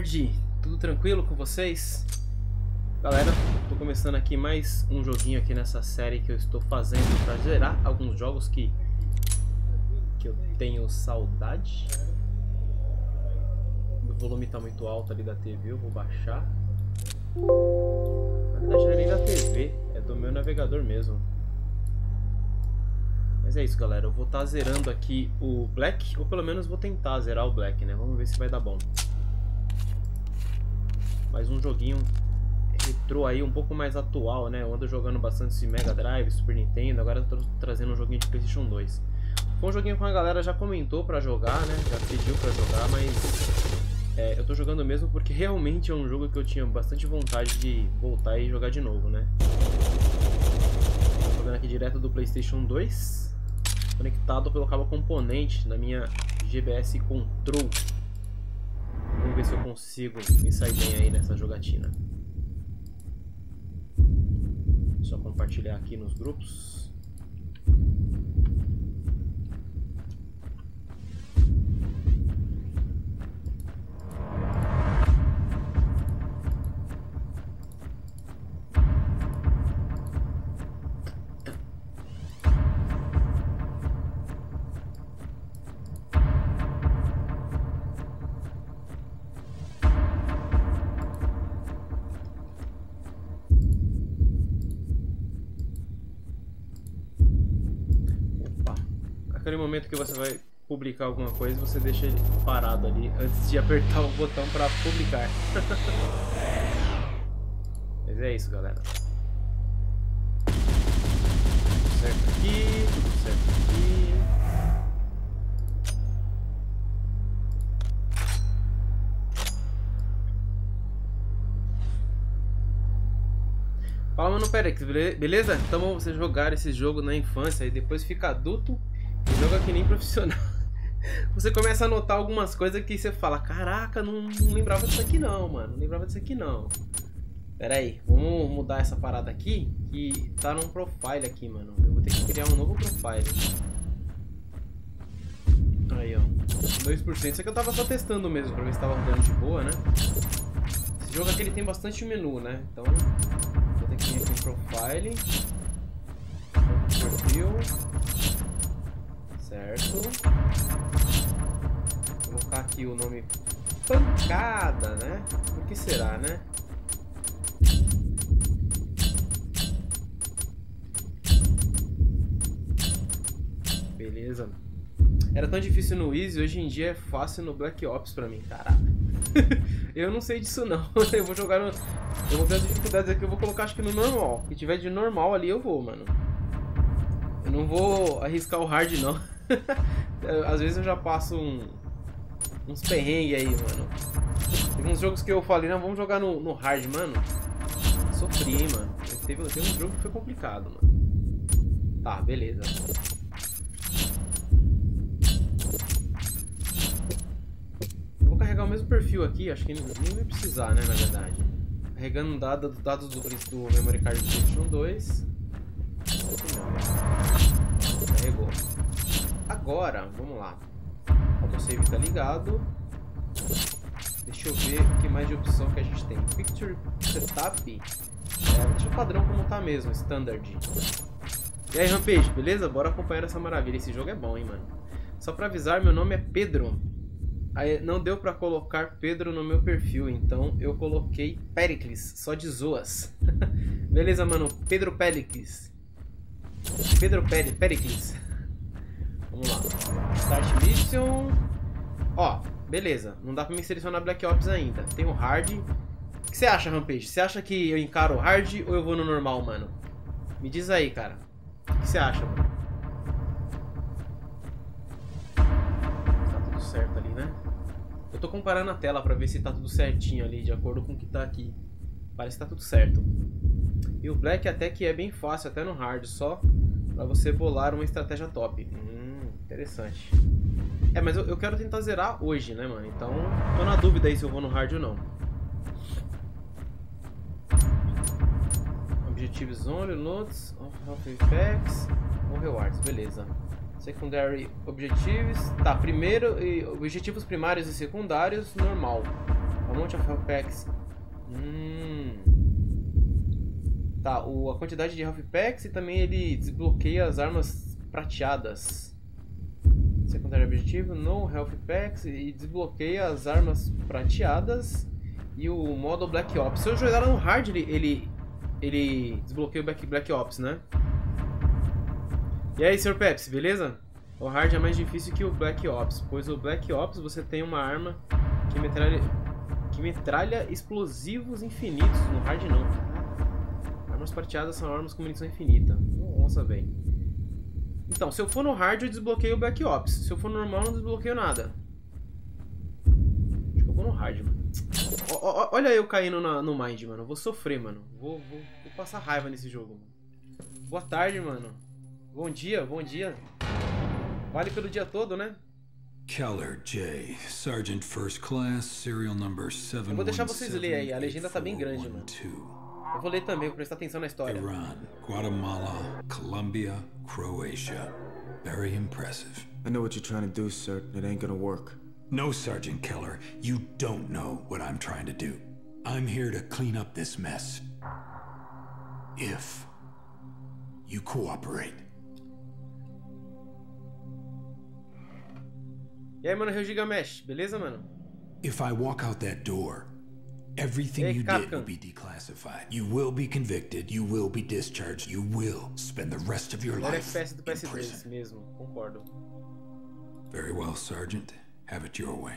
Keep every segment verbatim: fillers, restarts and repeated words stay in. tarde, tudo tranquilo com vocês? Galera, tô começando aqui mais um joguinho aqui nessa série que eu estou fazendo para zerar alguns jogos que, que eu tenho saudade. O volume tá muito alto ali da T V, eu vou baixar. Na verdade não é nem da T V, é do meu navegador mesmo. Mas é isso, galera, eu vou estar tá zerando aqui o Black, ou pelo menos vou tentar zerar o Black, né? Vamos ver se vai dar bom. Mais um joguinho retrô aí, um pouco mais atual, né? Eu ando jogando bastante esse Mega Drive, Super Nintendo, agora estou trazendo um joguinho de Playstation dois. Foi um joguinho que a galera já comentou pra jogar, né? Já pediu pra jogar, mas é, eu tô jogando mesmo porque realmente é um jogo que eu tinha bastante vontade de voltar e jogar de novo, né? Tô jogando aqui direto do Playstation dois. Conectado pelo cabo componente na minha G B S Control. Vamos ver se eu consigo me sair bem aí nessa jogatina. Só compartilhar aqui nos grupos. No momento que você vai publicar alguma coisa, você deixa ele parado ali antes de apertar o botão para publicar. Mas é isso, galera. Tudo certo aqui, tudo certo aqui. Fala, mano, Perex, beleza? Então bom você jogar esse jogo na infância e depois fica adulto. Joga que nem profissional. Você começa a notar algumas coisas que você fala: caraca, não, não lembrava disso aqui não, mano. Não lembrava disso aqui não. Pera aí, vamos mudar essa parada aqui. Que tá num profile aqui, mano. Eu vou ter que criar um novo profile. Aí, ó, dois por cento. Isso aqui eu tava só testando mesmo, pra ver se tava rodando de boa, né? Esse jogo aqui ele tem bastante menu, né? Então, vou ter que ir aqui em profile, perfil. Certo. Vou colocar aqui o nome Pancada, né? O que será, né? Beleza. Era tão difícil no Easy, hoje em dia é fácil no Black Ops pra mim, caraca. Eu não sei disso não. Eu vou jogar no... Eu vou ver as dificuldades aqui, eu vou colocar acho que no normal. Se tiver de normal ali eu vou, mano. Eu não vou arriscar o hard não. Às vezes eu já passo um, uns perrengues aí, mano. Teve uns jogos que eu falei, não, vamos jogar no, no hard, mano. Sofri, hein, mano. Teve, teve um jogo que foi complicado, mano. Tá, beleza. Eu vou carregar o mesmo perfil aqui, acho que nem, nem vai precisar, né, na verdade. Carregando dados, dados do, do Memory Card Version dois. Carregou. Agora, vamos lá. O autosave tá ligado. Deixa eu ver o que mais de opção que a gente tem. Picture Setup. É, deixa o padrão como tá mesmo, Standard. E aí, Rampage, beleza? Bora acompanhar essa maravilha. Esse jogo é bom, hein, mano. Só pra avisar, meu nome é Pedro. Aí, não deu pra colocar Pedro no meu perfil, então eu coloquei Pericles, só de zoas. Beleza, mano, Pedro Pericles. Pedro Peri, Pericles. Vamos lá. Start Mission. Ó, beleza. Não dá pra me selecionar Black Ops ainda. Tem o Hard. O que você acha, Rampage? Você acha que eu encaro o Hard ou eu vou no normal, mano? Me diz aí, cara. O que você acha, mano? Tá tudo certo ali, né? Eu tô comparando a tela pra ver se tá tudo certinho ali, de acordo com o que tá aqui. Parece que tá tudo certo. E o Black até que é bem fácil, até no hard, só pra você bolar uma estratégia top. Hum, interessante. É, mas eu, eu quero tentar zerar hoje, né, mano? Então, tô na dúvida aí se eu vou no hard ou não. Objectives only, loads, health effects, ou rewards, beleza. Secondary objectives, tá, primeiro, e objetivos primários e secundários, normal. A monte of health packs. Hum. Tá, o, a quantidade de health packs e também ele desbloqueia as armas prateadas. Secundário objetivo, no health packs e desbloqueia as armas prateadas e o modo Black Ops. Se eu jogar no hard, ele, ele, ele desbloqueia o Black, Black Ops, né? E aí, senhor Pepsi, beleza? O hard é mais difícil que o Black Ops, pois o Black Ops você tem uma arma que metralha, que metralha explosivos infinitos, no hard não. Armas prateadas são armas com munição infinita. Nossa, velho. Então, se eu for no hard, eu desbloqueio o Black Ops. Se eu for no normal, eu não desbloqueio nada. Acho que eu vou no hard, mano. O, o, olha eu caindo na, no mind, mano. Eu vou sofrer, mano. Vou, vou, vou passar raiva nesse jogo, mano. Boa tarde, mano. Bom dia, bom dia. Vale pelo dia todo, né? Keller J, Sergeant First Class, serial number seven. Eu vou deixar vocês lerem aí, a legenda tá bem grande, mano. Eu vou ler também, vou prestar atenção na história. Irã, Guatemala, Colômbia, Croácia. Very impressive. I know what you're trying to do, sir. It ain't gonna work. No, Sergeant Keller, you don't know what I'm trying to do. I'm here to clean up this mess. If you cooperate. E aí, mano, Rio Gigamesh, beleza, mano? If I walk out that door, everything aí, you Capcom. Did will be declassified. You will be convicted, you will be discharged, you will spend the rest of your life do P S três in prison. Mesmo, concordo. Very well, Sergeant. Have it your way.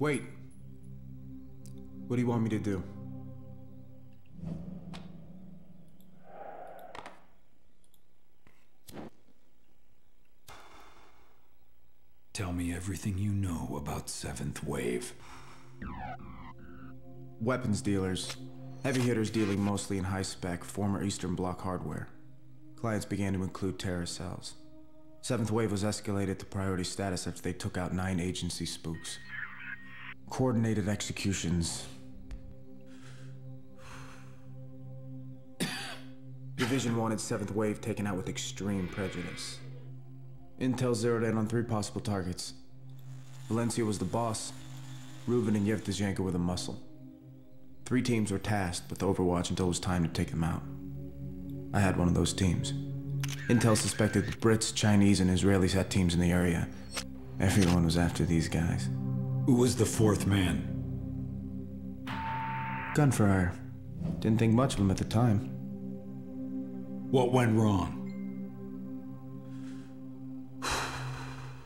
Wait. What do you want me to do? Tell me everything you know about Seventh Wave. Weapons dealers. Heavy hitters dealing mostly in high-spec, former Eastern Bloc hardware. Clients began to include terror cells. Seventh Wave was escalated to priority status after they took out nine agency spooks. Coordinated executions. Division wanted Seventh Wave taken out with extreme prejudice. Intel zeroed in on three possible targets. Valencia was the boss, Reuben and Yevtushenko were the muscle. Three teams were tasked with overwatch until it was time to take them out. I had one of those teams. Intel suspected the Brits, Chinese, and Israelis had teams in the area. Everyone was after these guys. Who was the fourth man? Gunfire. Didn't think much of him at the time. What went wrong?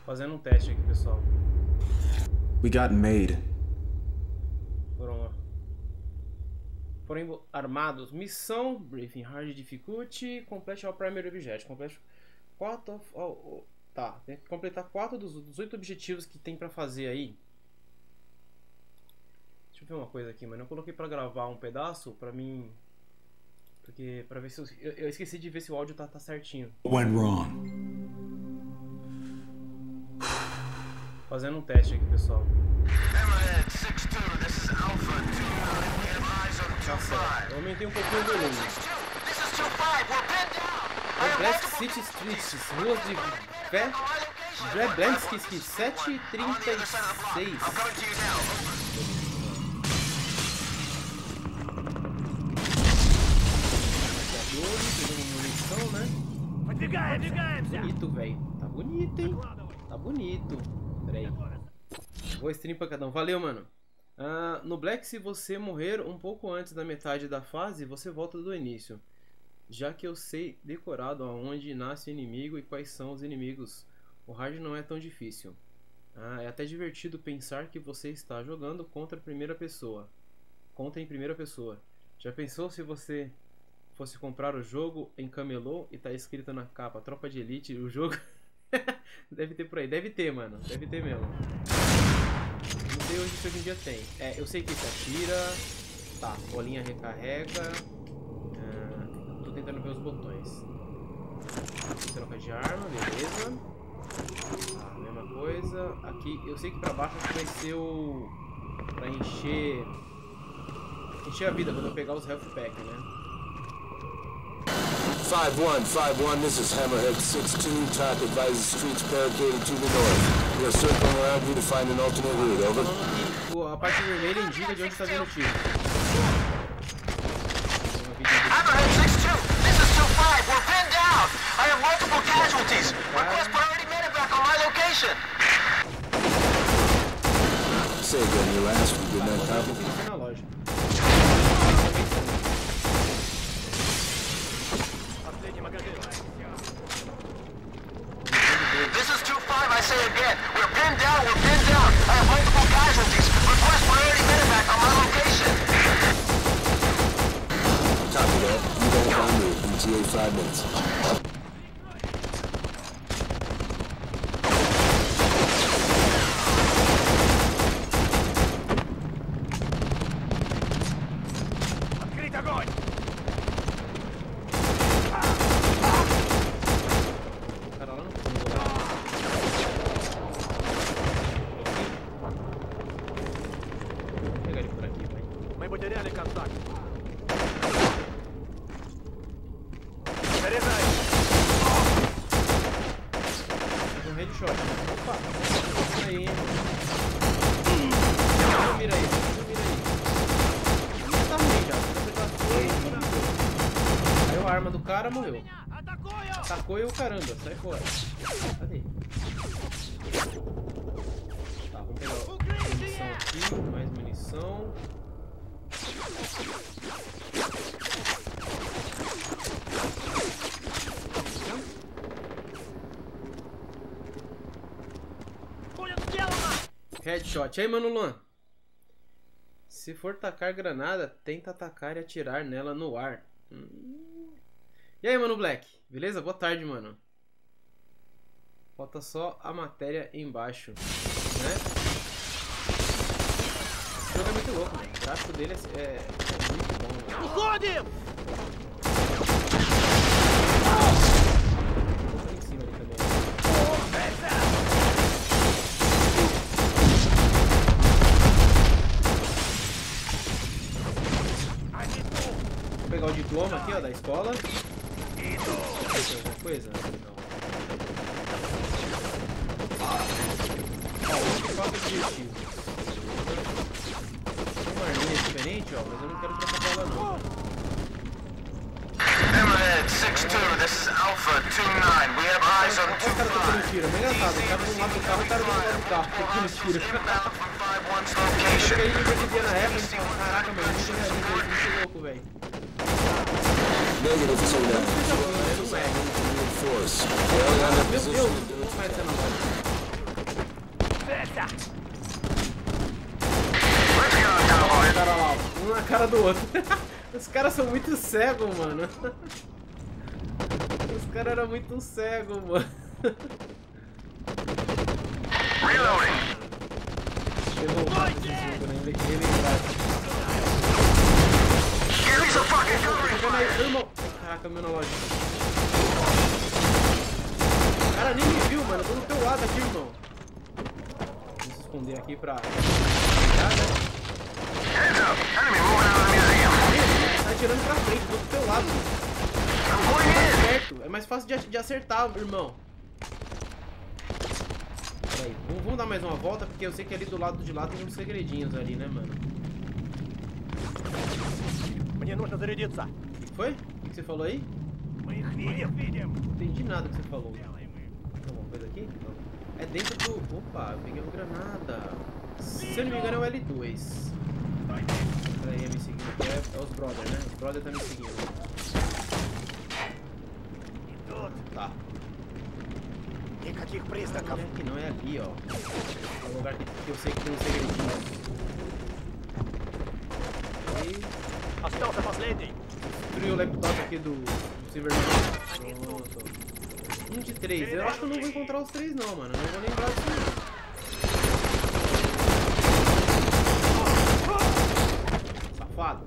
Fazendo um teste aqui, pessoal. We got made. Foram, foram armados. Missão, briefing, hard difficulty, complete all primary objective. Complete quatro, oh, oh, tá, tem que completar quatro dos, dos oito objetivos que tem pra fazer aí. Deixa eu ver uma coisa aqui, mano. Eu coloquei pra gravar um pedaço pra mim, porque pra ver se eu, eu, eu esqueci de ver se o áudio tá, tá certinho. Went wrong. Fazendo um teste aqui, pessoal. Hammerhead six two, this is Alpha two nine, we have eyes on two five. Eu aumentei um pouquinho o volume. Black City Streets, ruas de pé. Black sete trinta e seis. Munição, né? Bonito, velho. Tá bonito, hein? Tá bonito. Peraí. Boa stream pra cada um. Valeu, mano. Ah, no Black, se você morrer um pouco antes da metade da fase, você volta do início. Já que eu sei decorado aonde nasce o inimigo e quais são os inimigos. O hard não é tão difícil. Ah, é até divertido pensar que você está jogando contra a primeira pessoa. Contra em primeira pessoa. Já pensou se você fosse comprar o jogo em camelô e tá escrito na capa Tropa de Elite, o jogo... Deve ter por aí, deve ter, mano. Deve ter mesmo. Não sei onde isso hoje em dia tem. É, eu sei que isso atira. Tá, bolinha recarrega. Ah, tô tentando ver os botões. Troca de arma, beleza. Tá, mesma coisa. Aqui, eu sei que pra baixo acho que vai ser o... Pra encher... Encher a vida, quando eu pegar os health pack, né? five one, five one, this is Hammerhead six two, top advises streets barricaded to the north. We are circling around you to find an alternate route, over. A parte vermelha indica de onde está vindo o tiro. Hammerhead six two, this is two five, we're pinned down! I have multiple casualties! Request priority medevac on my location! Say again, your last, you did not copy? Again, we're pinned down, we're pinned down. I have multiple casualties. Request priority medevac on my location. Copy that. You don't want to move. E T A five minutes. Открыть огонь! Morreu. Atacou eu, caramba, sai fora. Cadê? Tá, vamos pegar munição aqui, mais munição. Headshot. E aí, mano Luan? Se for tacar granada, tenta atacar e atirar nela no ar. Hum. E aí, mano Black, beleza? Boa tarde, mano. Falta só a matéria embaixo, né? Esse jogo é muito louco, mano. O gráfico dele é, é, é muito bom, mano. Vou ali em cima ali também. Vou pegar o diploma aqui, ó, da escola. Alguma coisa? Não. Ó, objetivo. Tem uma arminha diferente, ó, mas eu não quero ficar com ela não. Hammerhead six two, this is Alpha two nine. We have eyes on two five. O cara tá dando tiro, é meio engraçado. O cara do lado do carro, o cara do lado do carro, tá dando tiro. Eu fiquei perseguindo na época, caraca, meu, muito realismo, muito louco, velho. Negative two down. Force. We're on the position to do it. Um na cara do outro. Os caras são muito cegos, mano. Os caras eram muito cegos, mano. Reloading. He's a fucking covering. Caraca, meu na loja. Cara, nem me viu, mano. Eu tô no teu lado aqui, irmão. Vou se esconder aqui pra... Tá atirando pra frente, tô do teu lado. Tá certo. É mais fácil de acertar, irmão. Peraí, vamos dar mais uma volta, porque eu sei que ali do lado de lá tem uns segredinhos ali, né, mano? O que foi? O que você falou aí? Não entendi nada que você falou. Tem alguma coisa aqui? É dentro do... Opa, eu peguei uma granada. Se eu não me engano é o L dois. Pera aí, é me seguindo aqui. É, é os brothers, né? Os brothers estão me seguindo. Tá. Não é aqui não, é ali, ó. É um lugar que, que eu sei que tem um segredinho. E... Destruiu o laptop aqui do, do Silverman. Pronto. Um de três. Eu acho que eu não vou encontrar os três não, mano. Eu não vou lembrar disso não. Safado.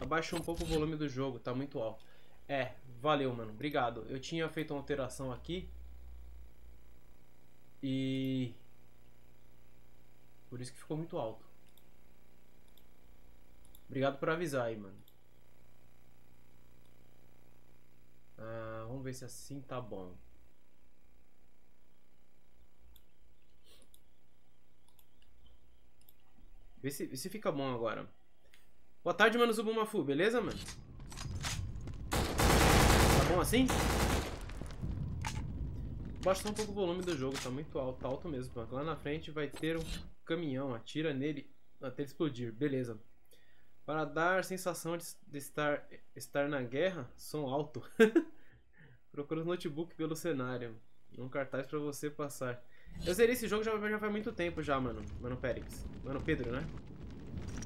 Abaixou um pouco o volume do jogo. Tá muito alto. É, valeu, mano. Obrigado. Eu tinha feito uma alteração aqui. E... por isso que ficou muito alto. Obrigado por avisar aí, mano. Ah, vamos ver se assim tá bom. Vê se, se fica bom agora. Boa tarde, mano Zubumafu, beleza, mano? Tá bom assim? Baixa um pouco o volume do jogo, tá muito alto, tá alto mesmo, mano. Lá na frente vai ter um caminhão, atira nele até ele explodir, beleza. Para dar sensação de, de estar, estar na guerra, som alto. Procura o notebook pelo cenário, um cartaz pra você passar. Eu zerei esse jogo já, já faz muito tempo já, mano. Mano Perex. Mano Pedro, né?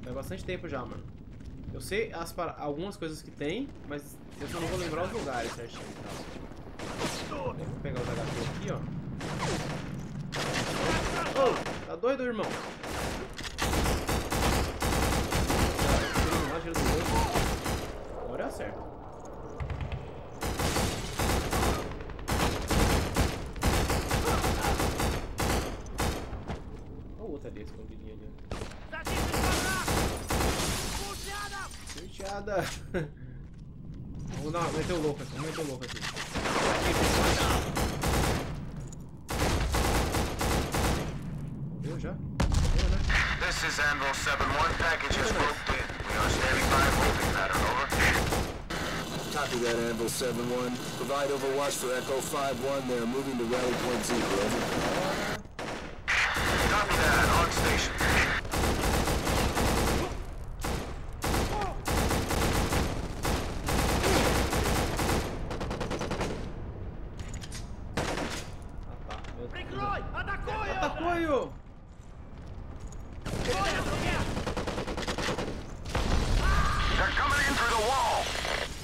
Faz bastante tempo já, mano. Eu sei as, algumas coisas que tem, mas eu só não vou lembrar os lugares certinho. Vou pegar os H P aqui, ó. Oh, tá doido, irmão? Agora acerta. Olha o outro ali, escondidinho ali. Puxada! Vamos dar, meter o louco aqui, vamos meter o louco aqui. Deu já? Deu, né? This is Anvil seven one, package is broken. Standing by, holding pattern, over. Copy that, Anvil seven one. Provide overwatch for Echo five one. They are moving to rally point zero, over. Copy that, on station. Atacou!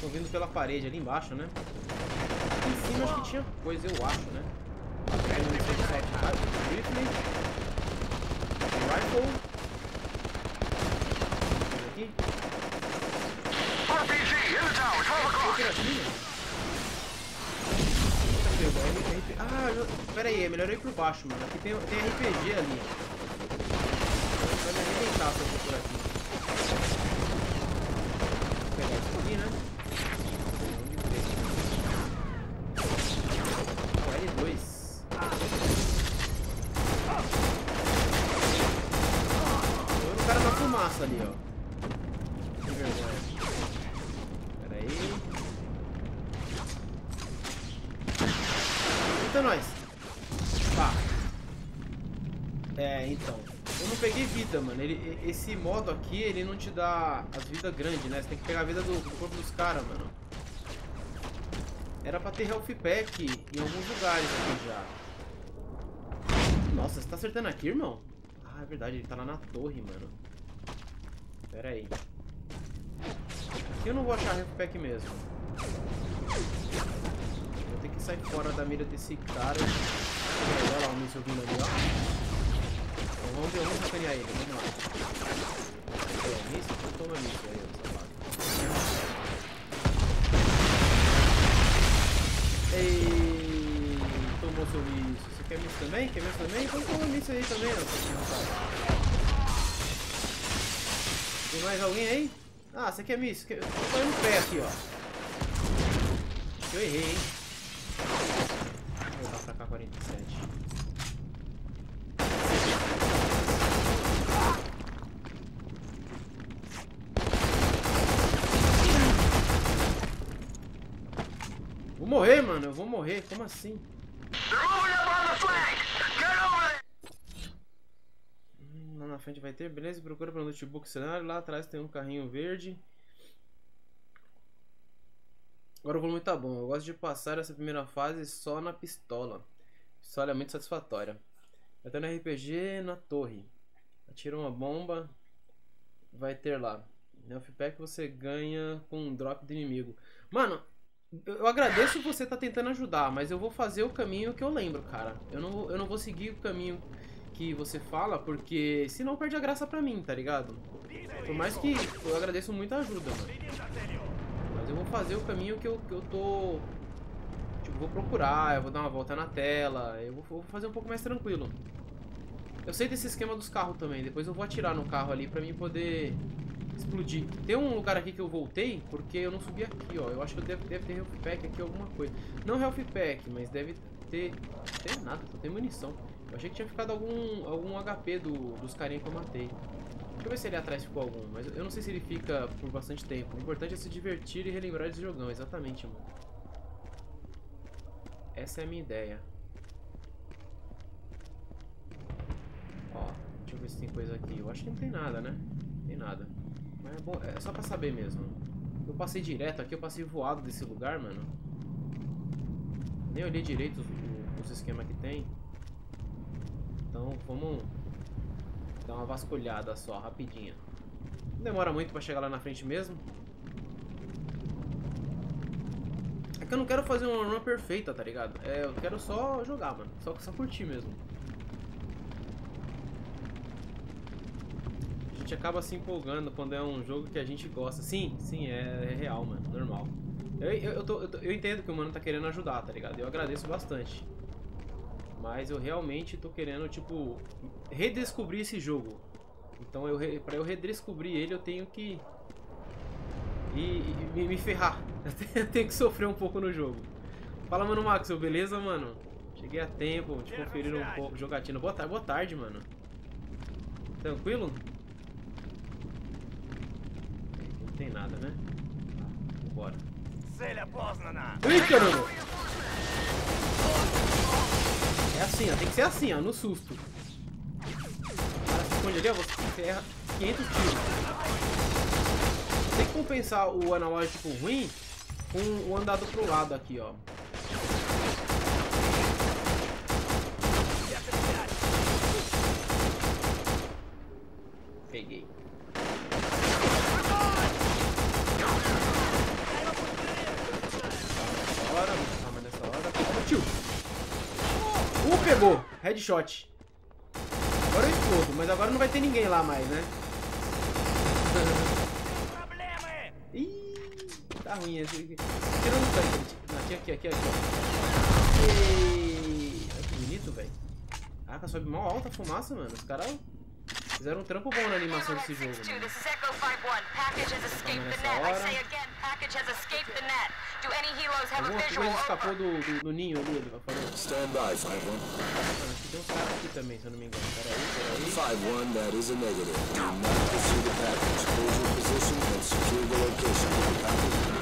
Vindo pela parede ali embaixo, né? Aqui em cima acho que tinha coisa, eu acho, né? Rifle. Aqui. Ah, eu... pera aí, é melhor ir por baixo, mano. Aqui tem, tem R P G ali. Vai me arrebentar se eu for por aqui. Vou pegar isso aqui, né? Ali, ó. Que vergonha. Pera aí. Eita, nós. Pá. É, então. Eu não peguei vida, mano. Ele, esse modo aqui, ele não te dá as vidas grandes, né? Você tem que pegar a vida do, do corpo dos caras, mano. Era pra ter health pack em alguns lugares aqui já. Nossa, você tá acertando aqui, irmão? Ah, é verdade. Ele tá lá na torre, mano. Pera aí. Aqui eu não vou achar Refpack mesmo. Vou ter que sair fora da mira desse cara. Olha lá o míssil vindo ali, ó. Então vamos ver, vamos sacanear ele. Vamos lá. É, míssil? Toma míssil aí, ó, safado. Ei! Tomou seu míssil. Você quer míssil também? Quer míssil também? Então toma míssil aí também, ó. Tem mais alguém aí? Ah, você quer míssil? Eu tô fazendo o pé aqui, ó. Eu errei, hein? Vou voltar pra cá, quarenta e sete. Vou morrer, mano. Eu vou morrer. Como assim? Na frente vai ter, beleza? Procura pelo notebook cenário. Lá atrás tem um carrinho verde. Agora o volume tá bom. Eu gosto de passar essa primeira fase só na pistola. Pistola é muito satisfatória. Vai ter no R P G na torre. Atira uma bomba. Vai ter lá. No F P K você ganha com um drop do inimigo. Mano, eu agradeço você tá tentando ajudar, mas eu vou fazer o caminho que eu lembro, cara. Eu não vou, eu não vou seguir o caminho que você fala, porque senão perde a graça pra mim, tá ligado? Por mais que eu agradeço muito a ajuda, mano. Mas eu vou fazer o caminho que eu, que eu tô... Tipo, vou procurar, eu vou dar uma volta na tela, eu vou, vou fazer um pouco mais tranquilo. Eu sei desse esquema dos carros também, depois eu vou atirar no carro ali pra mim poder explodir. Tem um lugar aqui que eu voltei, porque eu não subi aqui, ó. Eu acho que eu deve, deve ter health pack aqui, alguma coisa. Não health pack, mas deve ter... Não tem nada, só tem munição. Eu achei que tinha ficado algum, algum H P do, dos carinha que eu matei. Deixa eu ver se ali atrás ficou algum, mas eu não sei se ele fica por bastante tempo. O importante é se divertir e relembrar esse jogão, exatamente, mano. Essa é a minha ideia. Ó, deixa eu ver se tem coisa aqui. Eu acho que não tem nada, né? Não tem nada. Mas é, bom, é só pra saber mesmo. Eu passei direto aqui, eu passei voado desse lugar, mano. Nem olhei direito os, os esquemas que tem. Então, vamos... Dá uma vasculhada só, rapidinha. Não demora muito pra chegar lá na frente mesmo. É que eu não quero fazer uma run perfeita, tá ligado? É, eu quero só jogar, mano. Só, só curtir mesmo. A gente acaba se empolgando quando é um jogo que a gente gosta. Sim, sim, é, é real, mano. Normal. Eu, eu, eu, tô, eu, tô, eu entendo que o mano tá querendo ajudar, tá ligado? Eu agradeço bastante. Mas eu realmente tô querendo, tipo, redescobrir esse jogo. Então, eu, pra eu redescobrir ele, eu tenho que... E, e me, me ferrar. Eu tenho que sofrer um pouco no jogo. Fala, mano, Max, beleza, mano? Cheguei a tempo de conferir um pouco jogatina. Boa tarde, boa tarde, mano. Tranquilo? Não tem nada, né? Vambora. Eita, mano! É assim, ó. Tem que ser assim, ó. No susto. O cara se esconde ali, ó. Você erra quinhentos tiros. Tem que compensar o analógico ruim com o andado pro lado aqui, ó. Peguei. Agora, calma nessa hora. Tio! Uh, pegou! Headshot. Agora eu explodo, mas agora não vai ter ninguém lá mais, né? Ih, tá ruim esse. Tirou no tanque. Não, tinha aqui, aqui, aqui, ó. E... Olha que bonito, velho. Caraca, sobe mal alta a fumaça, mano. Os caras fizeram um trampo bom na animação desse jogo. Alguma coisa escapou do, do, do ninho ali, ele vai falar. Stand by, cinco um. Tem uns caras aqui também, se eu não me engano. Peraí, peraí. cinco um, that is a negative. Do not pursue the package. Hold your position and secure the location of the package.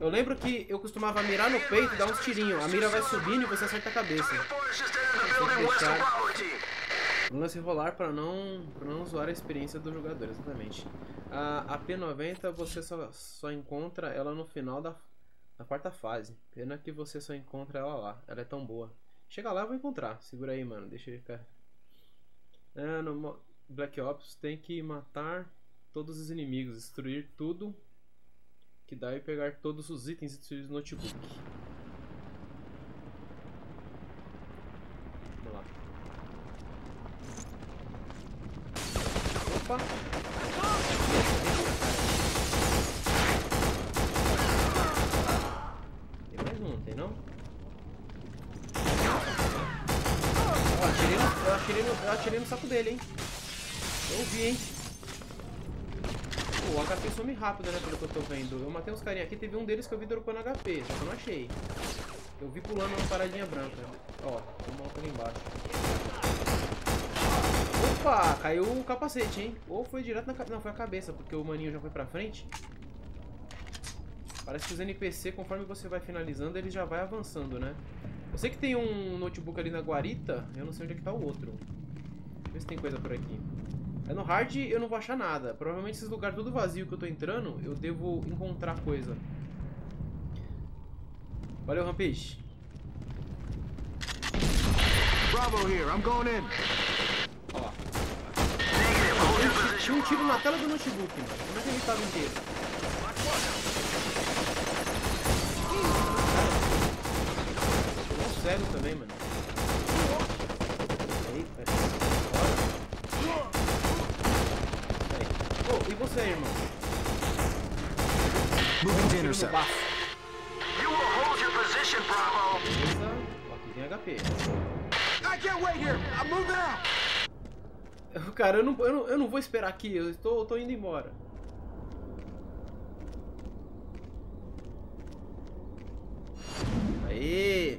Eu lembro que eu costumava mirar no peito e dar uns tirinhos. A mira vai subindo e você acerta a cabeça. Um lance rolar para não, pra não zoar a experiência do jogador, exatamente. A, a P noventa você só, só encontra ela no final da, da quarta fase. Pena que você só encontra ela lá, ela é tão boa. Chega lá, eu vou encontrar. Segura aí, mano, deixa eu ficar. É, no Black Ops tem que matar todos os inimigos, destruir tudo que dá e pegar todos os itens e destruir o notebook. Opa! Tem mais um, tem não? Ó, atirei no, eu, atirei no, eu atirei no saco dele, hein? Eu vi, hein? Pô, o H P some rápido, né? Pelo que eu tô vendo. Eu matei uns carinhas aqui, teve um deles que eu vi dropando H P, só que eu não achei. Eu vi pulando uma paradinha branca. Ó, tem uma outra ali embaixo. Opa, caiu o capacete, hein? Ou foi direto na cabeça. Não, foi a cabeça, porque o maninho já foi pra frente. Parece que os N P C, conforme você vai finalizando, ele já vai avançando, né? Eu sei que tem um notebook ali na guarita. Eu não sei onde é que tá o outro. Deixa eu ver se tem coisa por aqui. É no hard eu não vou achar nada. Provavelmente esses lugares tudo vazio que eu tô entrando, eu devo encontrar coisa. Valeu, Rampage. Bravo here, I'm going in. Tinha um tiro na tela do notebook, mano. Como é que ele tava inteiro? Tirou sério também, mano. Eita. Oh, e você, irmão? Moving dinner, sir. You will hold your position, Bravo. Beleza. Ó, aqui tem H P. I can't wait here. I'm moving out. Cara, eu não, eu não, eu não vou esperar aqui, eu estou, eu tô indo embora. Aê!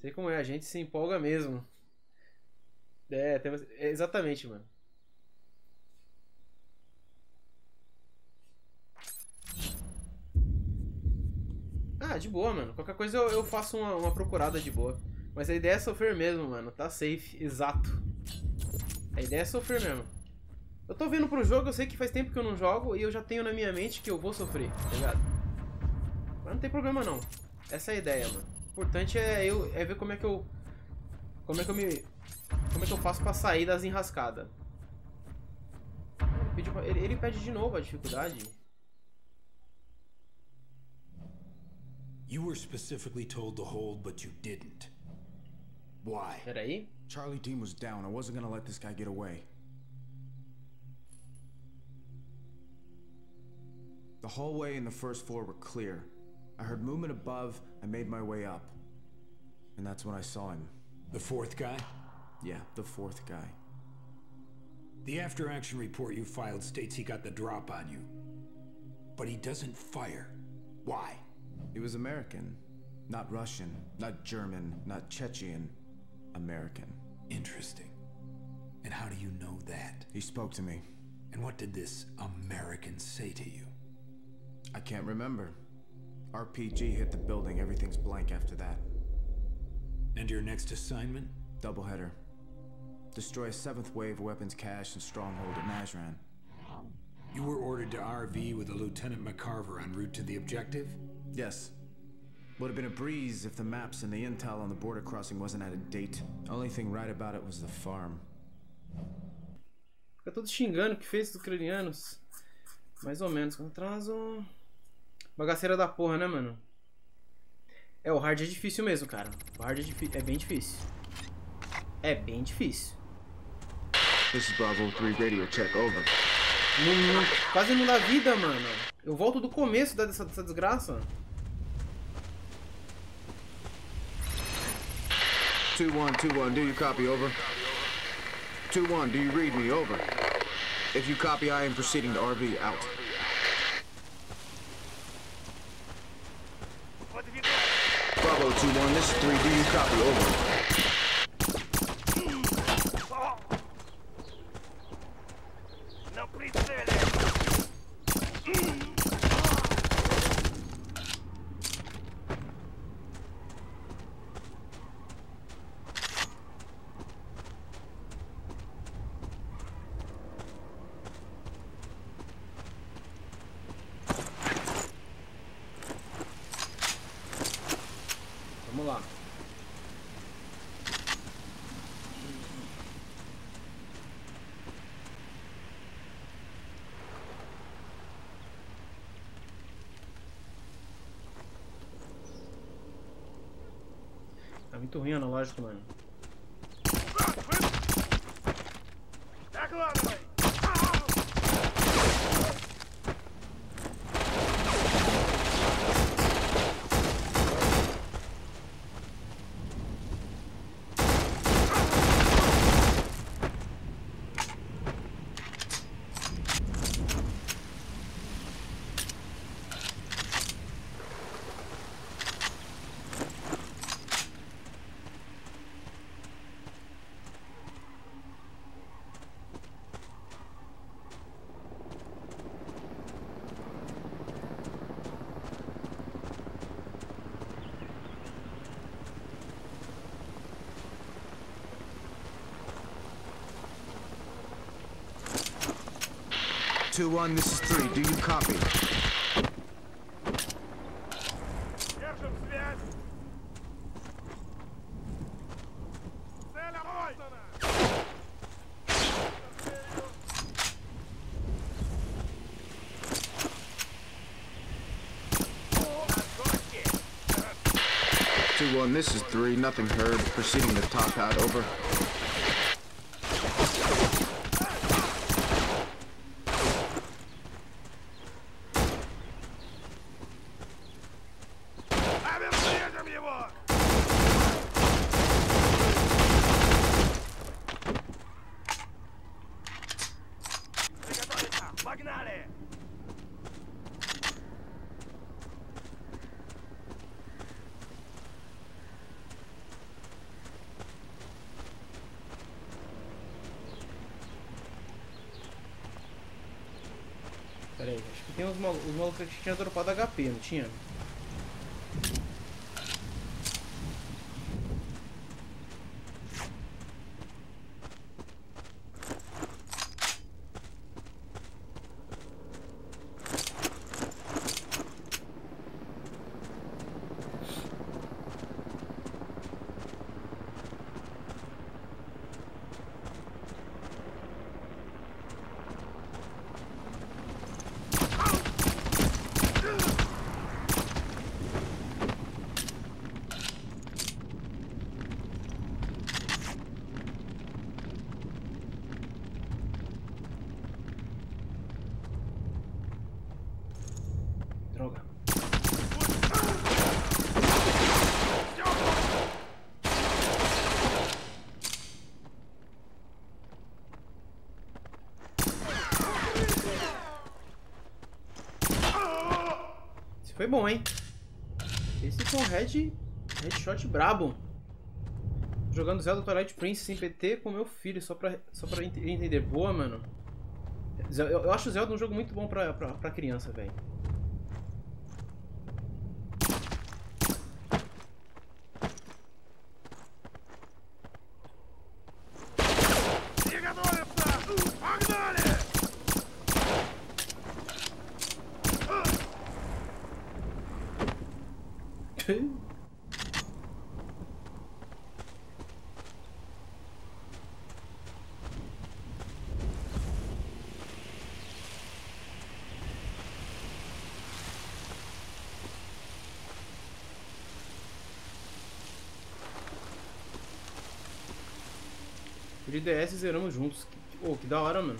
Sei como é, a gente se empolga mesmo. É, tem, é exatamente, mano. Ah, de boa, mano. Qualquer coisa eu, eu faço uma, uma procurada de boa. Mas a ideia é sofrer mesmo, mano. Tá safe, exato. A ideia é sofrer mesmo. Eu tô vindo pro jogo, eu sei que faz tempo que eu não jogo e eu já tenho na minha mente que eu vou sofrer, tá ligado? Mas não tem problema não. Essa é a ideia, mano. O importante é, eu, é ver como é que eu... Como é que eu me... Como é que eu faço pra sair das enrascadas. Ele pede, ele, ele pede de novo a dificuldade. You were specifically told to hold, but you didn't. Why? Peraí. Charlie team was down. I wasn't gonna let this guy get away. The hallway and the first floor were clear. I heard movement above. I made my way up, and that's when I saw him. The fourth guy? Yeah, the fourth guy. The after-action report you filed states he got the drop on you, but he doesn't fire. Why? He was American. Not Russian, not German, not Chechen. American. Interesting. And how do you know that? He spoke to me. And what did this American say to you? I can't remember. R P G hit the building. Everything's blank after that. And your next assignment? Doubleheader. Destroy a Seventh Wave weapons cache and stronghold at Nazran. You were ordered to R V with a Lieutenant McCarver en route to the objective? Yes. Would have been a breeze if the maps and the intel on the border crossing wasn't out of date. Only thing right about it was the farm. Fica todo xingando o que fez os ucranianos. Mais ou menos. Atraso. Bagaceira da porra, né, mano? É, o hard é difícil mesmo, cara. O hard é, é bem difícil. É bem difícil. This is Bravo three radio check over. Não, não, quase não dá vida, mano. Eu volto do começo dessa, dessa desgraça. two one two one, do you copy, over? two one, do you read me, over? If you copy, I am proceeding to R V, out. Bravo two one, this is three, do you copy, over? Muito ruim analógico, mano. two one, this is three, do you copy? two one, this is three, nothing heard, proceeding to top hat, over. Pera aí, acho que tem os malucos malu que tinham dropado H P, não tinha? Foi bom, hein? Esse foi um head, headshot brabo. Jogando Zelda Twilight Princess em P T com meu filho, só pra, só pra ent entender. Boa, mano. Eu, eu acho o Zelda um jogo muito bom pra, pra, pra criança, velho. De D S zeramos juntos. Oh, que da hora, mano.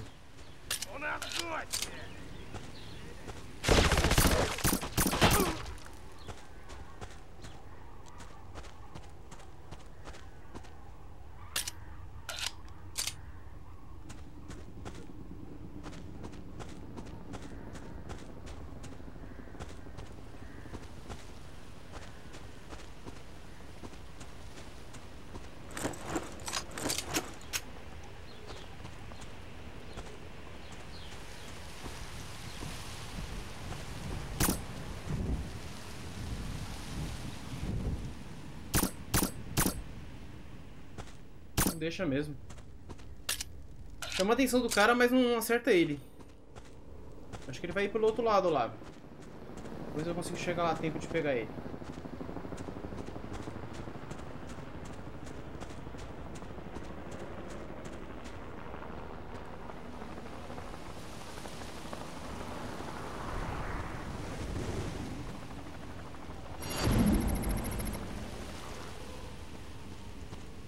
Deixa mesmo. Chama a atenção do cara, mas não acerta ele. Acho que ele vai ir pelo outro lado lá. Depois eu consigo chegar lá a tempo de pegar ele.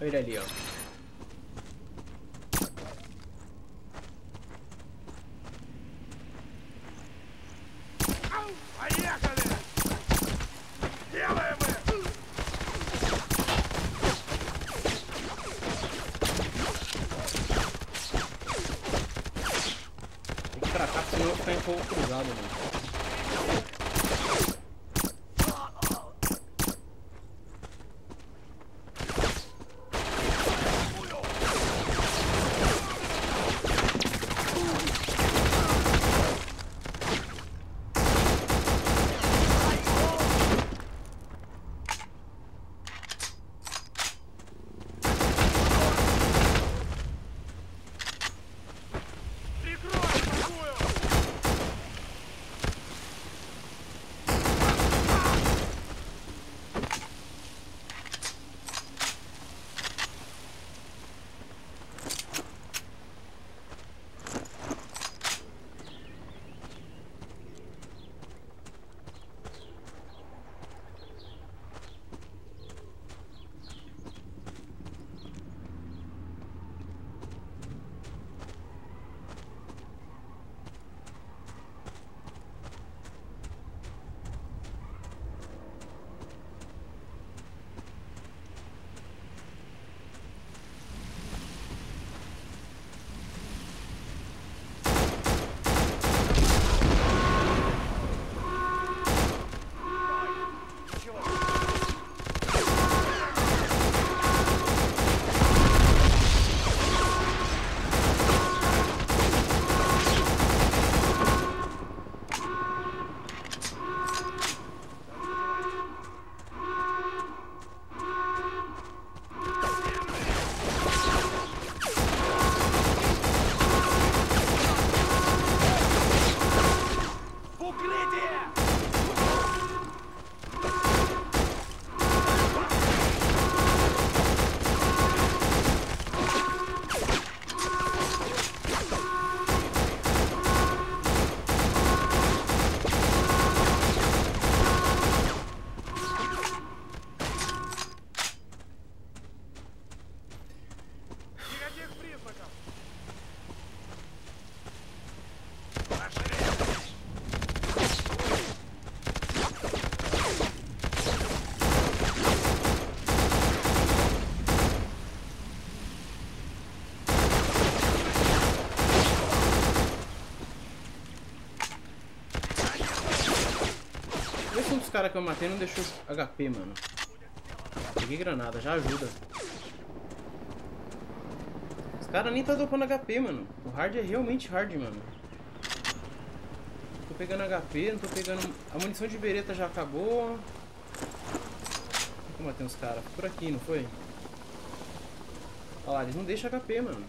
Olha ele ali, ó. caras que eu matei não deixou H P, mano. Peguei granada, já ajuda. Os caras nem tá dropando H P, mano. O hard é realmente hard, mano. Tô pegando H P, não tô pegando... A munição de bereta já acabou. Vou matar uns caras. Por aqui, não foi? Olha lá, eles não deixam H P, mano.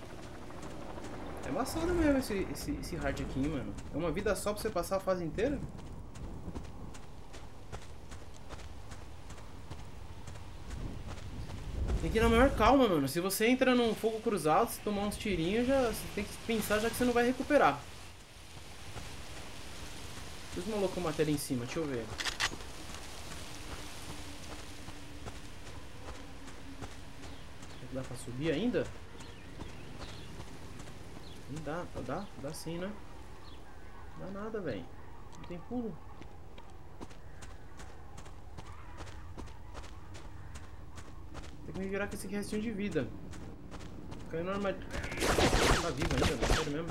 É maçado mesmo esse, esse, esse hard aqui, mano. É uma vida só pra você passar a fase inteira? Tem que ir na maior calma, mano. Se você entra num fogo cruzado, se tomar uns tirinhos, já você tem que pensar já que você não vai recuperar. Os malucos com matéria em cima, deixa eu ver. Será que dá pra subir ainda? Não dá, dá, dá sim, né? Não dá nada, velho. Não tem pulo. Vou me virar com esse restinho de vida. Caiu na armadilha. Tá vivo ainda, velho. Sério mesmo.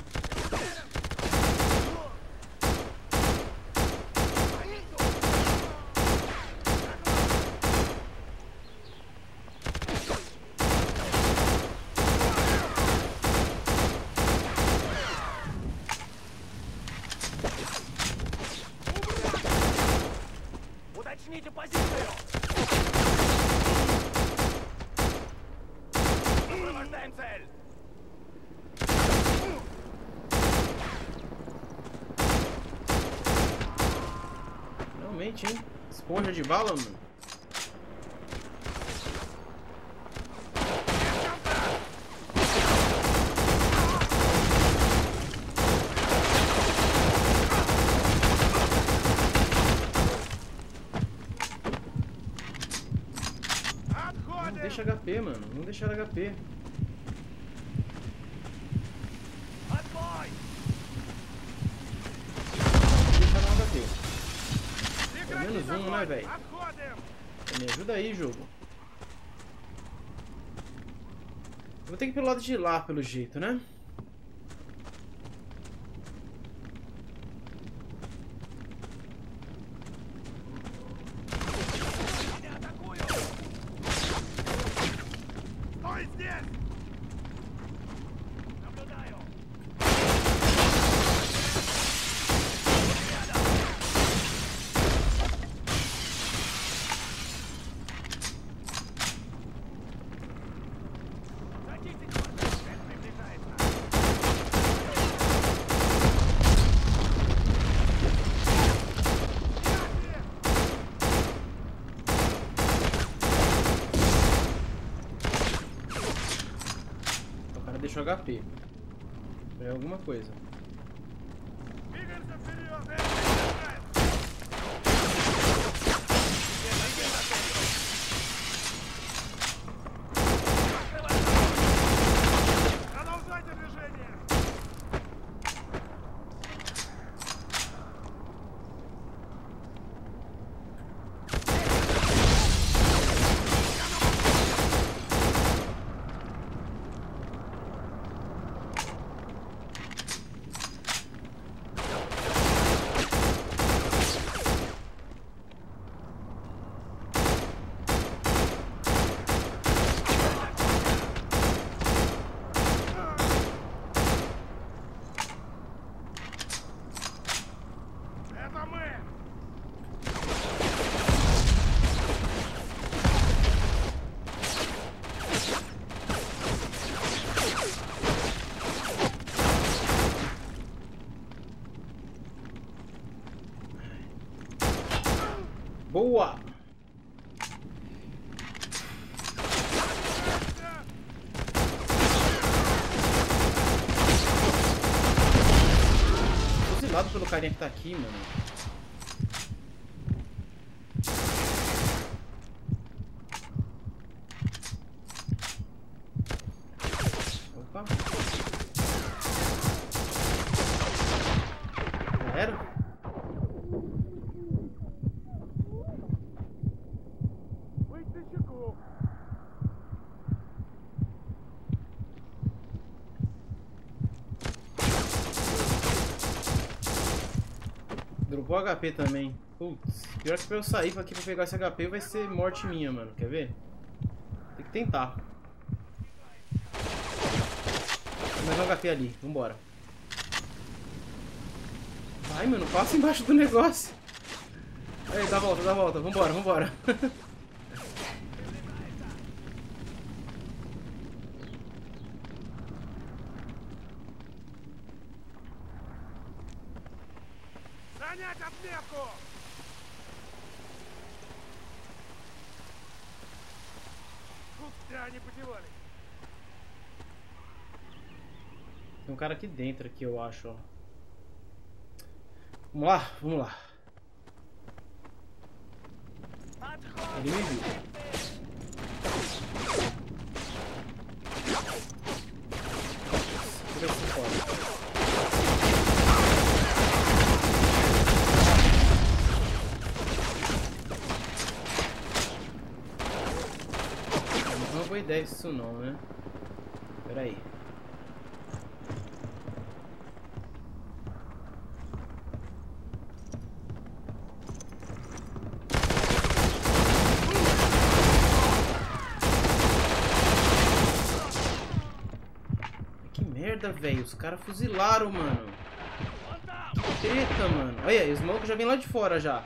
Esponja de bala, mano. Não deixa H P, mano. Não deixar H P. Vai, velho. Me ajuda aí, jogo. Vou ter que ir pelo lado de lá, pelo jeito, né? H P. É alguma coisa. Boa! Fuzilado pelo carinha que tá aqui, mano. Opa! Já era? Dropou H P também. Putz, pior que pra eu sair aqui pra pegar esse H P vai ser morte minha, mano. Quer ver? Tem que tentar. Tem mais um H P ali, vambora. Ai, mano, passa embaixo do negócio. Aí, dá a volta, dá a volta, vambora, vambora. Tem um cara aqui dentro, aqui, eu acho, ó. Vamos lá, vamos lá. Ele me viu. Tira isso fora. Não é boa ideia isso não, né? Pera aí. Velho, os caras fuzilaram, mano. Que treta, mano. Olha aí, o Smoke já vem lá de fora já.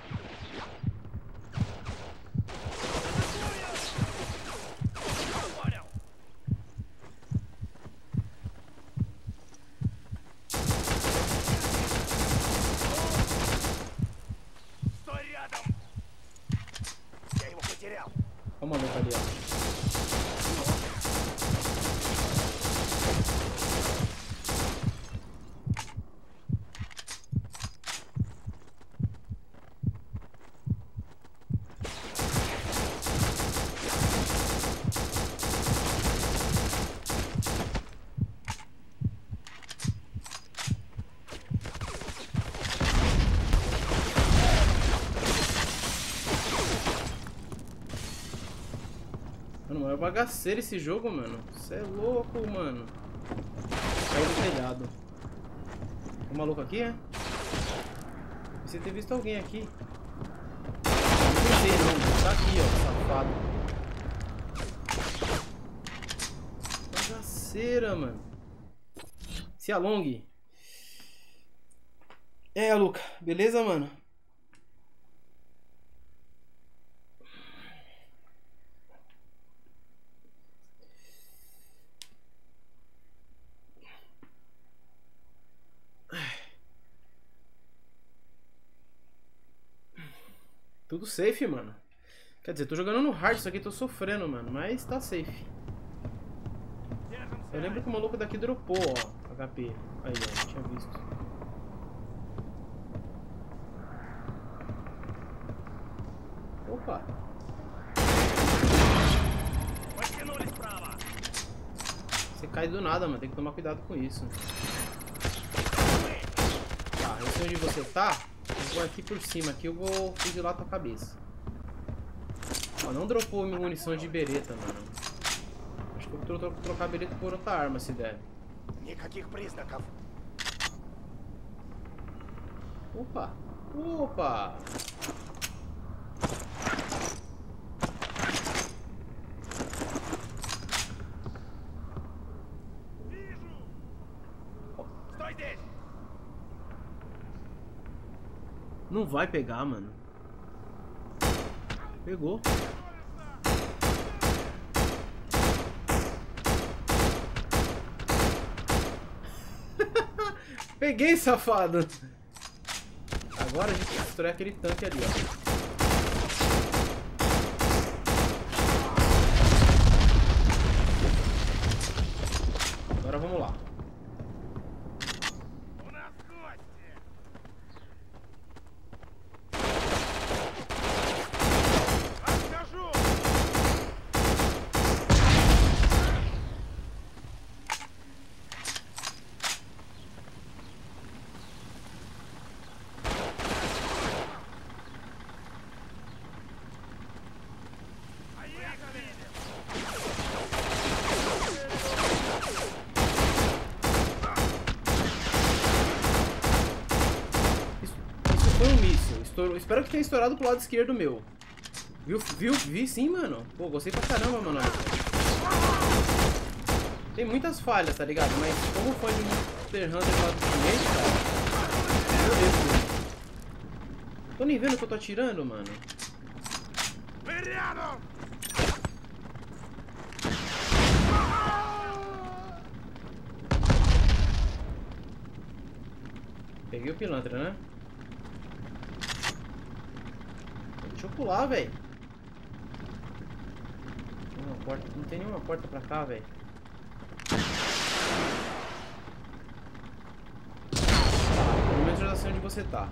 Bagaceiro esse jogo, mano. Você é louco, mano. Caiu do telhado. Tem um maluco aqui, é? Você ter visto alguém aqui. Não pensei, não. Tá aqui, ó, safado. Bagaceira, mano. Se alongue. É, Luca. Beleza, mano? Tudo safe, mano. Quer dizer, tô jogando no hard, isso aqui tô sofrendo, mano. Mas tá safe. Eu lembro que o maluco daqui dropou, ó, H P. Aí, ó, tinha visto. Opa. Você cai do nada, mano. Tem que tomar cuidado com isso. Tá, eu sei onde você tá. Eu vou aqui por cima, aqui eu vou fuzilar tua cabeça. Ó, não dropou minha munição de bereta, mano. Acho que eu vou trocar a bereta por outra arma, se der. Opa! Opa! Não vai pegar, mano. Pegou. Peguei, safado. Agora a gente destrói aquele tanque ali, ó. Agora vamos lá. Estourou. Espero que tenha estourado pro lado esquerdo meu. Viu? Viu? Vi sim, mano. Pô, gostei pra caramba, mano. Tem muitas falhas, tá ligado? Mas como foi de Monster Hunter pro lado direito, cara? Meu Deus, mano. Tô nem vendo que eu tô atirando, mano. Peguei o pilantra, né? Deixa eu pular, velho. Não tem nenhuma porta pra cá, velho. Pelo menos eu já sei onde você tá.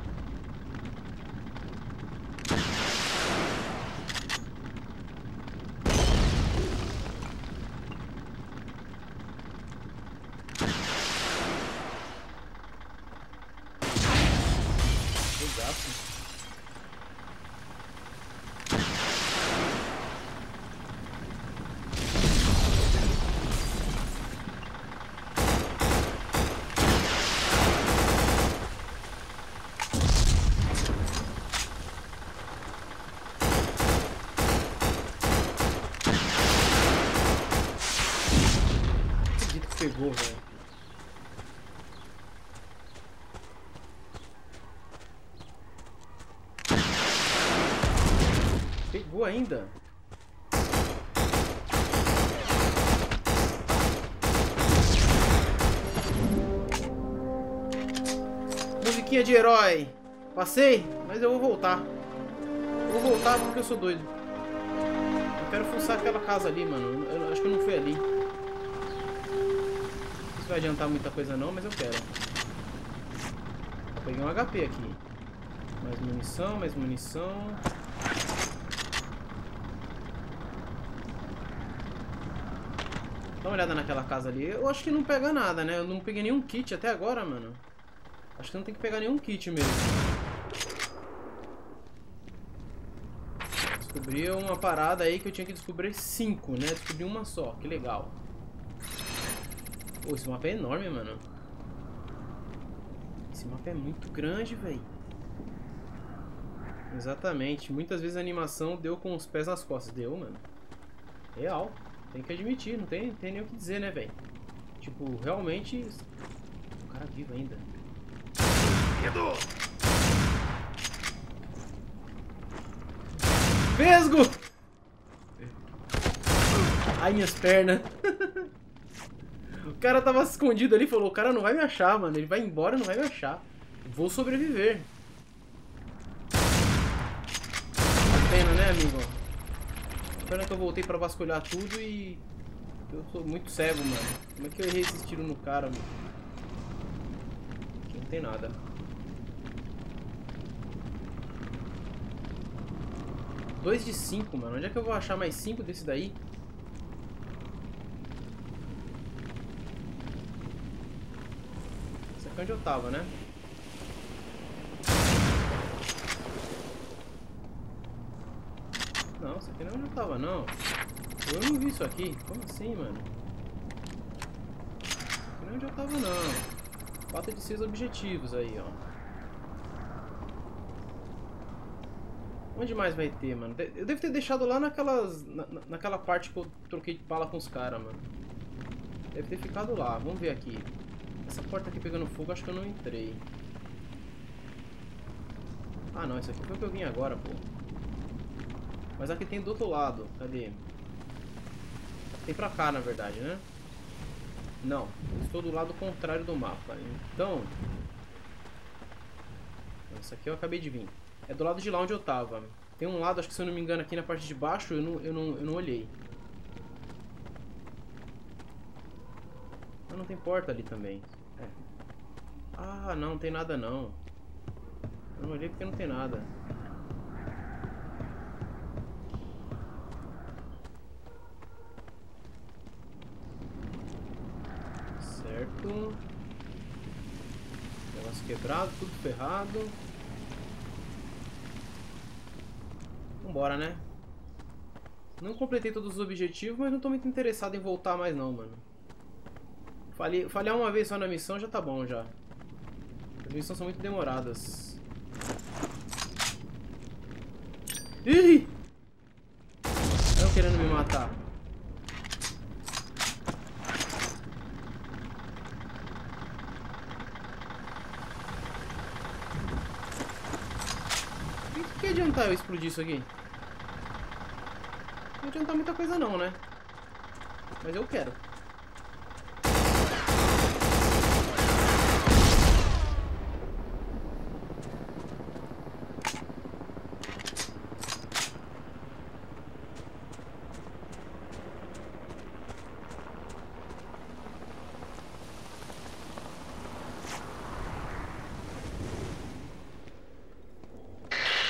Pegou, velho. Pegou ainda? Musiquinha de herói. Passei, mas eu vou voltar. Vou voltar porque eu sou doido. Eu quero fuçar aquela casa ali, mano. Eu acho que eu não fui ali. Não vai adiantar muita coisa não, mas eu quero. Eu peguei um H P aqui. Mais munição, mais munição. Dá uma olhada naquela casa ali. Eu acho que não pega nada, né? Eu não peguei nenhum kit até agora, mano. Acho que não tem que pegar nenhum kit mesmo. Descobri uma parada aí que eu tinha que descobrir cinco, né? Descobri uma só, que legal. Pô, esse mapa é enorme, mano. Esse mapa é muito grande, velho. Exatamente. Muitas vezes a animação deu com os pés nas costas. Deu, mano. Real. Tem que admitir. Não tem, tem nem o que dizer, né, velho? Tipo, realmente... O cara vivo ainda. Vesgo! Ai, minhas pernas. O cara tava escondido ali e falou, o cara não vai me achar, mano. Ele vai embora e não vai me achar. Vou sobreviver. Pena, né, amigo? Pena que eu voltei pra vasculhar tudo e... Eu sou muito cego, mano. Como é que eu errei esse tiro no cara, mano? Aqui não tem nada. dois de cinco, mano. Onde é que eu vou achar mais cinco desse daí? Onde eu tava, né? Não, isso aqui não é onde eu tava, não. Eu não vi isso aqui. Como assim, mano? Isso aqui não é onde eu tava, não. Falta de seis objetivos aí, ó. Onde mais vai ter, mano? Eu devo ter deixado lá naquelas, na, naquela parte que eu troquei de bala com os caras, mano. Deve ter ficado lá. Vamos ver aqui. Essa porta aqui pegando fogo, acho que eu não entrei. Ah não, isso aqui foi o que eu vim agora, pô. Mas aqui tem do outro lado, cadê? Tem pra cá, na verdade, né? Não, eu estou do lado contrário do mapa. Então... Isso aqui eu acabei de vir. É do lado de lá onde eu tava. Tem um lado, acho que se eu não me engano, aqui na parte de baixo, eu não, eu não, eu não olhei. Ah, não tem porta ali também. É. Ah, não, não tem nada não. Eu não olhei porque não tem nada. Certo. Negócio quebrado, tudo ferrado. Vambora, né? Não completei todos os objetivos, mas não tô muito interessado em voltar mais não, mano. Falhar uma vez só na missão já tá bom já. As missões são muito demoradas. Ih! Estão querendo me matar. O que adianta eu explodir isso aqui? Não adianta muita coisa não, né? Mas eu quero.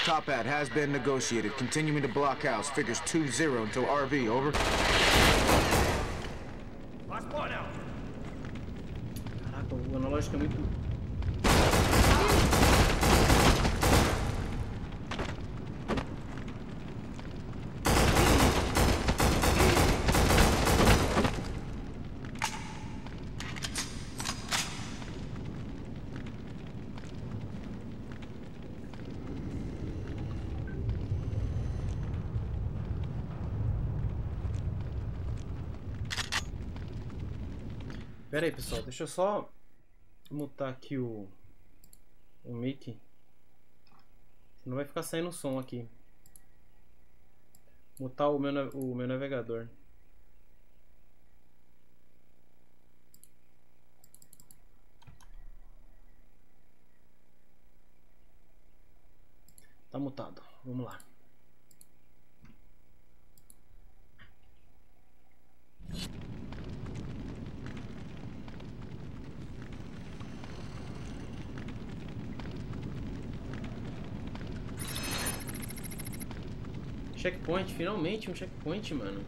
Top ad has been negotiated. Continuing to block house. Figures two zero until R V. Over. Caraca, o analógico é muito... Pera aí, pessoal, deixa eu só mutar aqui o, o mic, senão vai ficar saindo som aqui. Mutar o meu, o meu navegador. Tá mutado, vamos lá. Checkpoint, finalmente um checkpoint, mano.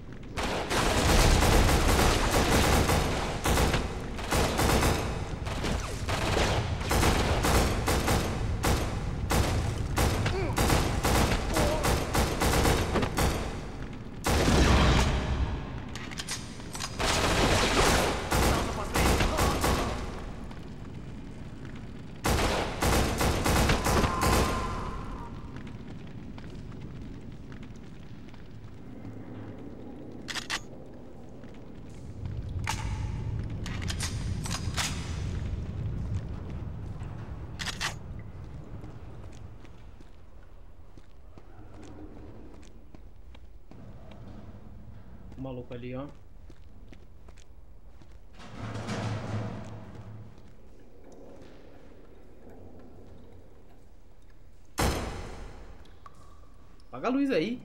Maluco ali, ó. Apaga a luz aí.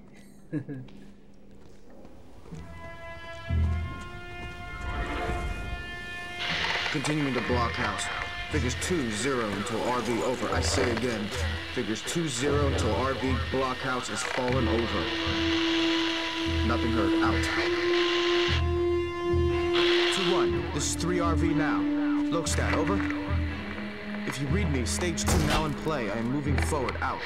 Continuing to blockhouse. Figures two zero until R V over. I say again. Figures two zero until R V blockhouse has fallen over. Nothing heard. Out. two one. This is three R V now. Lokstat, over. If you read me, stage two now in play. I am moving forward. Out.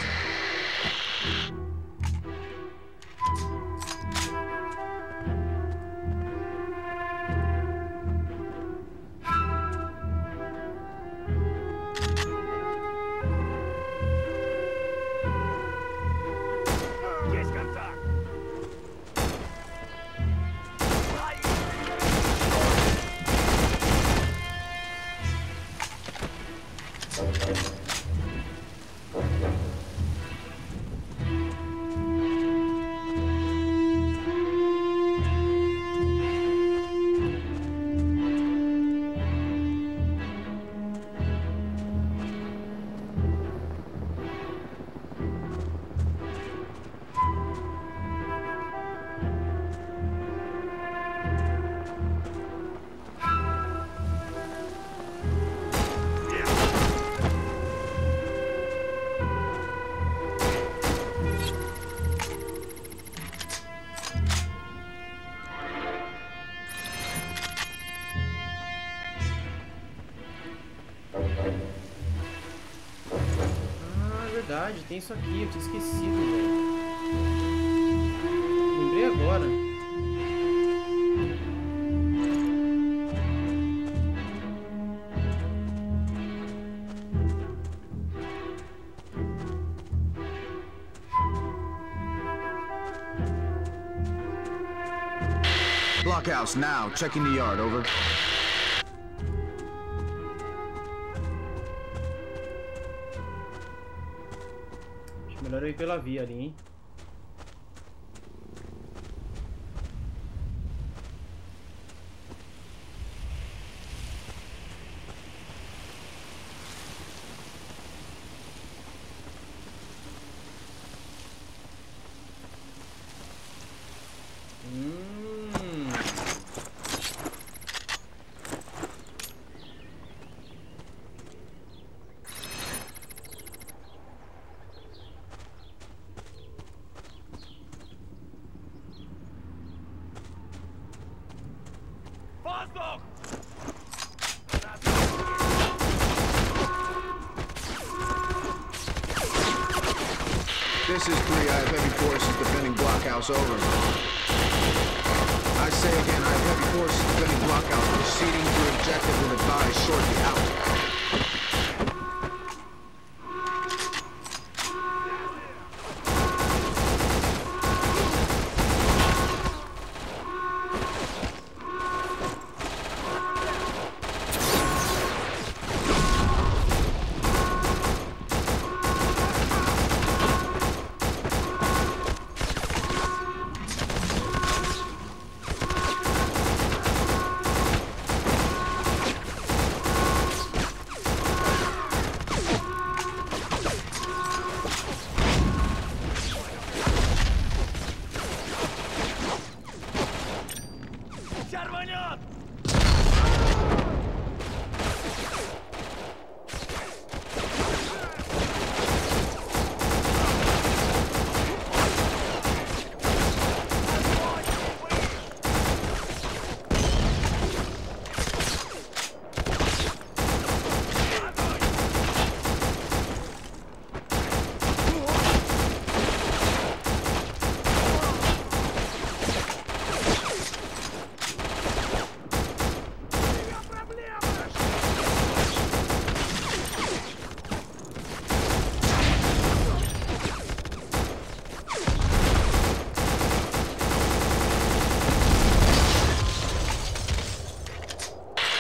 Tem isso aqui, eu tinha esquecido, velho. Lembrei agora. blockhouse now. Checking the yard, over. Acho melhor ir pela via ali, hein? This is three, I have heavy forces defending blockhouse, over. I say again, I have heavy forces defending blockhouse, proceeding to objective with advise shortly out.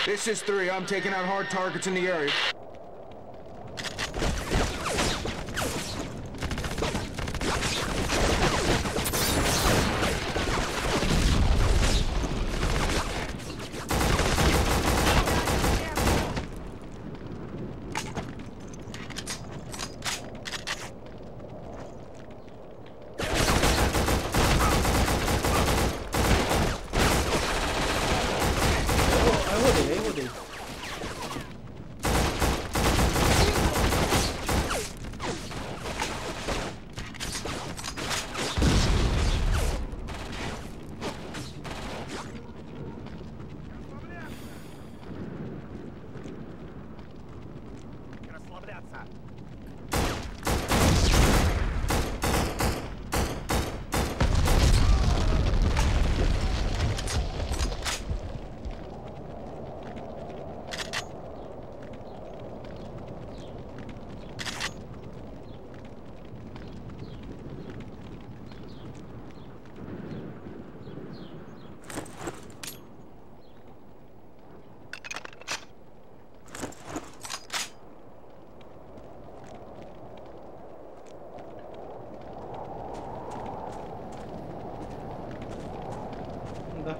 This is three, I'm taking out hard targets in the area.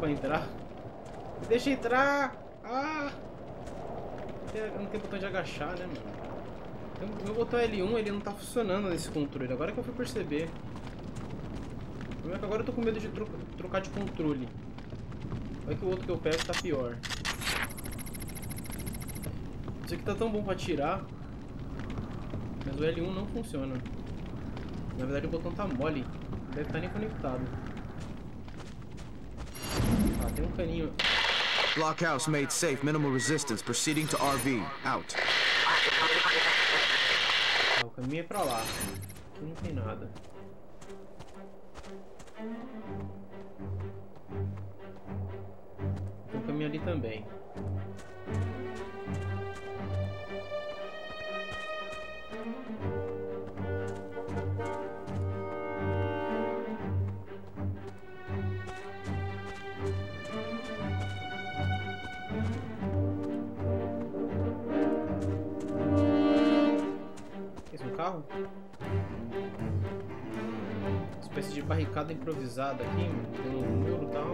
Pra entrar. Deixa entrar! Ah! Não tem botão de agachar, né, mano? Meu botão L um, ele não tá funcionando nesse controle. Agora que eu fui perceber. O problema é que agora eu tô com medo de tro trocar de controle. Olha que o outro que eu pego tá pior. Isso aqui tá tão bom pra tirar. Mas o L um não funciona. Na verdade o botão tá mole. Não deve estar nem conectado. Blockhouse made safe, minimal resistance, proceeding to R V, out. Ah, o caminho é pra lá, aqui não tem nada. Tem um caminho ali também. Thank you. de barricada improvisada aqui pelo muro e tal.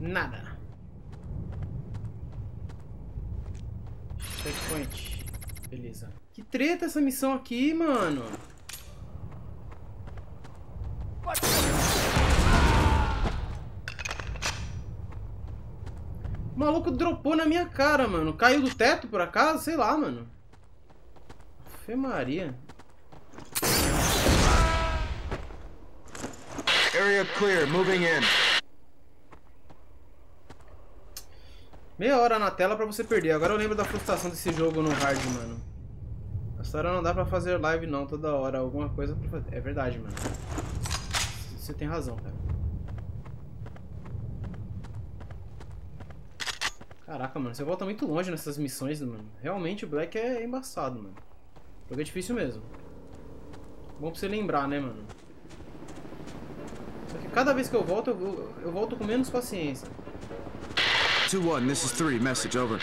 Nada. Checkpoint. Beleza. Que treta essa missão aqui, mano. O maluco dropou na minha cara, mano. Caiu do teto por acaso? Sei lá, mano. Fê Maria. Area clear, moving in. Meia hora na tela pra você perder. Agora eu lembro da frustração desse jogo no hard, mano. Essa hora não dá pra fazer live não, toda hora. Alguma coisa pra fazer. É verdade, mano. Você tem razão, cara. Caraca, mano. Você volta muito longe nessas missões, mano. Realmente o Black é embaçado, mano. O jogo é difícil mesmo. Bom pra você lembrar, né, mano? Só que cada vez que eu volto, eu, eu, eu volto com menos paciência. two one, this is three, message over.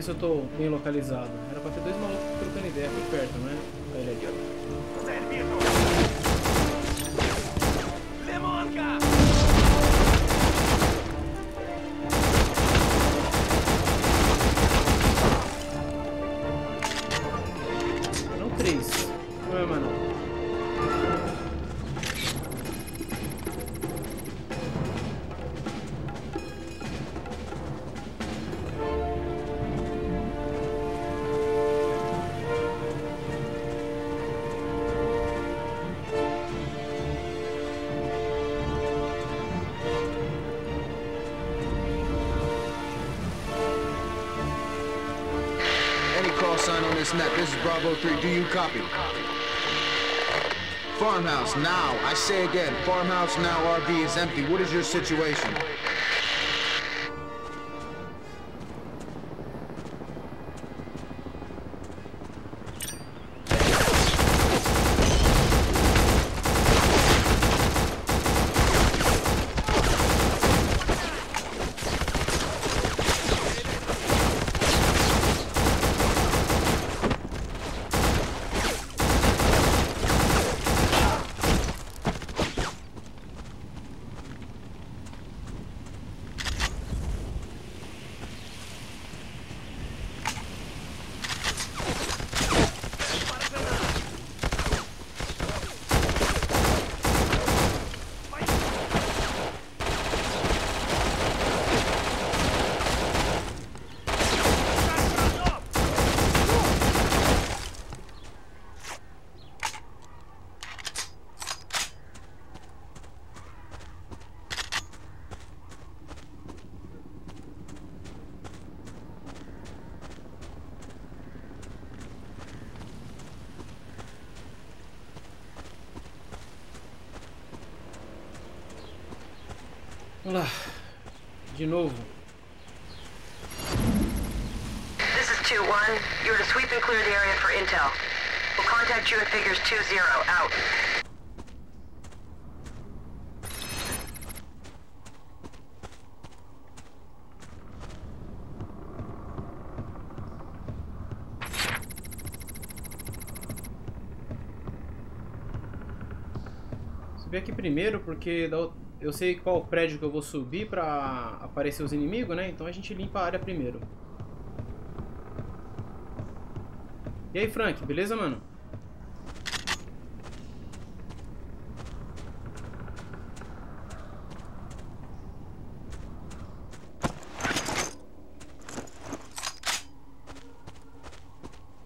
ver se eu tô bem localizado. Era pra ter dois malucos trocando ideia aqui perto, né? Olha ele ali, ó. Lemonca! This is Bravo three, do you copy? Farmhouse, now. I say again, farmhouse now, R V is empty. What is your situation? Vamos lá, de novo. This is two one. You're to sweep and clear the area for intel. We'll contact you in figures two zero. Out. Subir aqui primeiro porque da outra... Eu sei qual prédio que eu vou subir pra aparecer os inimigos, né? Então a gente limpa a área primeiro. E aí, Frank, beleza, mano?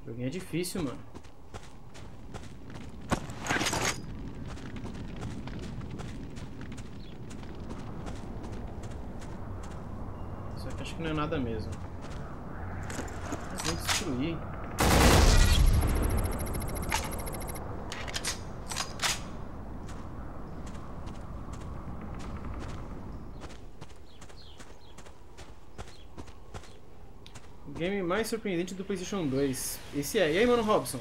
O joguinho é difícil, mano. Não é nada mesmo. Mas vou destruir. O game mais surpreendente do PlayStation dois. Esse é. E aí, mano, Robson?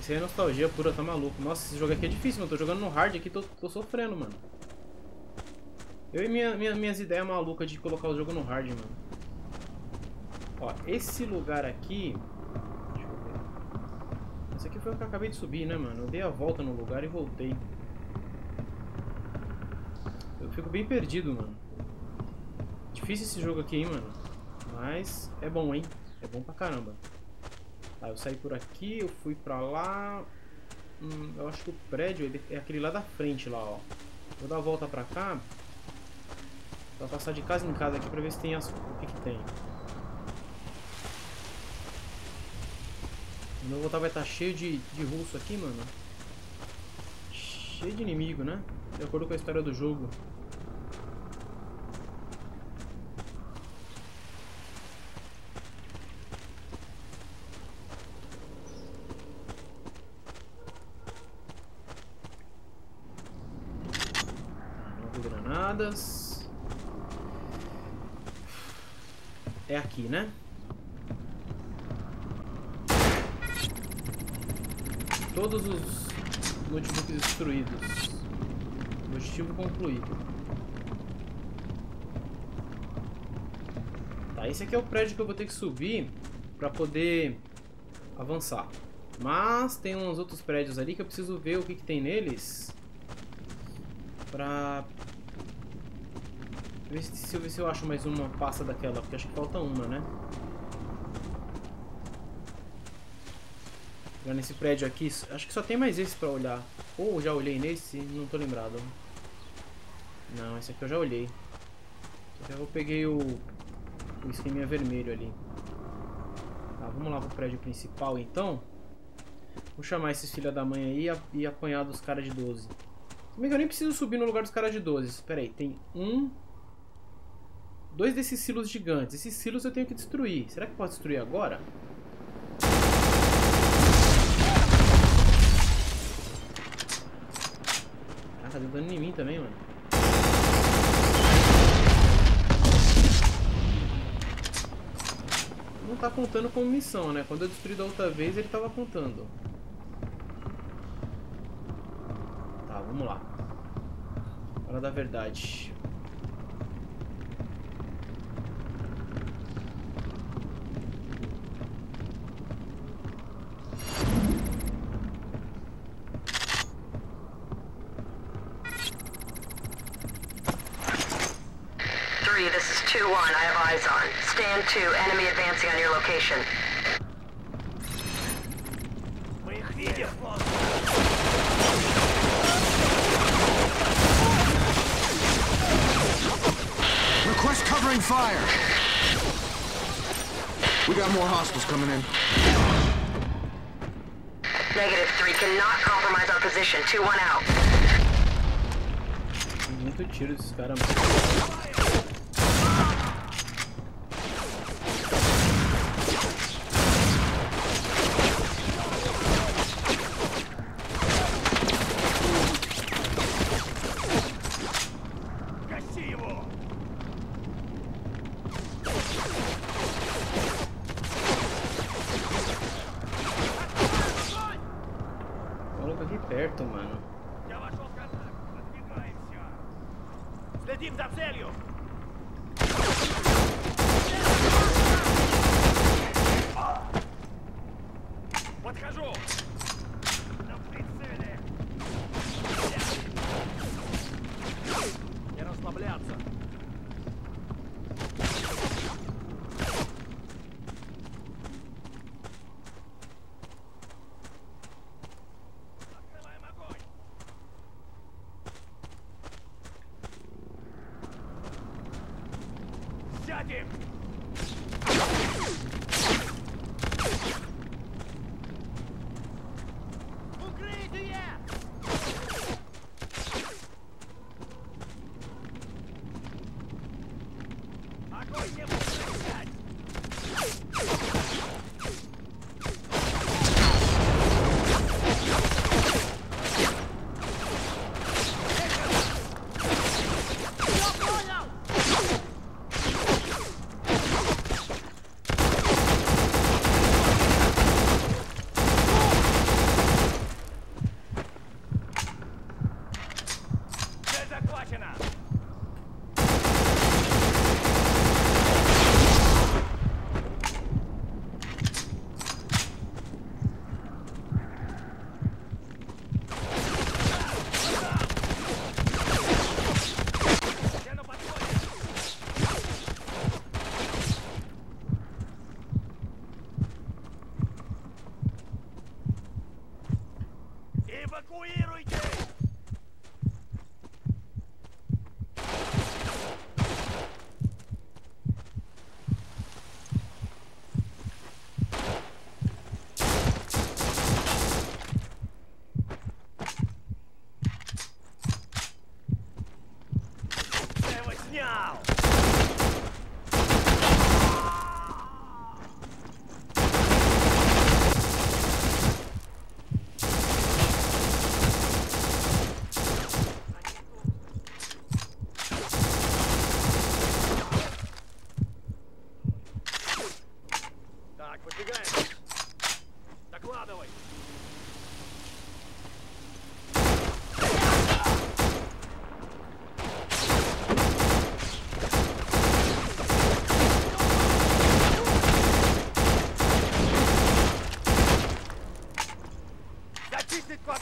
Esse aí é nostalgia pura, tá maluco. Nossa, esse jogo aqui é difícil, mano. Tô jogando no hard aqui, tô, tô sofrendo, mano. Eu e minha, minha, minhas ideias malucas de colocar o jogo no hard, mano. Ó, esse lugar aqui... Deixa eu ver. Esse aqui foi o que eu acabei de subir, né, mano? Eu dei a volta no lugar e voltei. Eu fico bem perdido, mano. Difícil esse jogo aqui, hein, mano? Mas é bom, hein? É bom pra caramba. Tá, eu saí por aqui, eu fui pra lá... Hum, eu acho que o prédio é aquele lá da frente, lá, ó. Vou dar a volta pra cá. Vou passar de casa em casa aqui pra ver se tem as... o que que tem. Quando eu voltar vai estar cheio de, de russo aqui, mano. Cheio de inimigo, né? De acordo com a história do jogo. Nove granadas. É aqui, né? Todos os notebooks destruídos. Objetivo concluído. Tá, esse aqui é o prédio que eu vou ter que subir. para poder avançar. Mas tem uns outros prédios ali que eu preciso ver o que, que tem neles. Pra... Ver se, ver se eu acho mais uma pasta daquela, porque acho que falta uma, né? Já nesse prédio aqui, acho que só tem mais esse pra olhar. Ou já olhei nesse, não tô lembrado. Não, esse aqui eu já olhei. Então eu peguei o, o esqueminha vermelho ali. Tá, vamos lá pro prédio principal então. Vou chamar esses filha da mãe aí e, e apanhar dos caras de doze. Como é que eu nem preciso subir no lugar dos caras de doze? Espera aí, tem um... Dois desses silos gigantes. Esses silos eu tenho que destruir. Será que eu posso destruir agora? Caraca, deu dano em mim também, mano. Não tá contando como missão, né? Quando eu destruí da outra vez, ele tava contando. Tá, vamos lá. Hora da verdade. To enemy advancing on your location. Request covering fire. We got more hostiles coming in. Negative three cannot compromise our position. Two one out. Muito tiro desses caras. Vamos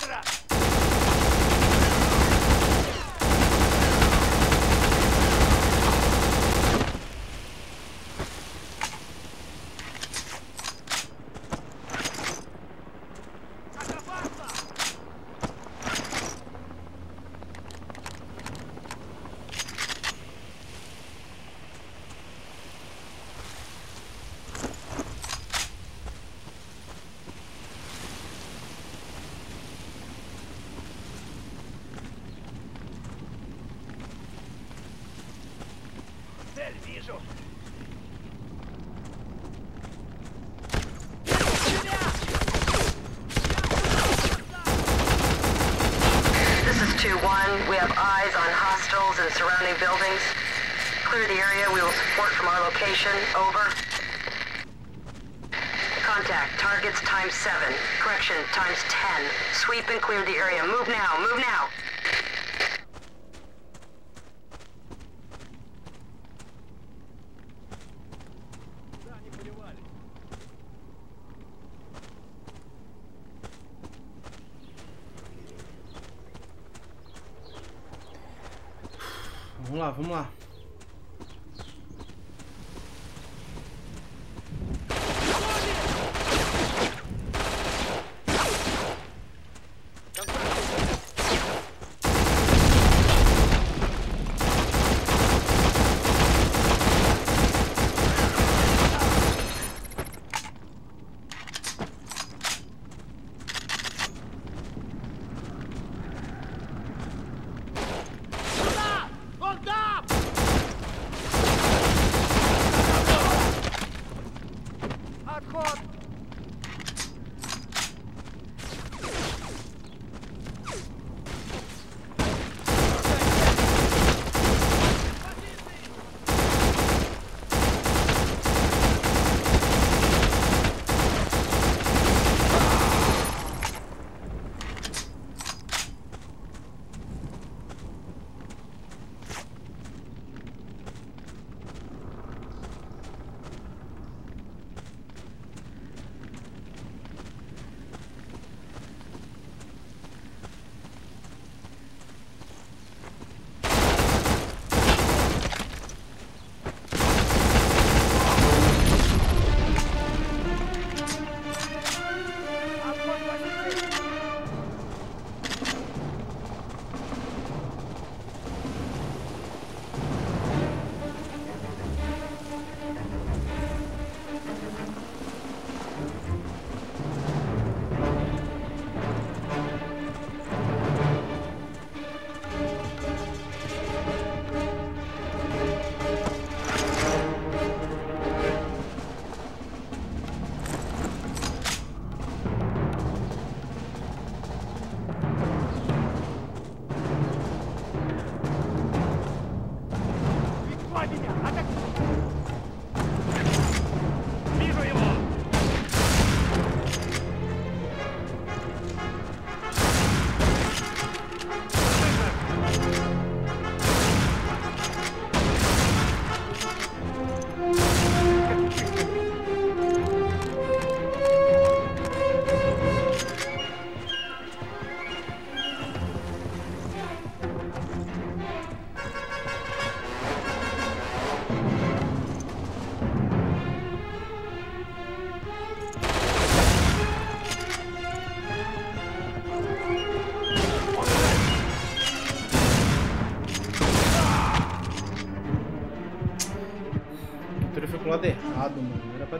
lá, vamos lá.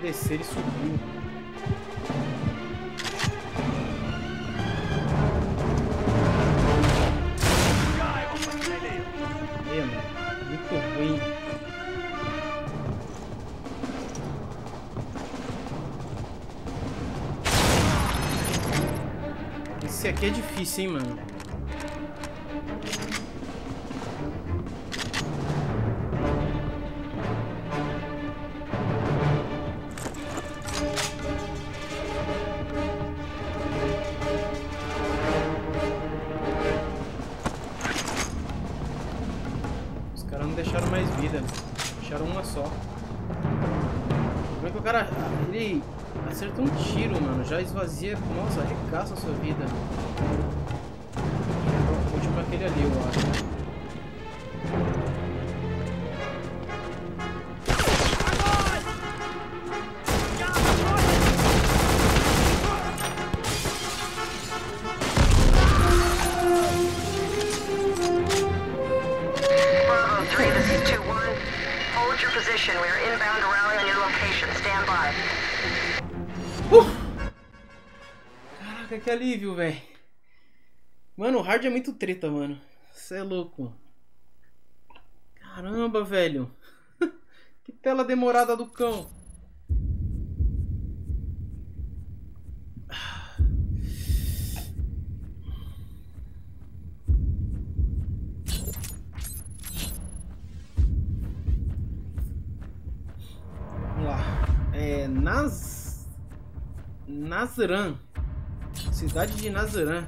Descer, ele subiu. É, mano. Muito ruim. Esse aqui é difícil, hein, mano. Deixaram uma só. Como é que o cara... Ele Acerta um tiro, mano. Já esvazia. Nossa, arregaça a sua vida. Vou tirar aquele ali, eu acho. Que alívio, velho. Mano, o hard é muito treta, mano. Você é louco. Caramba, velho. Que tela demorada do cão. Vamos lá. É... Naz... Nazran. Cidade de Nazran.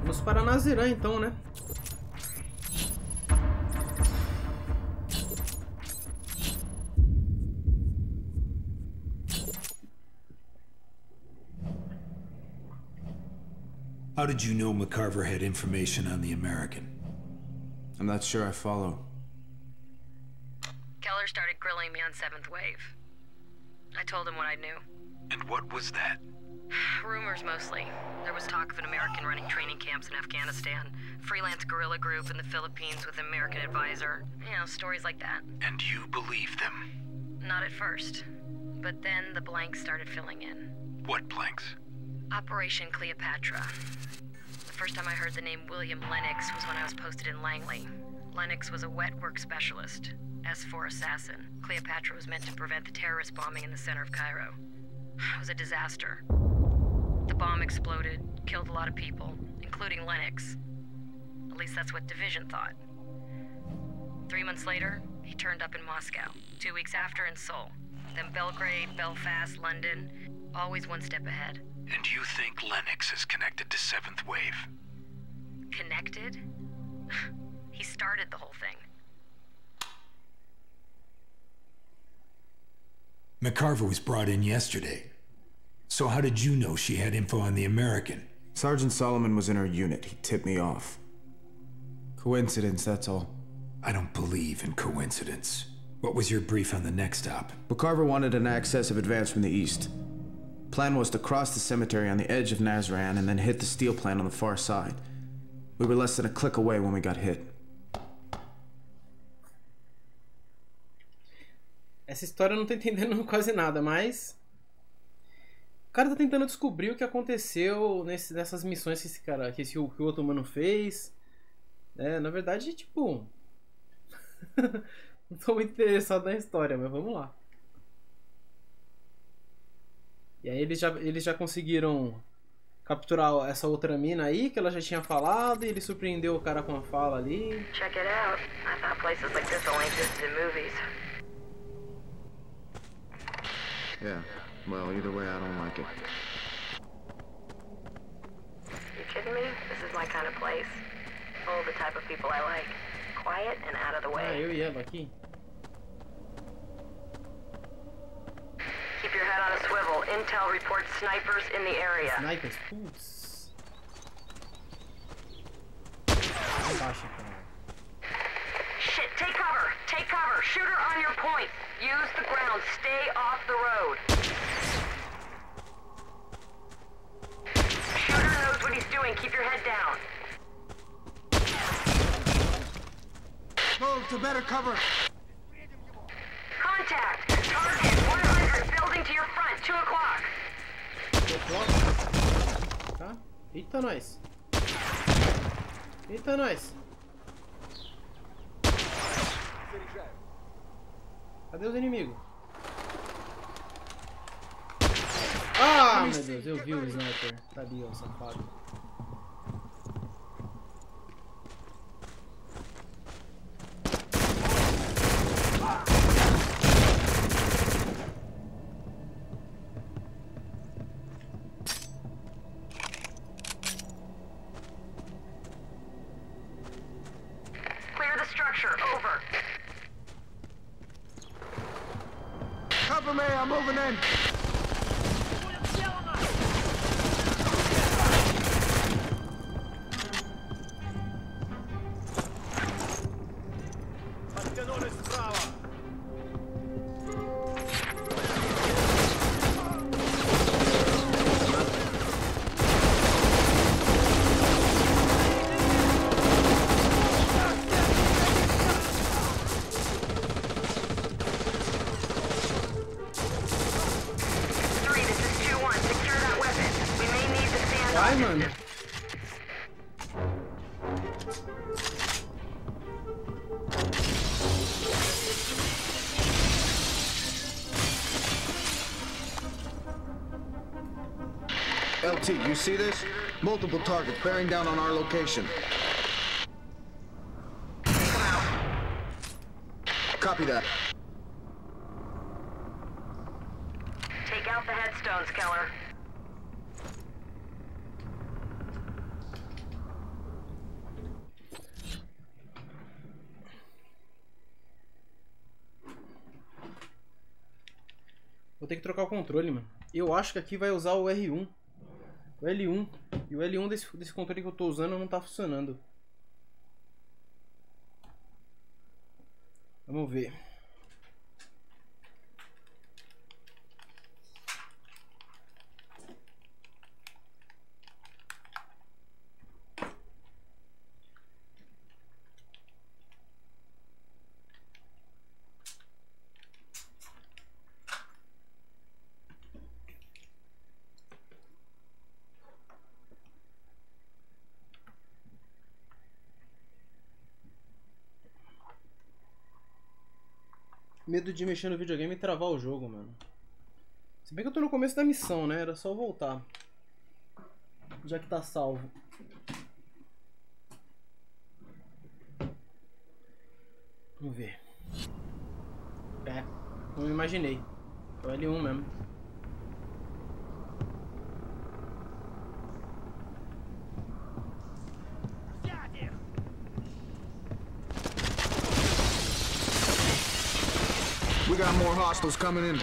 Vamos para Nazran então, né? How did you know McCarver had information on the American? I'm not sure I follow. Keller started grilling me on Seventh Wave. I told him what I knew. And what was that? Rumors mostly. There was talk of an American running training camps in Afghanistan, freelance guerrilla group in the Philippines with an American advisor. You know, stories like that. And you believed them? Not at first. But then the blanks started filling in. What blanks? Operation Cleopatra. The first time I heard the name William Lennox was when I was posted in Langley. Lennox was a wet work specialist. S four assassin. Cleopatra was meant to prevent the terrorist bombing in the center of Cairo. It was a disaster. The bomb exploded, killed a lot of people, including Lennox. At least that's what Division thought. Three months later, he turned up in Moscow. Two weeks after, in Seoul. Then Belgrade, Belfast, London. Always one step ahead. And you think Lennox is connected to Seventh Wave? Connected? He started the whole thing. McCarver was brought in yesterday. So how did you know she had info on the American? Sergeant Solomon was in her unit. He tipped me off. Coincidence, that's all. I don't believe in coincidence. What was your brief on the next stop? McCarver wanted an access of advance from the east. Plan was to cross the cemetery on the edge of Nazran and then hit the steel plant on the far side. We were less than a click away when we got hit. Essa história eu não tô entendendo quase nada, mas... O cara tá tentando descobrir o que aconteceu nesse, nessas missões que esse cara, que, esse, que o outro mano fez. É, na verdade, tipo... Não tô muito interessado na história, mas vamos lá. E aí eles já, eles já conseguiram capturar essa outra mina aí, que ela já tinha falado, e ele surpreendeu o cara com a fala ali. Check it out. I thought places like this only existed in movies. Yeah, well, either way, I don't like it. You kidding me? This is my kind of place. All the type of people I like. Quiet and out of the way. Ah, eu e ela aqui. Keep your head on a swivel. Intel reports snipers in the area. Snipers? Putz. Shit, take cover! Take cover! Shooter on your point! Use the ground. Stay off the road. Shooter knows what he's doing. Keep your head down. Move to better cover. Contact. Target one hundred. Building to your front. Two o'clock. Tá? Eita nós. Eita nós. Cadê os inimigos? Ah, meu Deus, eu vi o sniper. Tá ali, ó, safado. You see this? Multiple targets bearing down on our location. Copy that. Take out the headstones, Keller. Vou ter que trocar o controle, mano. Eu acho que aqui vai usar o R um. O L um. E o L um desse, desse controle que eu tô usando não tá funcionando. Vamos ver. Medo de mexer no videogame e travar o jogo, mano. Se bem que eu tô no começo da missão, né? Era só voltar. Já que tá salvo. Vamos ver. É, não imaginei. É o L um mesmo. We got more hostiles coming in.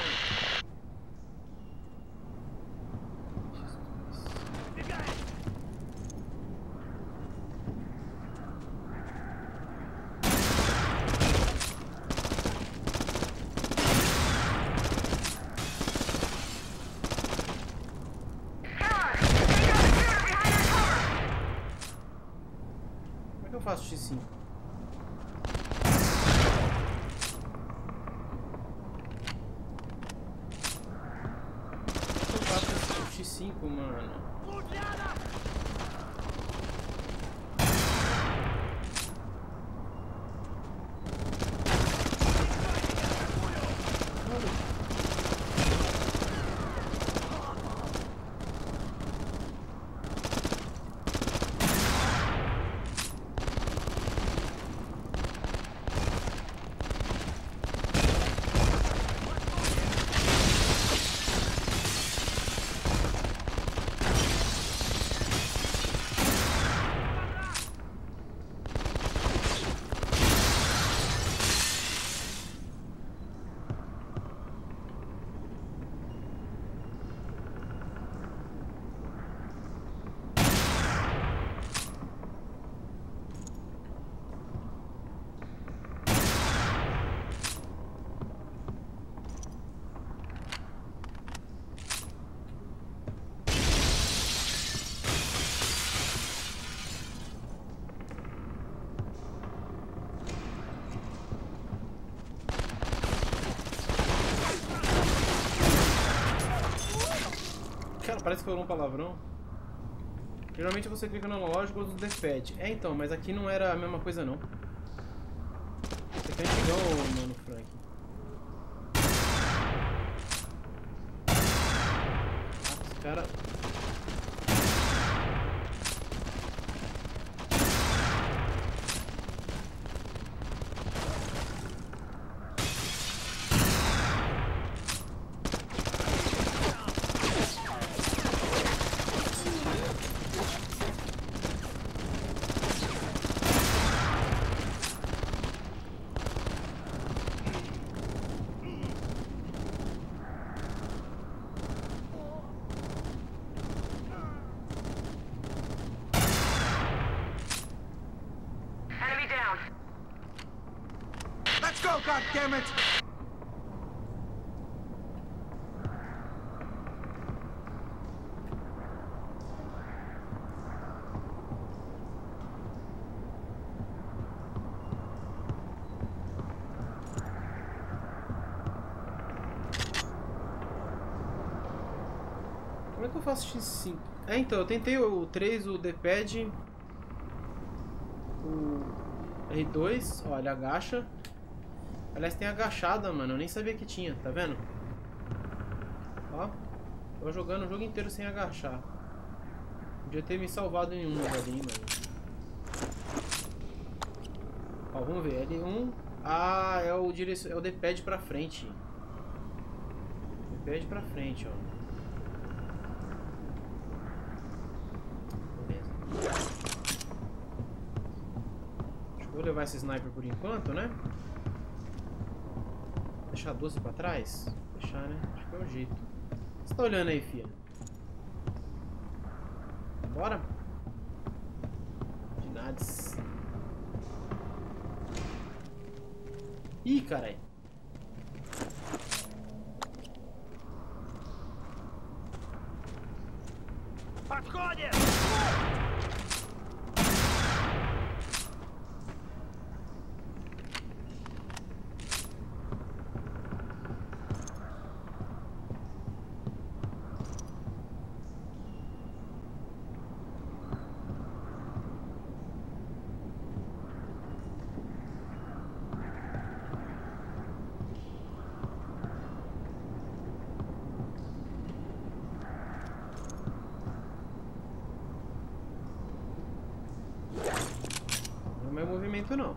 Parece que falou um palavrão. Geralmente você clica no analógico ou no D-pad. É então, mas aqui não era a mesma coisa não. Você quer chegar ou mano, Frank? Os caras... God damn it! Como é que eu faço X cinco? É, então, eu tentei o três, o D-pad, o R dois, ó, ele agacha. Aliás, tem agachada, mano, eu nem sabia que tinha, tá vendo? Ó, tô jogando o jogo inteiro sem agachar. Podia ter me salvado em uma ali, mano. Ó, vamos ver, L um... Ah, é o, direc... é o D-pad pra frente. D-pad pra frente, ó. Vou levar esse sniper por enquanto, né? Deixar doze pra trás? Deixar, né? Acho que é o jeito. O que você tá olhando aí, filha? Bora? De nada. Ih, caralho. Não.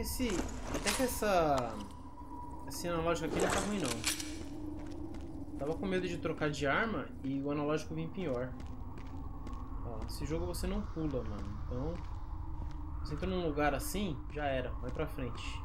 Esse, até que essa, esse analógico aqui não tá ruim não. Tava com medo de trocar de arma e o analógico vim pior. Ó, esse jogo você não pula, mano. Então, você entra num lugar assim, já era, vai pra frente.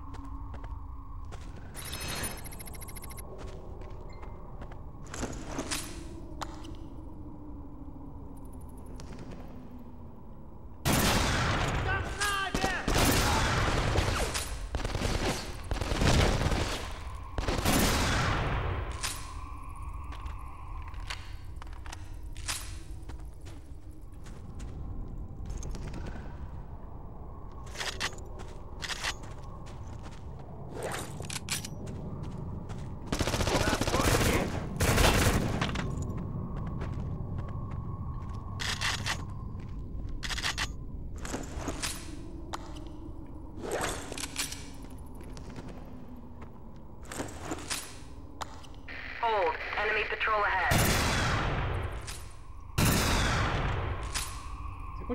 Enemy patrol ahead.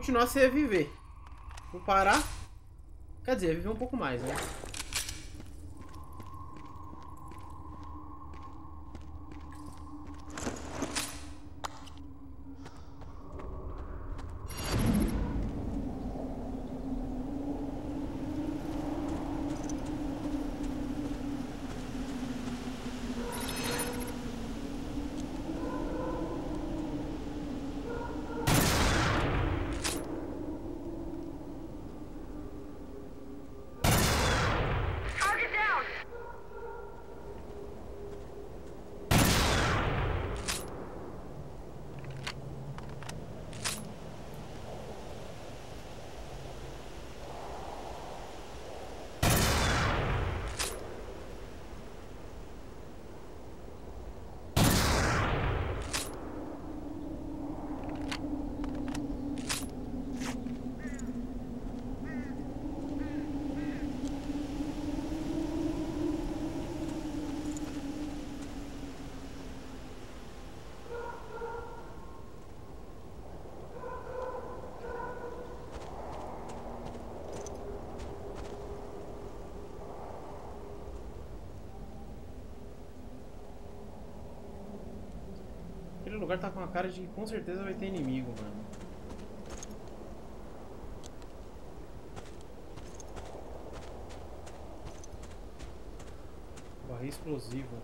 continuar a se reviver. Vou parar. Quer dizer, reviver um pouco mais, né? O lugar tá com a cara de que com certeza vai ter inimigo, mano. Barril explosivo.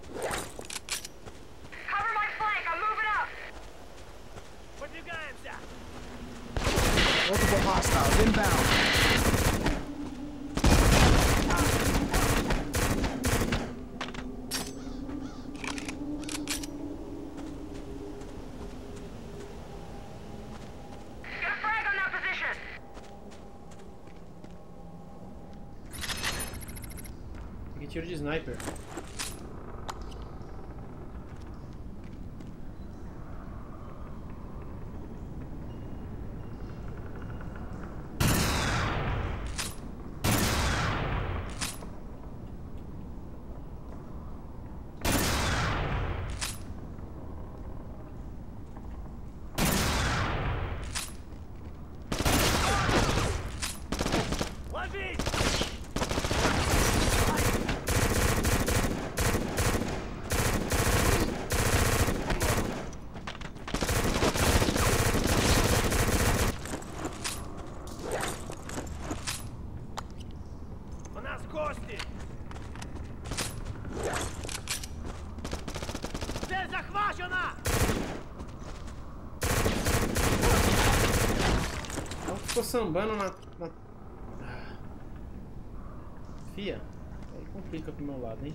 Multiple hostiles inbound. Tiro de sniper. Sambando na, na... Fia, aí complica pro meu lado, hein?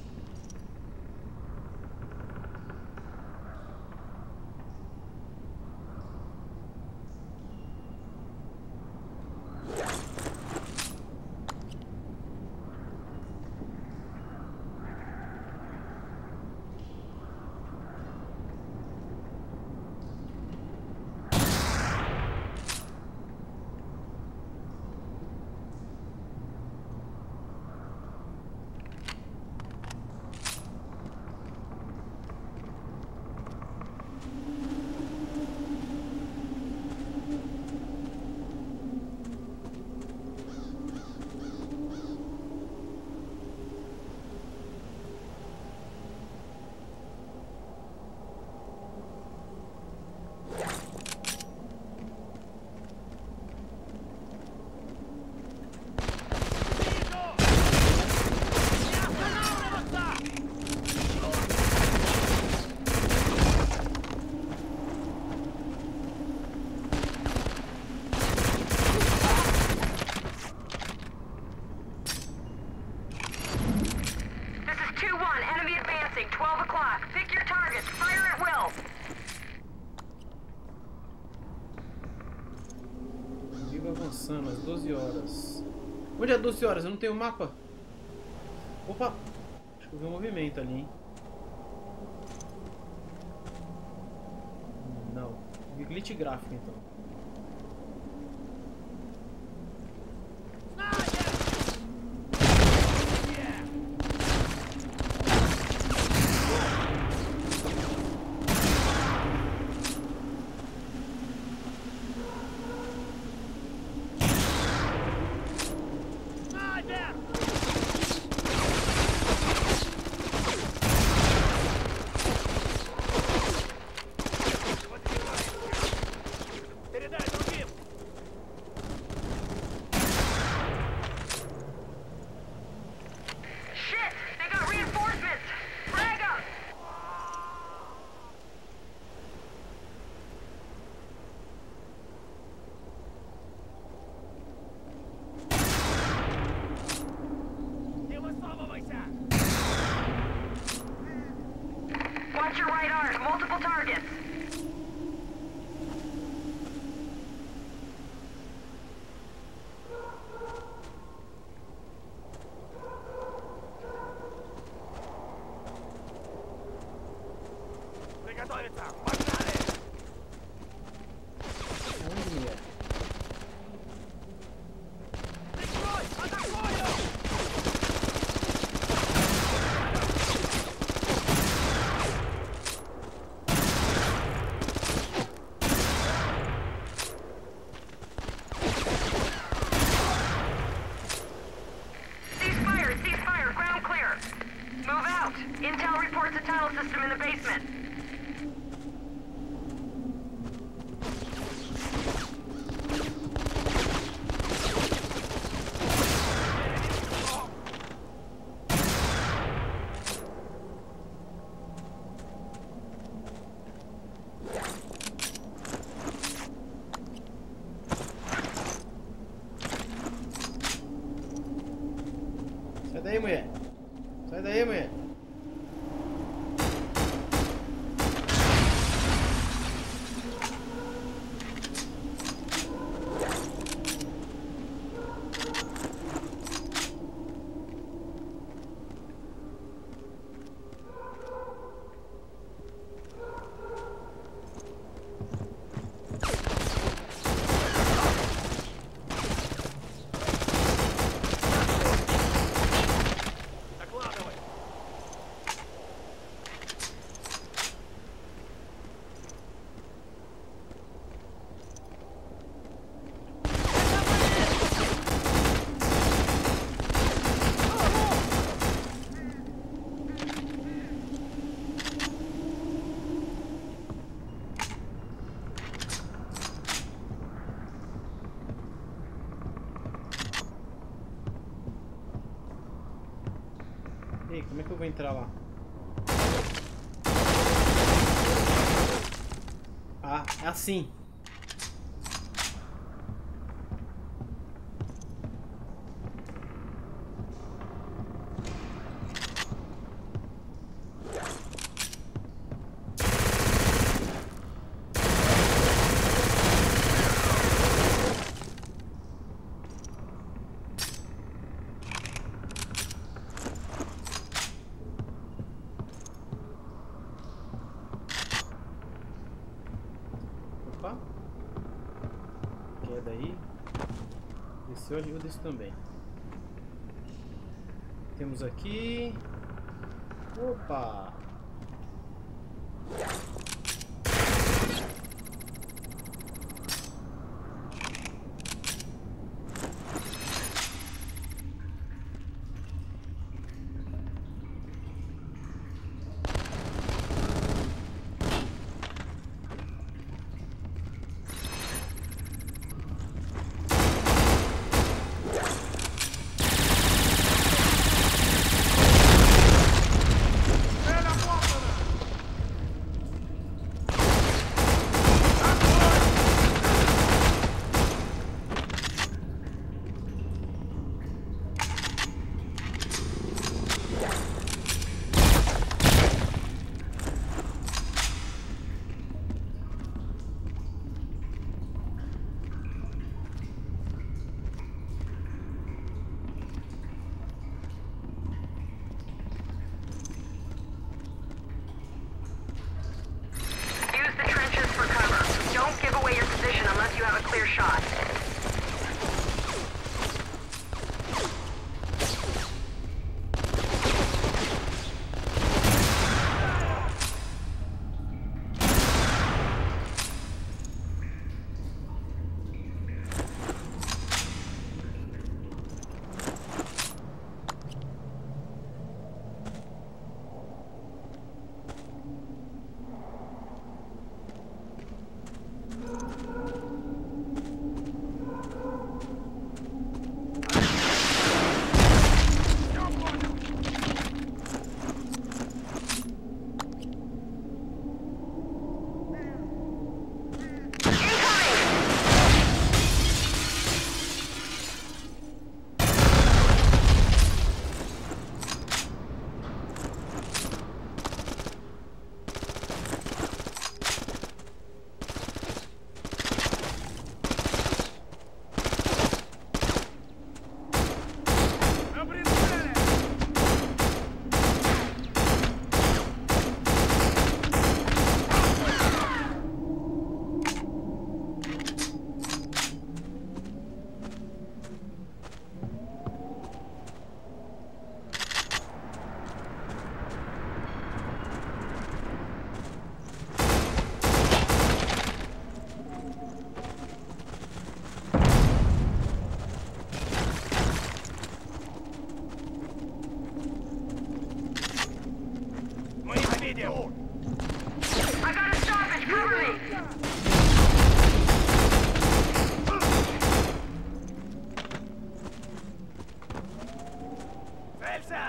doze horas. Onde é doze horas? Eu não tenho mapa? Opa! Acho que eu vi um movimento ali, hein? Não. Eu vi glitch gráfico, então. multiple targets. Como é que eu vou entrar lá? Ah, é assim. Eu ajudo isso também. Temos aqui. Opa!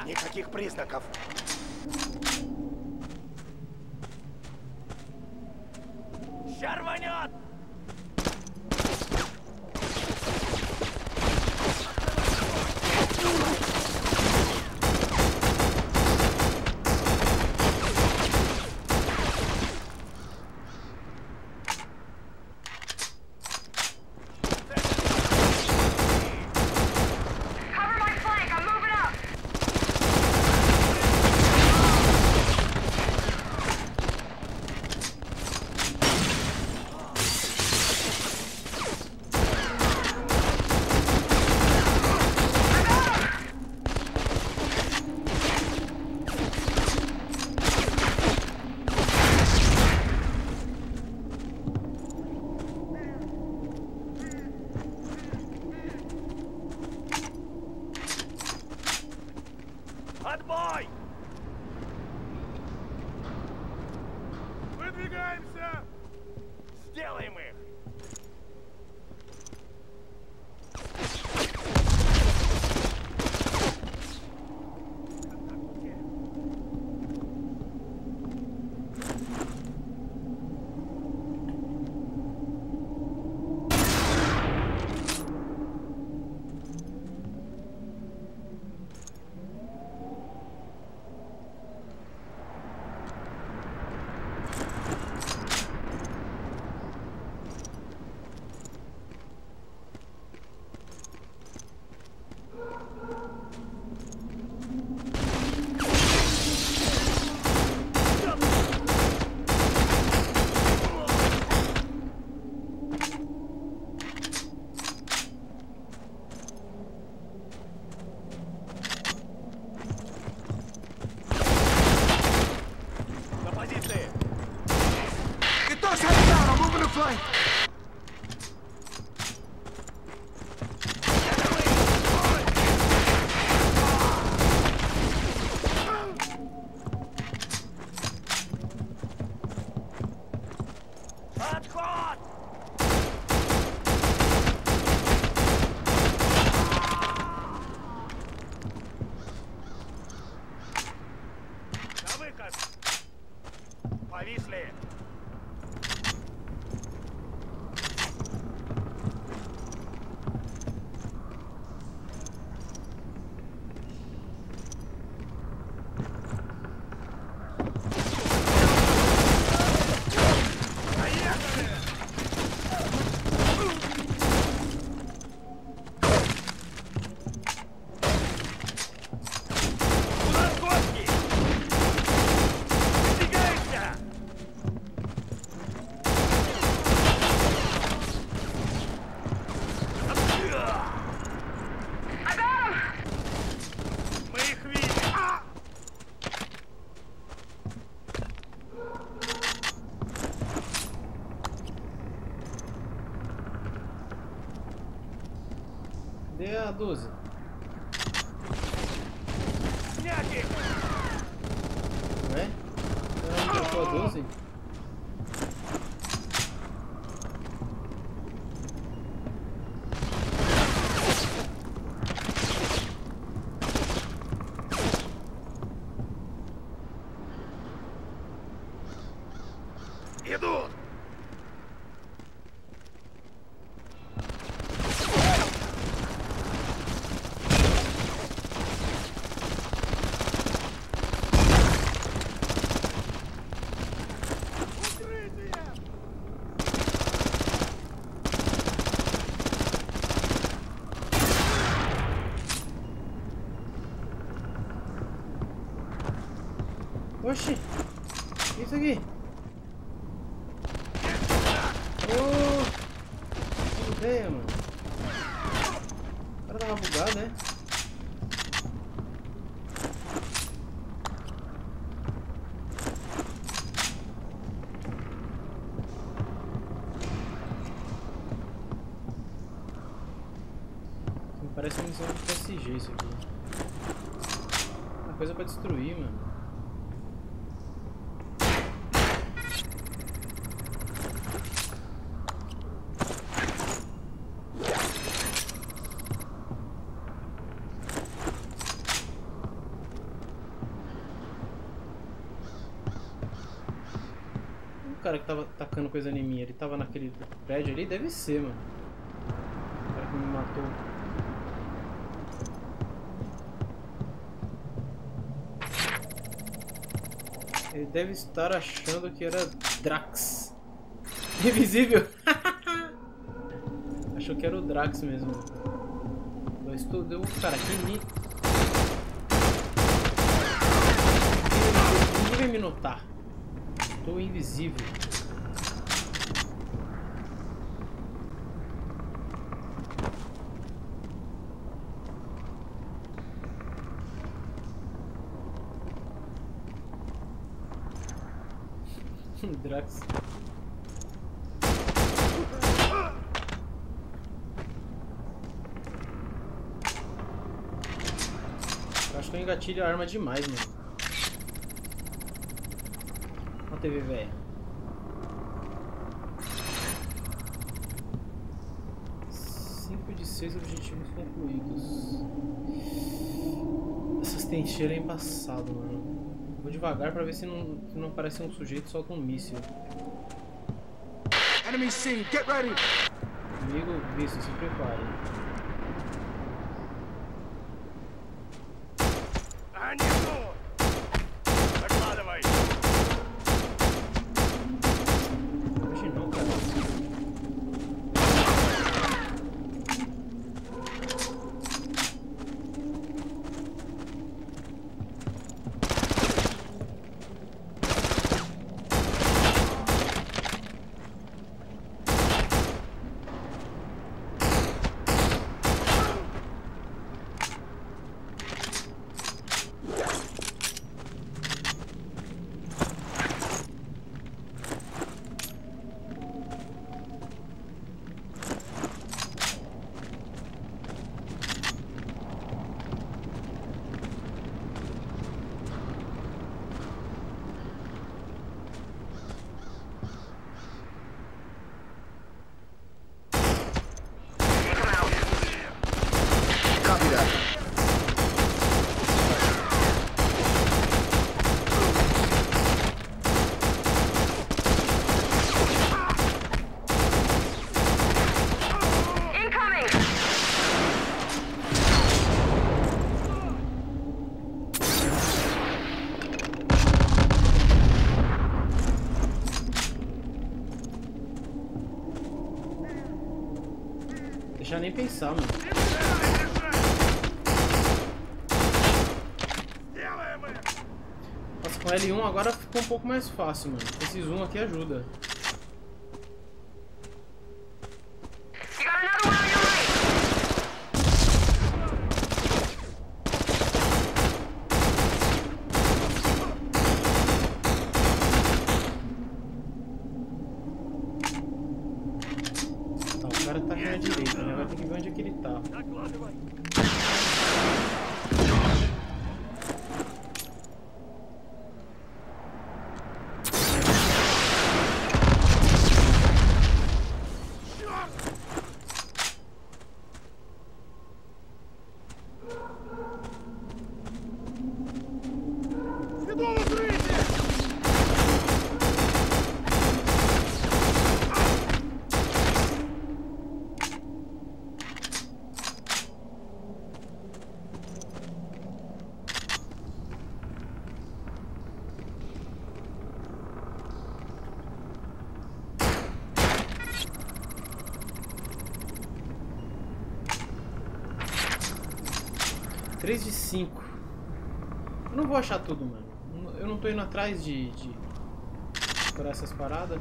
Никаких признаков. Сейчас рванет! doze. Ué? Não, só doze? Oxi, o que é isso aqui? Oh, que ideia, mano. O cara tava bugado, né? Parece um jogo de P S G isso aqui. Uma coisa pra destruir, mano. cara que tava tacando coisa em mim? Ele tava naquele prédio ali? Deve ser, mano. O cara que me matou. Ele deve estar achando que era Drax. Invisível! Achou que era o Drax mesmo. Eu estou... Deu... Cara, que ni... Ninguém vai me notar. Estou invisível. Drax. Eu acho que eu engatilho a arma demais, mano. Olha a T V, velho. cinco de seis objetivos concluídos. Essas trincheiras é embaçado, mano. Vou devagar pra ver se não, se não aparece um sujeito só com um míssil. Enemy scene, get ready! Amigo, míssil, se prepare. And you Hoje não, nem pensar, mano. Nossa, com L um agora ficou um pouco mais fácil, mano. Esse zoom aqui ajuda. três de cinco. Eu não vou achar tudo, mano. Eu não tô indo atrás de... de... por essas paradas.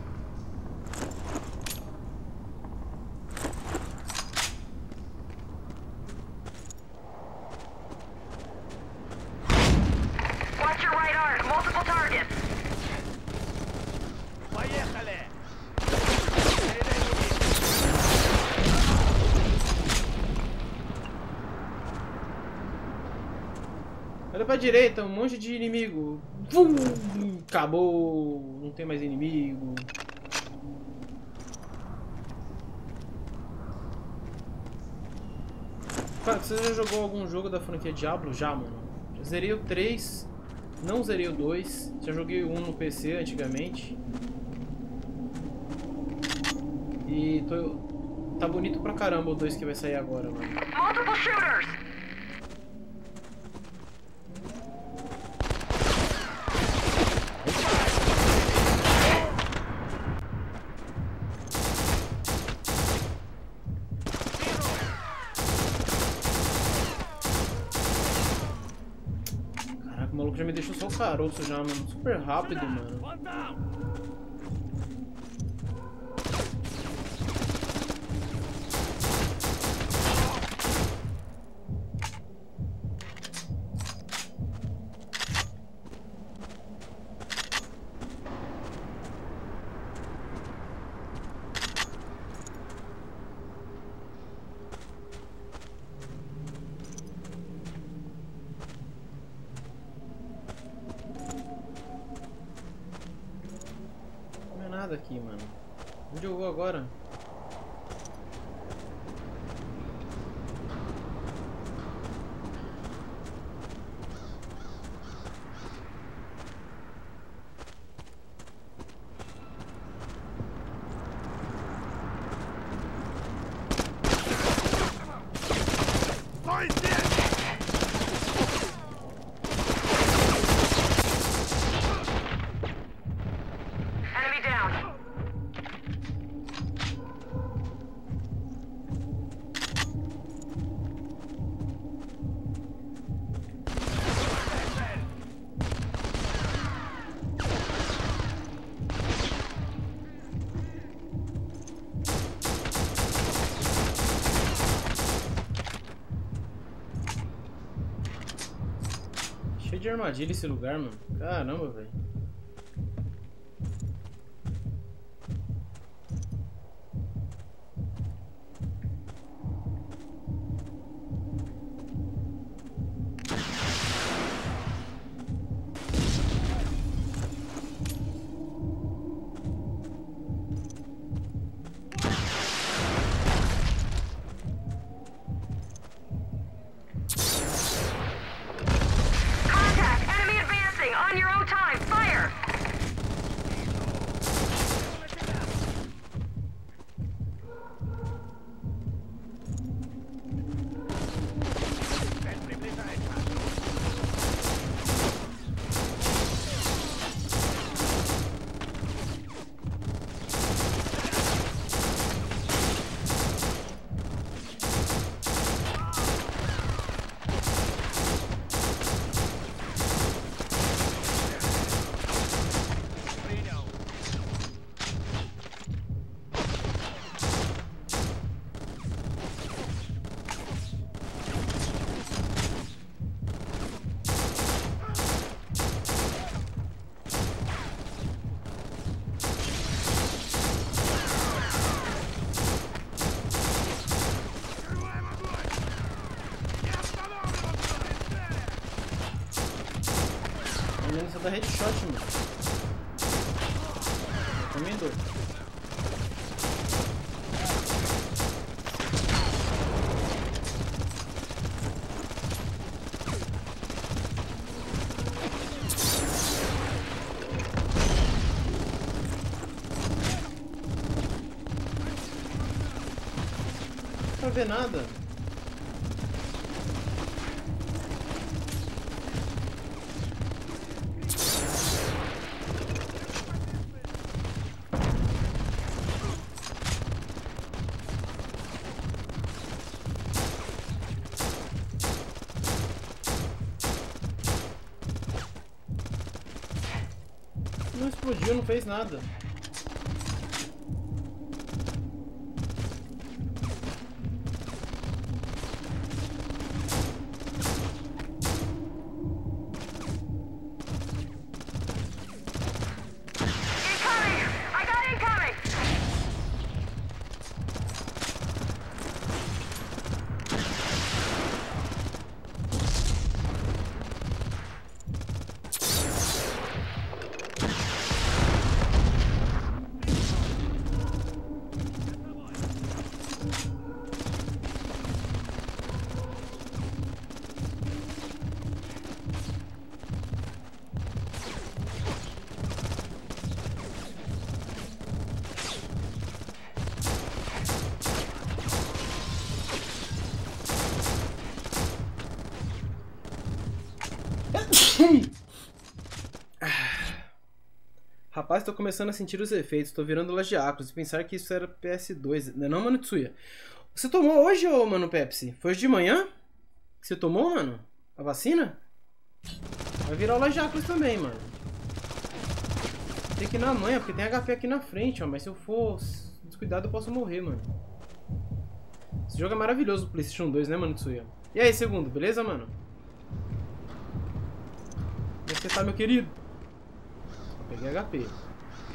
Direita, um monte de inimigo. Vum, acabou, não tem mais inimigo. Cara, você já jogou algum jogo da franquia Diablo? Já, mano. Já zerei o três, não zerei o dois. Já joguei o um no P C antigamente. E tô... tá bonito pra caramba o dois que vai sair agora, mano. Multiple shooters! Caraca, o maluco já me deixou só o caroço já, mano. Super rápido, mano. Aqui, mano. Onde eu vou agora? Que armadilha esse lugar, mano. Caramba, velho. Da headshot, mano. Recomendo. Não pra ver nada. Explodiu, não fez nada. Rapaz, tô começando a sentir os efeitos. Tô virando lagiacos e pensar que isso era P S dois. Não, mano, Tsuya. Você tomou hoje, ô, mano, Pepsi? Foi hoje de manhã que você tomou, mano? A vacina? Vai virar o lagiacos também, mano. Tem que ir na manhã, porque tem H P aqui na frente, ó. Mas se eu for descuidado, eu posso morrer, mano. Esse jogo é maravilhoso, o Playstation dois, né, mano, Tsuya? E aí, segundo, beleza, mano? Como é que você tá, meu querido? Peguei H P.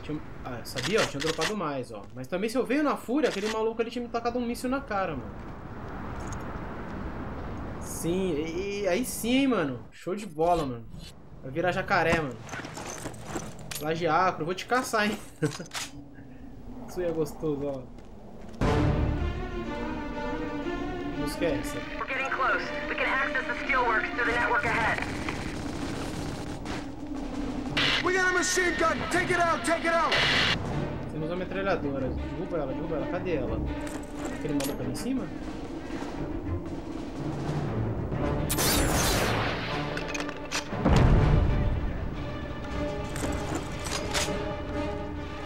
Tinha... Ah, sabia, ó, tinha dropado mais, ó. Mas também se eu venho na fúria, aquele maluco ali tinha me tacado um míssil na cara, mano. Sim, e, e aí sim, hein, mano. Show de bola, mano. Vai virar jacaré, mano. Lagiacro, vou te caçar, hein. Isso é gostoso, ó. A música é essa. We're getting close. We can access the steelworks through the network ahead. We got a machine gun. Take it out, take it out. Temos uma metralhadora. Derruba ela, derruba ela. Cadê ela? Aquele maluco ali em cima?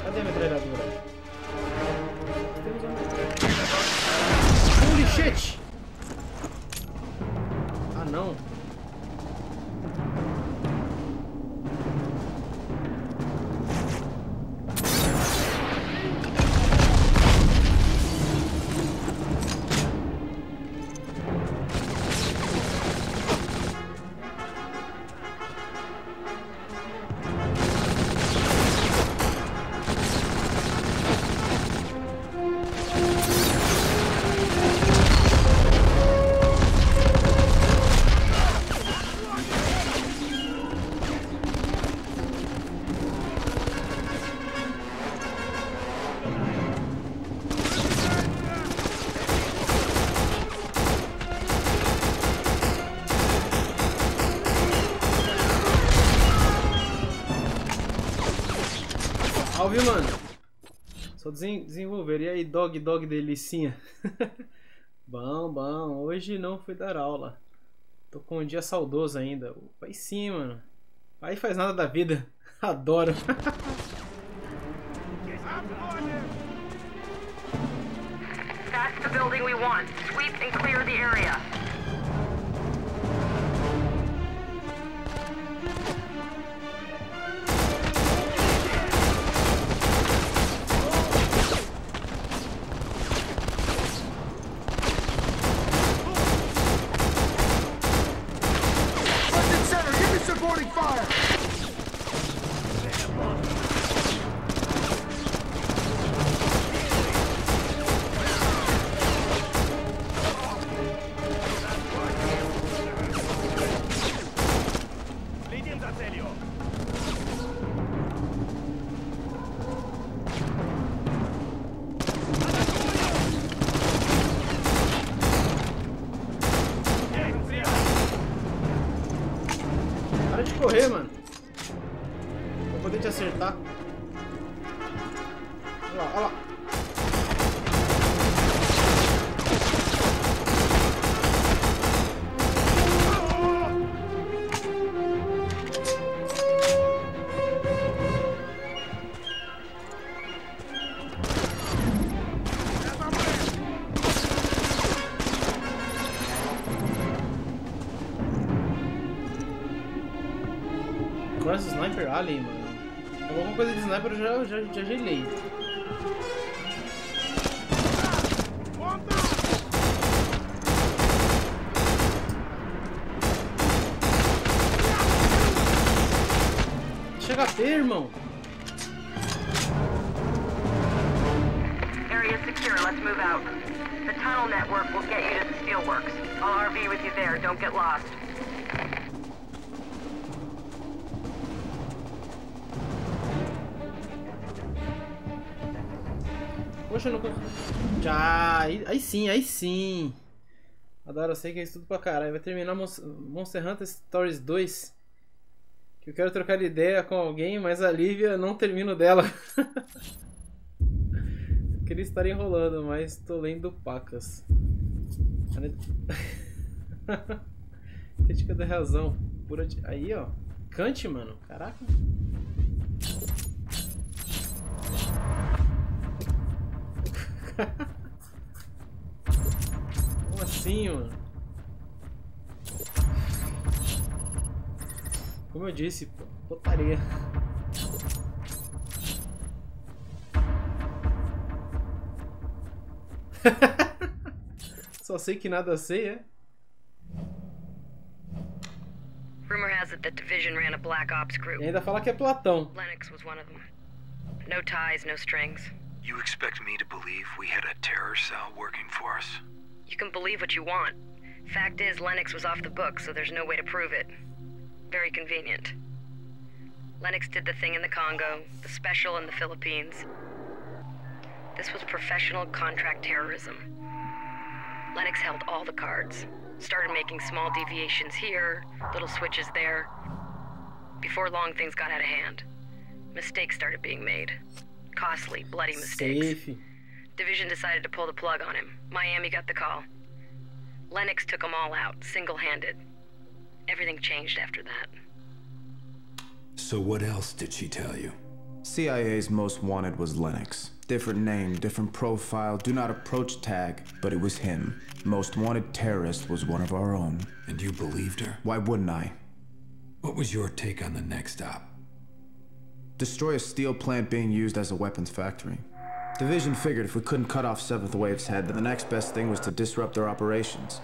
Cadê a metralhadora? Temos uma metralhadora. Holy shit! Ah, não. Viu, mano? Só desenvolver. E aí, dog, dog, delicinha. Bom, bom. Hoje não fui dar aula. Tô com um dia saudoso ainda. Pai sim, mano. Pai faz nada da vida. Adoro. That's the building we want. Sweep and clear the area. Ali, mano. Alguma coisa de sniper eu já, já, já gelei. Chega a ter, irmão. Area secure, let's move out. The tunnel network will get you to the steelworks. I'll R V with you there, don't get lost. Poxa, eu não consigo. Já, aí, aí sim, aí sim. Adoro, eu sei que é isso tudo pra caralho. Vai terminar Monster Hunter Stories dois. Que eu quero trocar ideia com alguém, mas a Lívia não termino dela. Eu queria estar enrolando, mas tô lendo pacas. Crítica da razão. Pura de... Aí, ó. gigante, mano. Caraca. Como assim, mano? Como eu disse, pô, botaria. Só sei que nada sei, é? Rumor has it that division ran a black ops group. E ainda fala que é Platão. Lennox was one of them. No ties, no strings. You expect me to believe we had a terror cell working for us? You can believe what you want. Fact is, Lennox was off the book, so there's no way to prove it. Very convenient. Lennox did the thing in the Congo, the special in the Philippines. This was professional contract terrorism. Lennox held all the cards, started making small deviations here, little switches there. Before long, things got out of hand. Mistakes started being made. Costly, bloody mistakes. Safe. Division decided to pull the plug on him. Miami got the call. Lennox took them all out, single-handed. Everything changed after that. So what else did she tell you? C I A's most wanted was Lennox. Different name, different profile, do not approach tag, but it was him. Most wanted terrorist was one of our own. And you believed her? Why wouldn't I? What was your take on the next op? Destroy a steel plant being used as a weapons factory. Division figured if we couldn't cut off Seventh Wave's head, then the next best thing was to disrupt their operations.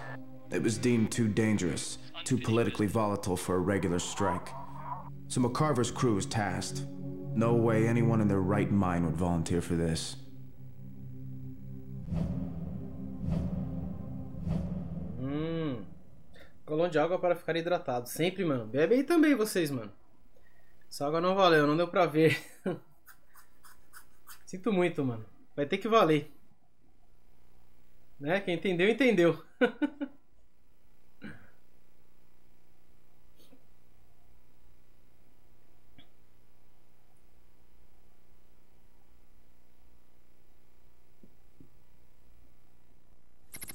It was deemed too dangerous, too politically volatile for a regular strike. So McCarver's crew was tasked. No way anyone in their right mind would volunteer for this. Hum. Colão de água para ficar hidratado. Sempre, mano. Bebe aí também vocês, mano. Essa água não valeu, não deu pra ver. Sinto muito, mano. Vai ter que valer. Né? Quem entendeu, entendeu.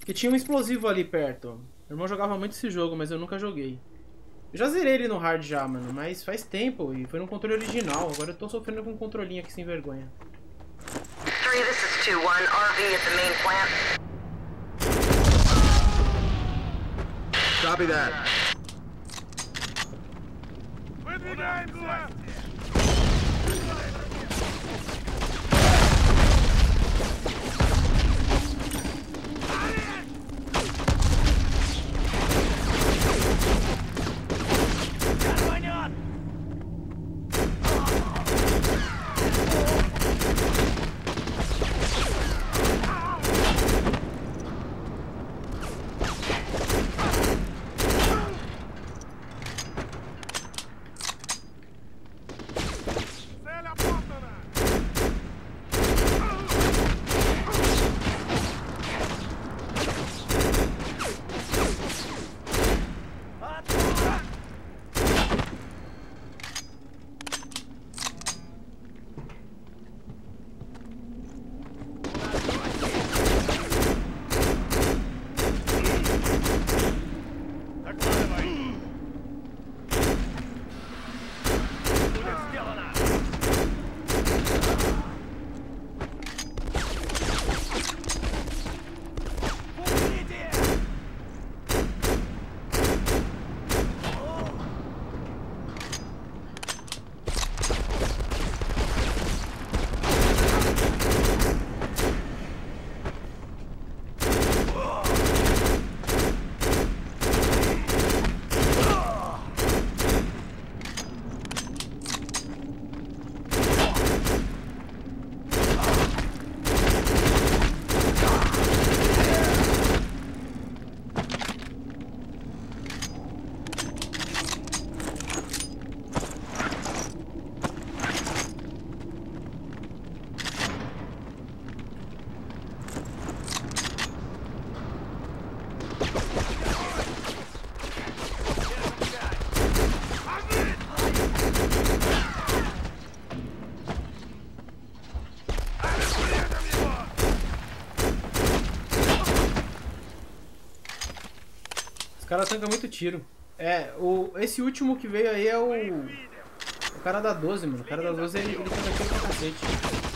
Que tinha um explosivo ali perto. Meu irmão jogava muito esse jogo, mas eu nunca joguei. Eu já zerei ele no hard já, mano, mas faz tempo e foi no controle original. Agora eu tô sofrendo com um controlinho aqui sem vergonha. three, this is two one, R V at the main plant. Copy that. O cara tanca muito tiro. É, o, esse último que veio aí é o... O cara da doze, mano. O cara da doze, ele tá aqui pra cacete.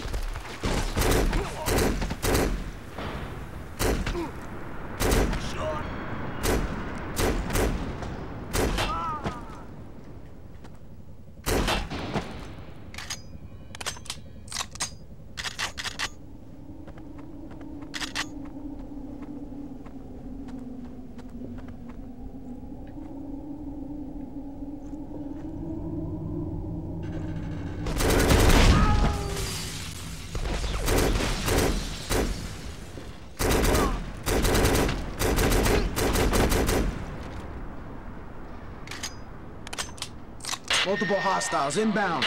Multiple hostiles inbound.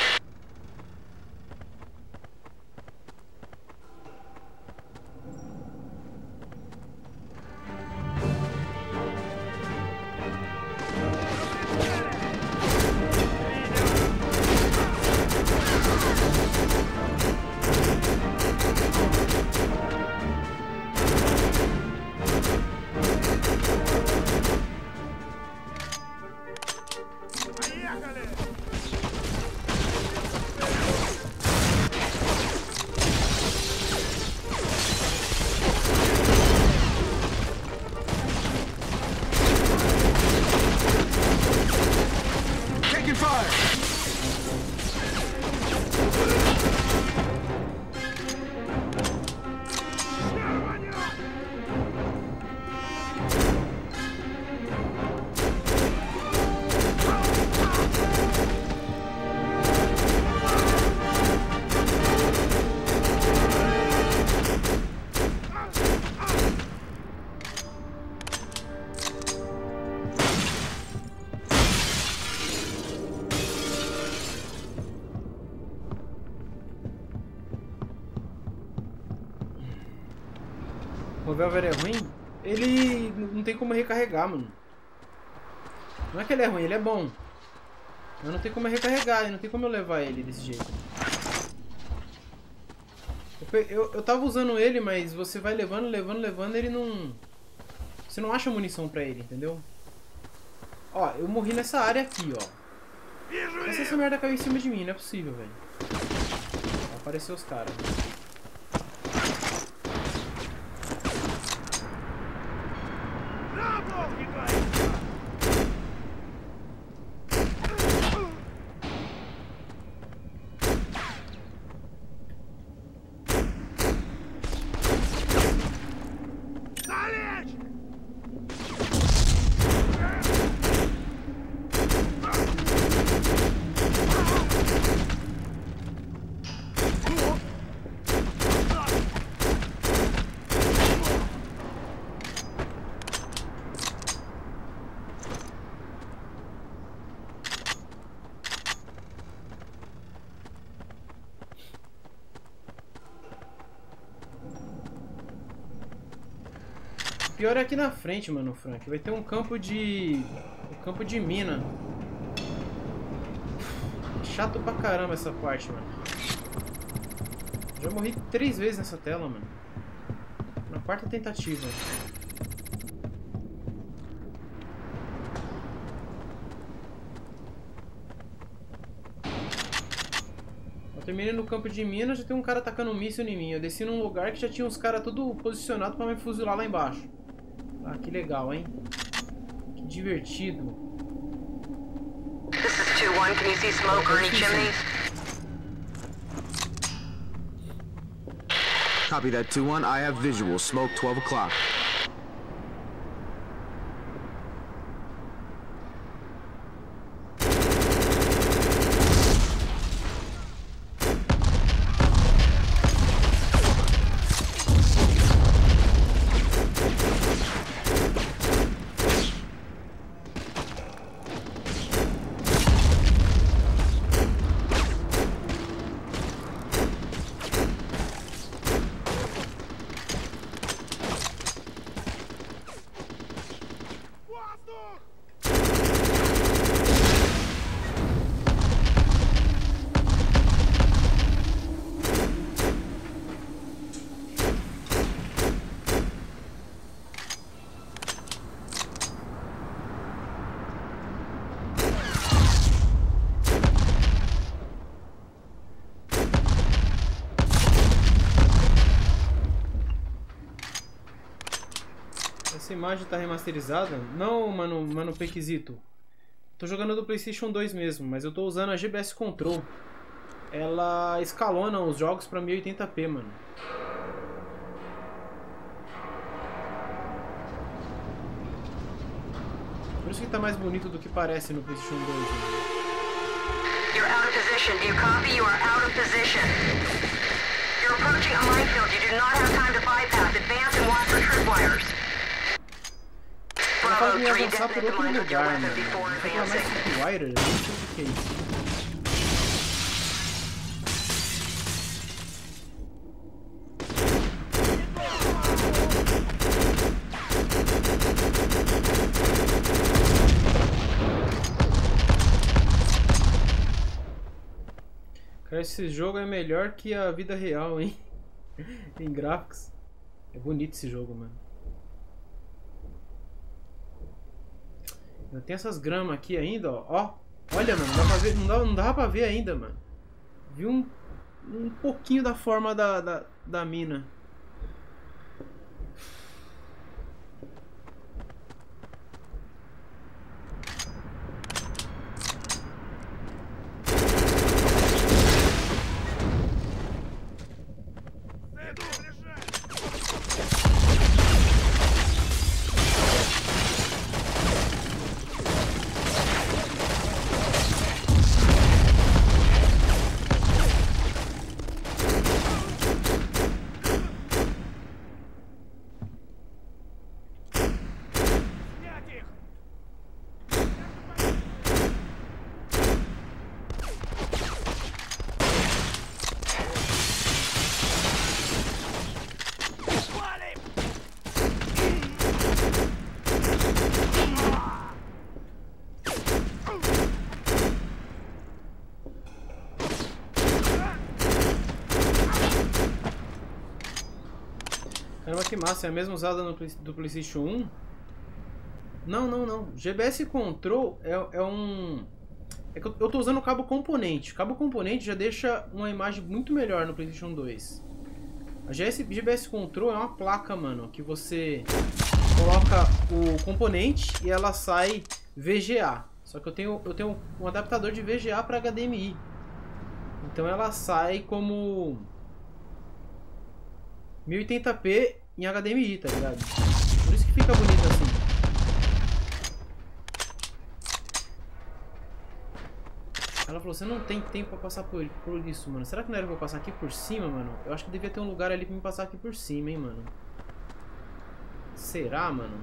O Velver é ruim, ele não tem como recarregar, mano. Não é que ele é ruim, ele é bom. Mas não tem como recarregar, não tem como eu levar ele desse jeito. Eu, eu, eu tava usando ele, mas você vai levando, levando, levando, ele não... Você não acha munição pra ele, entendeu? Ó, eu morri nessa área aqui, ó. Essa, essa merda caiu em cima de mim, não é possível, velho. Apareceu os caras. Pior é aqui na frente, mano, Frank. Vai ter um campo de... Um campo de mina. Chato pra caramba essa parte, mano. Já morri três vezes nessa tela, mano. Na quarta tentativa. Eu terminei no campo de mina, já tem um cara atacando um míssil em mim. Eu desci num lugar que já tinha uns caras tudo posicionado pra me fuzilar lá embaixo. Ah, que legal, hein? Que divertido. This is two one. Can you see smoke or any chimneys? Copy that two one. I have visual. Smoke twelve o'clock. imagem tá remasterizada? Não, mano, mano Pequisito. Tô jogando do Playstation dois mesmo, mas eu tô usando a G B S Control. Ela escalona os jogos pra mil e oitenta p, mano. Por isso que tá mais bonito do que parece no Playstation dois. You're out of position. Do you copy? You are out of position. You're approaching a minefield. You do not have time to bypass. Advance and watch for trip wires. Bravo three, death at the minefield weapon before advancing. Trip wire? Não sei o que é isso. Esse jogo é melhor que a vida real, hein? Em gráficos. É bonito esse jogo, mano. Ainda tem essas gramas aqui ainda, ó. Ó, olha, mano, dá pra ver, não, dá, não dá pra ver ainda, mano. Viu um, um pouquinho da forma da, da, da mina. Que massa, é a mesma usada no, do Playstation um? Não, não, não. G B S Control é, é um... É que eu, eu tô usando o cabo componente. O cabo componente já deixa uma imagem muito melhor no Playstation dois. A G B S Control é uma placa, mano, que você coloca o componente e ela sai V G A. Só que eu tenho, eu tenho um adaptador de V G A para H D M I. Então ela sai como... mil e oitenta p... em H D M I, tá ligado? Por isso que fica bonito assim. Ela falou, você não tem tempo pra passar por, por isso, mano. Será que não era pra eu passar aqui por cima, mano? Eu acho que devia ter um lugar ali pra me passar aqui por cima, hein, mano. Será, mano?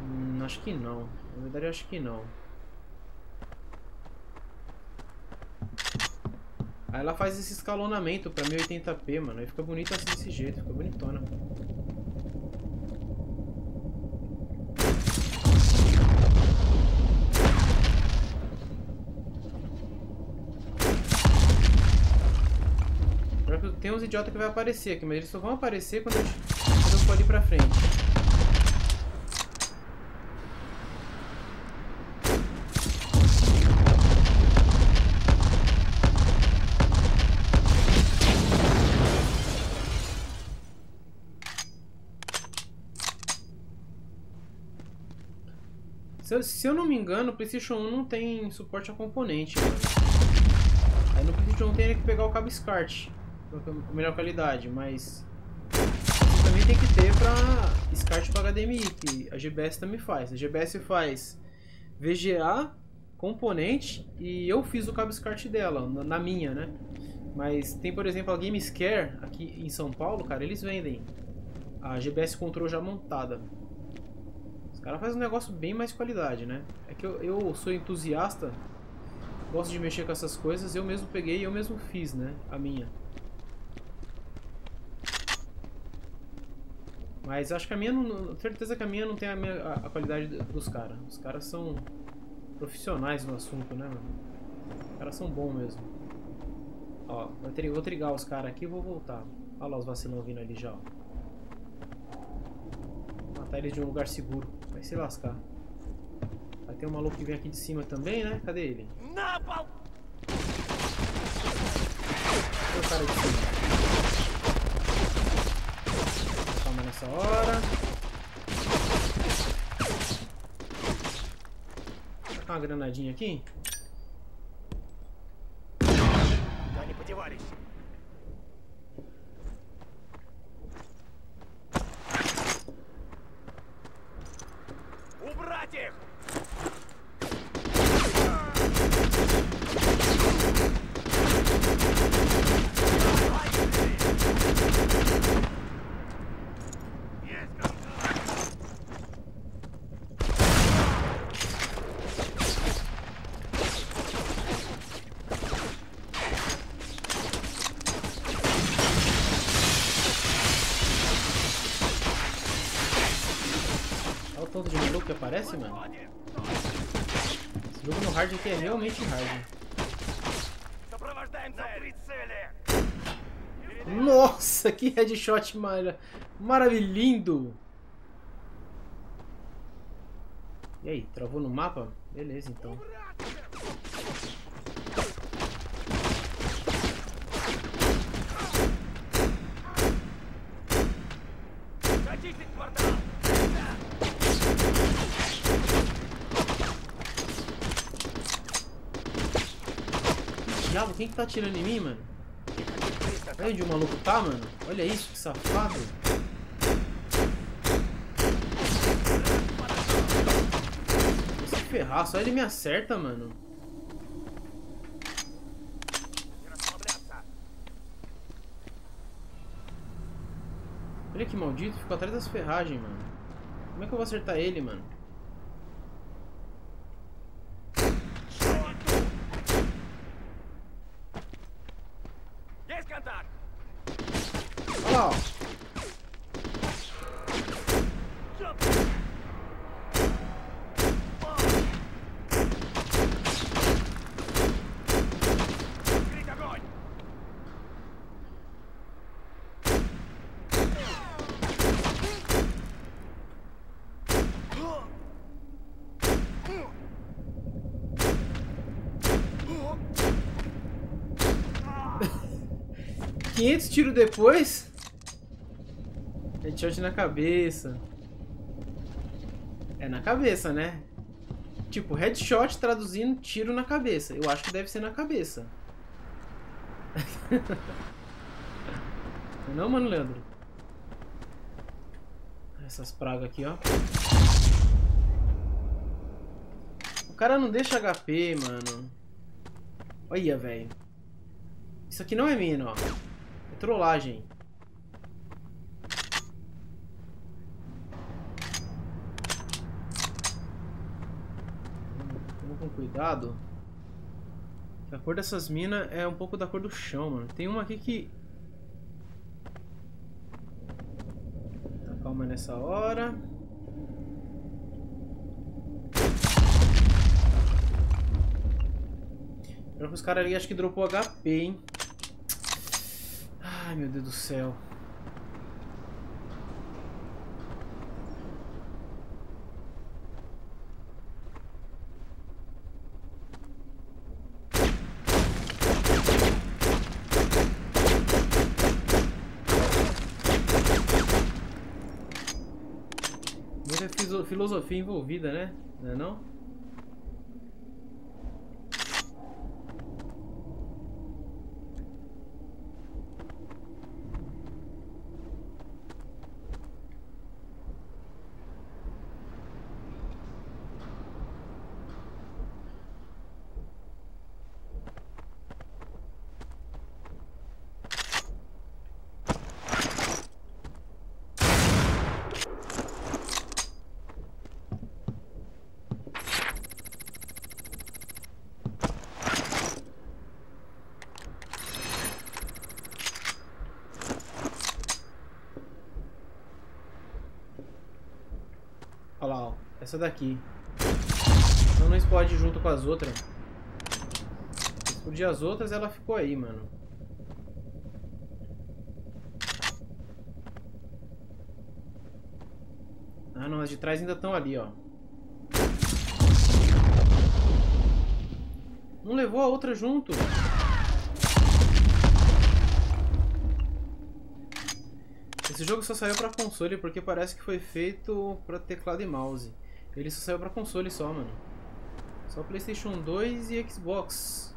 Hum, acho que não. Na verdade, eu acho que não. Aí ela faz esse escalonamento pra mil e oitenta p, mano. Aí fica bonito assim desse jeito, fica bonitona. Tem uns idiotas que vai aparecer aqui, mas eles só vão aparecer quando eu, quando eu for ali pra frente. Se eu não me engano, o Playstation um não tem suporte a componente, mano. Aí no Playstation um tem que pegar o cabo SCART, com melhor qualidade, mas... Você também tem que ter pra SCART pra H D M I, que a G B S também faz. A G B S faz V G A, componente, e eu fiz o cabo SCART dela, na minha, né? Mas tem, por exemplo, a GameScare, aqui em São Paulo, cara, eles vendem a G B S Control já montada. O cara faz um negócio bem mais qualidade, né? É que eu, eu sou entusiasta, gosto de mexer com essas coisas, eu mesmo peguei e eu mesmo fiz, né? A minha. Mas acho que a minha, não, certeza que a minha não tem a, minha, a, a qualidade dos caras. Os caras são profissionais no assunto, né, mano? Os caras são bons mesmo. Ó, eu vou trigar os caras aqui e vou voltar. Olha lá os vacilão vindo ali já, ó. Matar eles de um lugar seguro. Vai se lascar. Vai ter um maluco que vem aqui de cima também, né? Cadê ele? Não, pau! Cadê o cara de cima? Calma nessa hora. gastar uma granadinha aqui. Parece, mano. Esse jogo no hard aqui é realmente hard. Nossa, que headshot mara... maravilhoso! E aí, travou no mapa? Beleza, então. Quem que tá atirando em mim, mano? Olha onde o maluco tá, mano. Olha isso, que safado. Esse ferraço, olha, ele me acerta, mano. Olha que maldito, ficou atrás das ferragens, mano. Como é que eu vou acertar ele, mano? quinhentos tiros depois, headshot na cabeça. É na cabeça, né? Tipo, headshot traduzindo tiro na cabeça. Eu acho que deve ser na cabeça. Não, mano, Leandro? Essas pragas aqui, ó. O cara não deixa H P, mano. Olha, velho. Isso aqui não é mina, ó. Trollagem. Vamos com cuidado. A cor dessas minas é um pouco da cor do chão, mano. Tem uma aqui que... Tá calma nessa hora. Pior que os caras ali acho que dropou H P, hein? Ai, meu Deus do céu. Muita filosofia envolvida, né? Não é não? Essa daqui. Então não explode junto com as outras. Explodir as outras, ela ficou aí, mano. Ah, não. As de trás ainda estão ali, ó. Não levou a outra junto. Esse jogo só saiu pra console porque parece que foi feito pra teclado e mouse. Ele só saiu pra console só, mano. Só PlayStation dois e Xbox.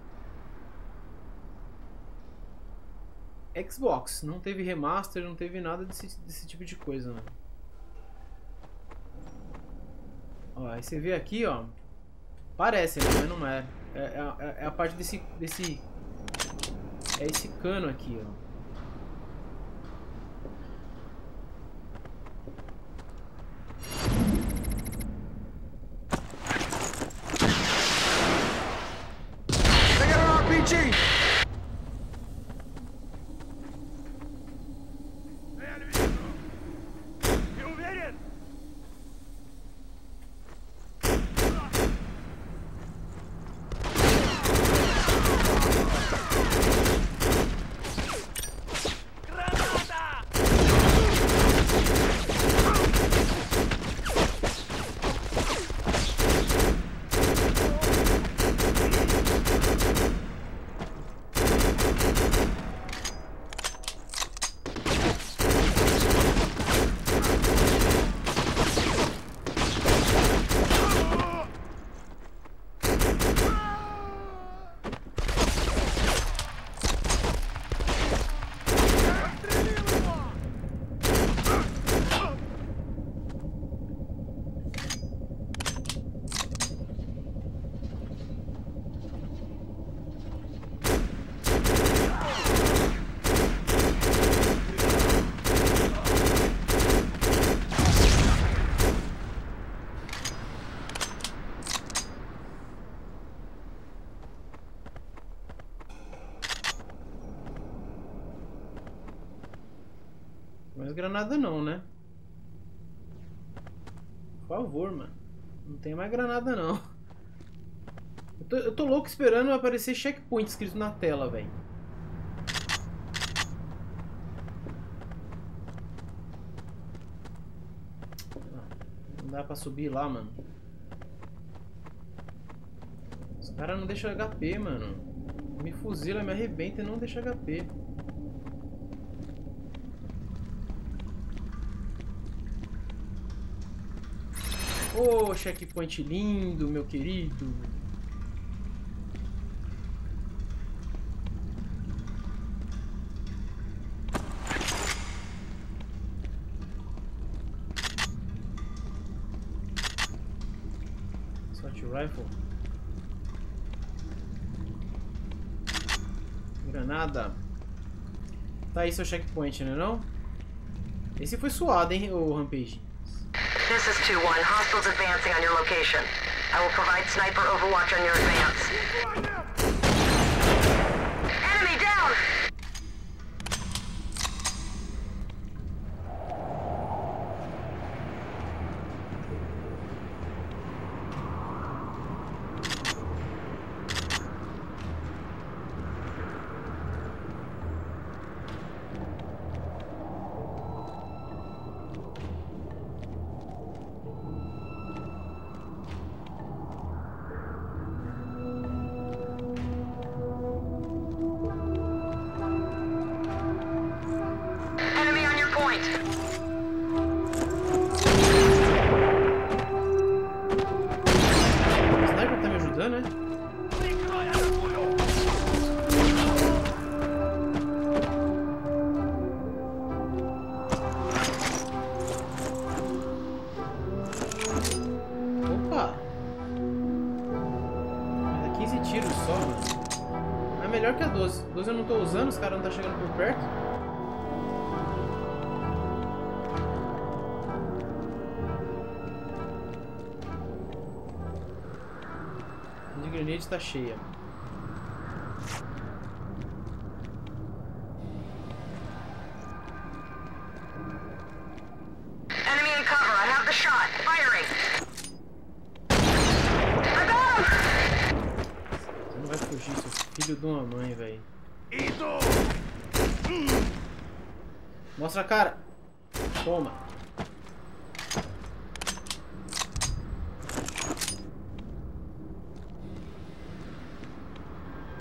Xbox, não teve remaster, não teve nada desse, desse tipo de coisa, né? Ó, aí você vê aqui, ó. Parece, né? Mas não é. É, é, é a parte desse, desse... É esse cano aqui, ó. Granada não, né? Por favor, mano. Não tem mais granada não. Eu tô, eu tô louco esperando aparecer checkpoint escrito na tela, velho. Não dá pra subir lá, mano. Os caras não deixam H P, mano. Me fuzila, me arrebenta e não deixa H P. Ô, oh, checkpoint lindo, meu querido. Short rifle. Granada. Tá aí seu checkpoint, né não? Esse foi suado, hein, o Rampage. This is two one. Hostiles advancing on your location. I will provide sniper overwatch on your advance. Enemy down! Tá cheia. Enemy in cover. I have the shot. Firing. I got him. Você não vai fugir, seu filho de uma mãe, velho. Mostra a cara. Toma.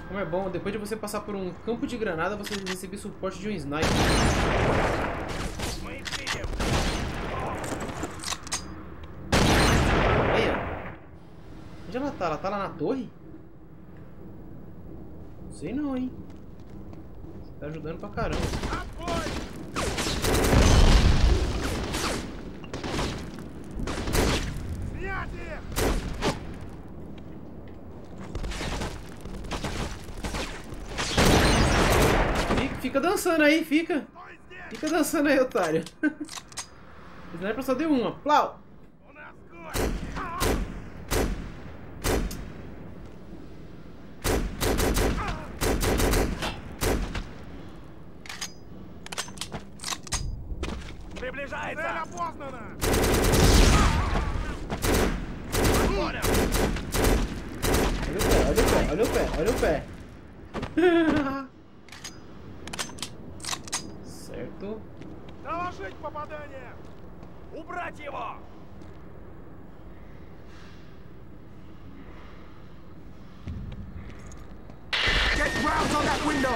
Como é bom, depois de você passar por um campo de granada, você recebe suporte de um sniper. Olha. Onde ela tá? Ela tá lá na torre? Não sei não, hein? Você tá ajudando pra caramba. Fica, fica dançando aí, fica. Fica dançando aí, otário. Não é pra só de uma. Plau! Olha o pé, olha o pé, olha o pé. Certo. Get rounds on that window.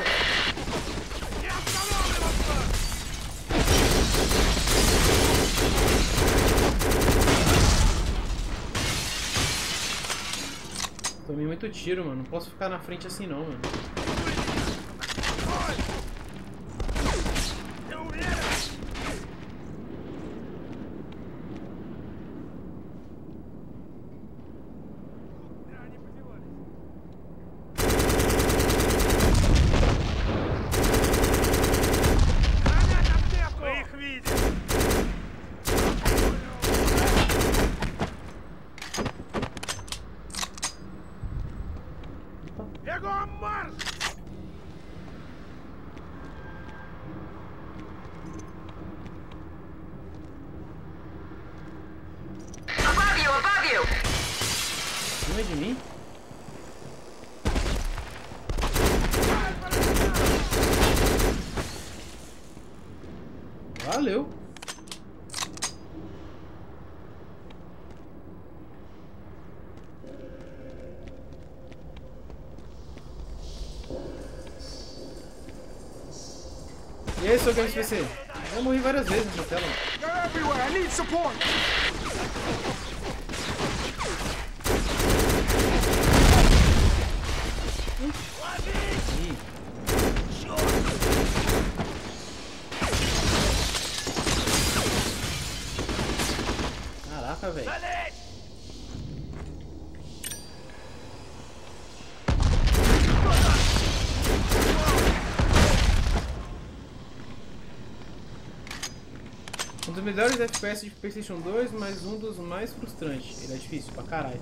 Tomei muito tiro, mano. Não posso ficar na frente assim não, mano. Valeu. E aí, seu Games P C? Eu morri várias vezes nessa tela. Melhores F P S de Playstation dois, mas um dos mais frustrantes. Ele é difícil pra caralho.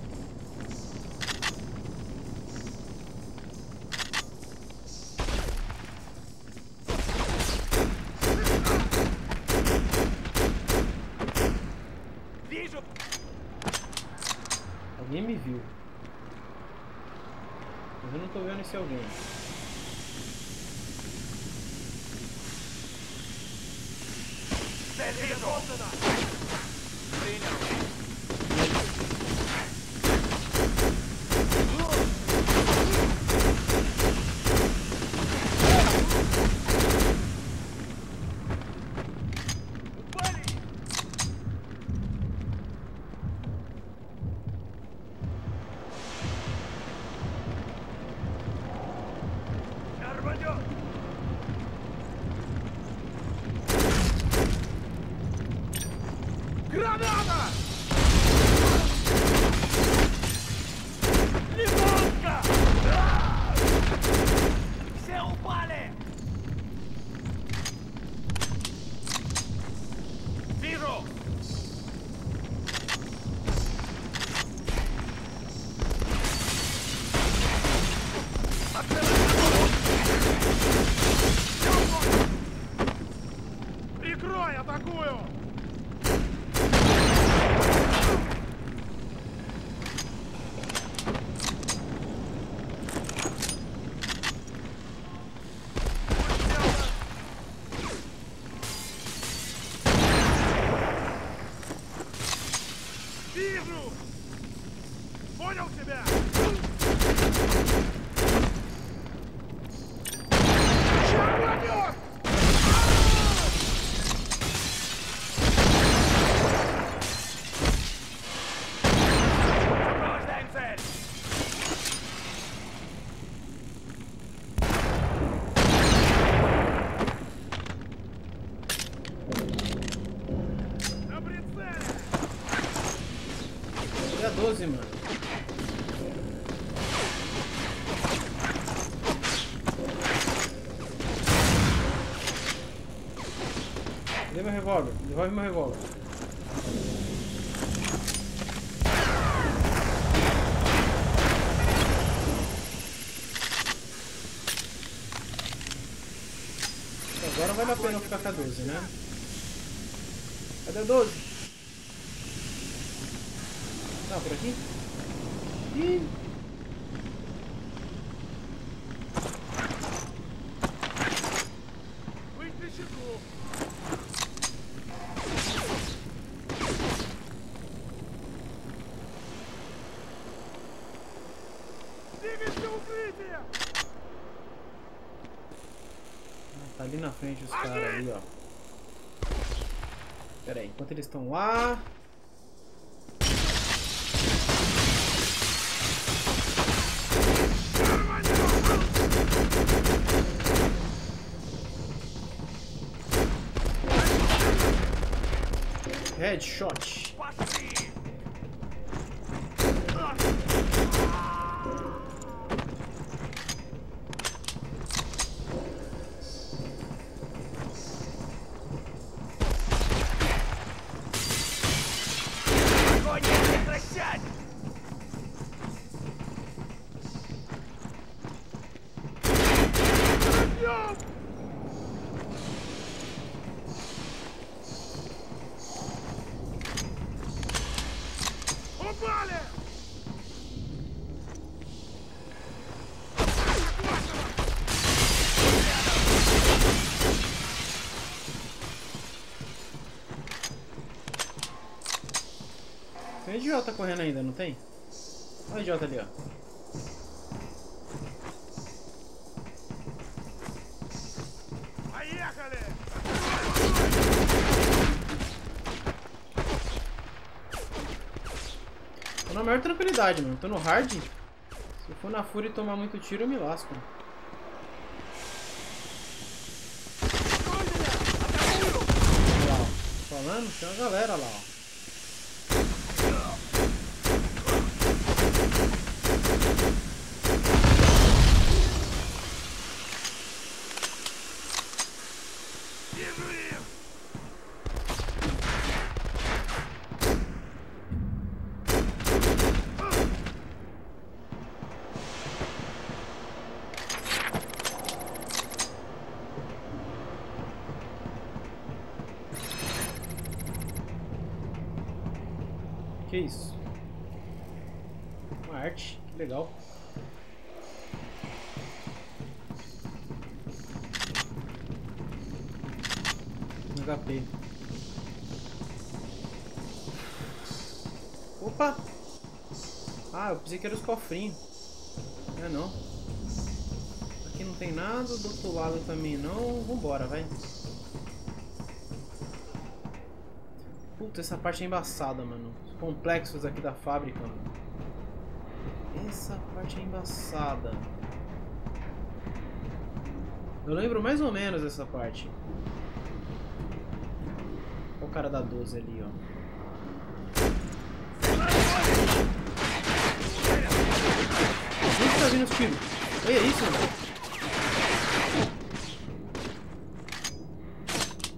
Alguém me viu. Mas eu não tô vendo esse alguém. Said. meu revólver, devolve meu revólver. Agora vale a pena ficar com a doze, né? Cadê a doze? Tá por aqui? Ih! Na frente os caras ali, ó. Pera aí, enquanto eles estão lá. Headshot. Tem idiota correndo ainda, não tem? Olha o idiota ali, ó. Aí, galera! Tô na maior tranquilidade, mano. Tô no hard. Se eu for na fúria e tomar muito tiro, eu me lasco. Olha lá, ó. Falando, tem uma galera lá, ó. Que isso? Uma arte, que legal. H P. Opa! Ah, eu pensei que era os cofrinhos. Não é não. Aqui não tem nada, do outro lado também não. Vambora, vai. Puta, essa parte é embaçada, mano. Os complexos aqui da fábrica, mano. Essa parte é embaçada. Eu lembro mais ou menos dessa parte. Olha o cara da doze ali, ó. Onde tá vindo os tiros? Olha isso, mano.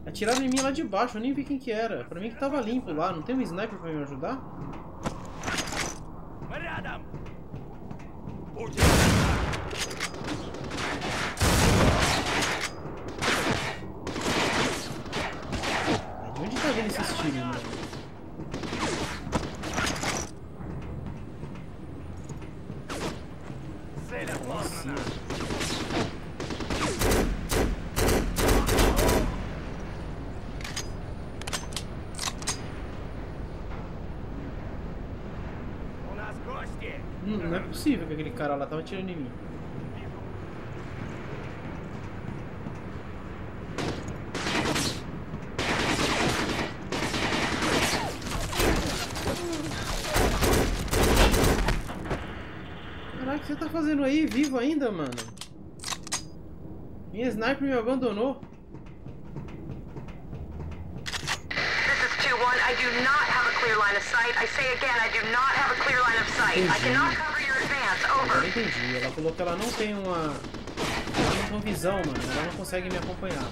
Atiraram em mim lá de baixo, eu nem vi quem que era. Pra mim que tava limpo lá, não tem um sniper pra me ajudar? De onde tá vindo esses tiros, mano? Nossa. Não é possível que aquele cara lá tava atirando em mim. Caraca, o que você tá fazendo aí vivo ainda, mano? Minha sniper me abandonou. I do not have a clear line of sight. I say again, I do not have a clear line of sight. Entendi. I cannot cover your advance. Over. Eu entendi. Ela falou que ela não tem uma, ela não tem visão, mano. Ela não consegue me acompanhar.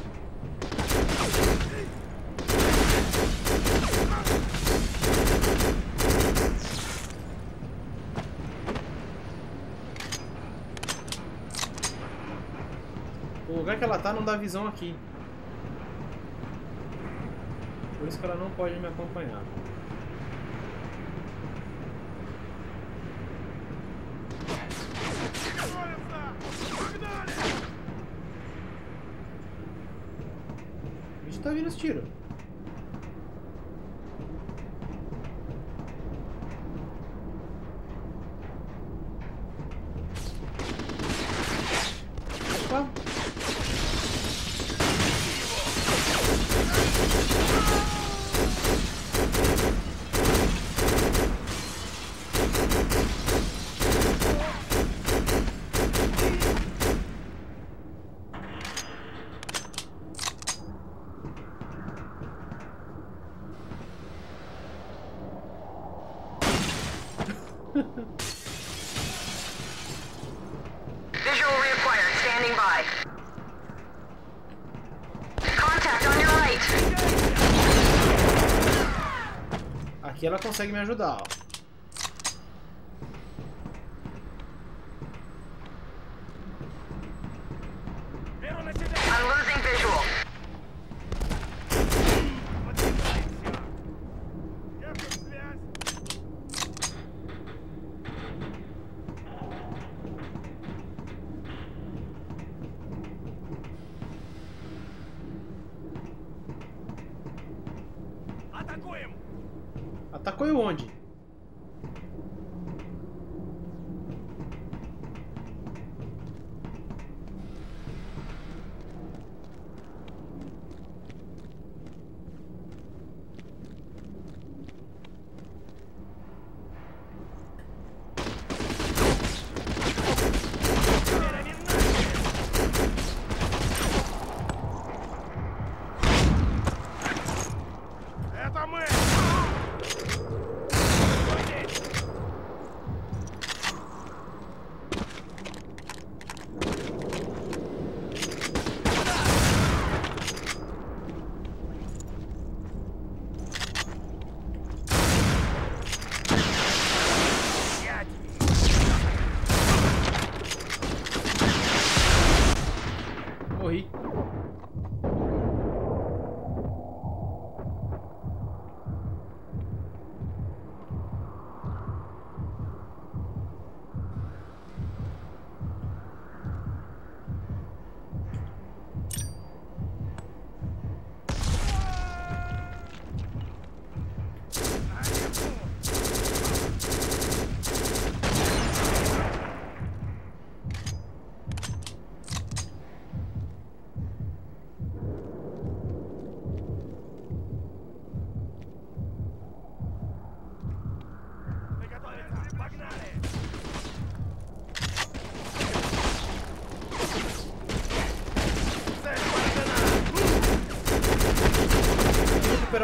lugar que ela tá não dá visão aqui. Por isso que ela não pode me acompanhar. A gente tá vindo os tiros. E ela consegue me ajudar, ó.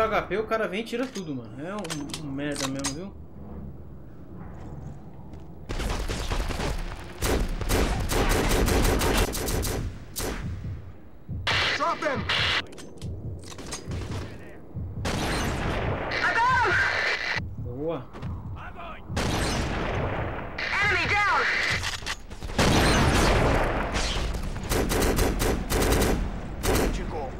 H P, o cara vem e tira tudo, mano. É um, um merda mesmo, viu? Drop him. Boa. Enemy down. Chico.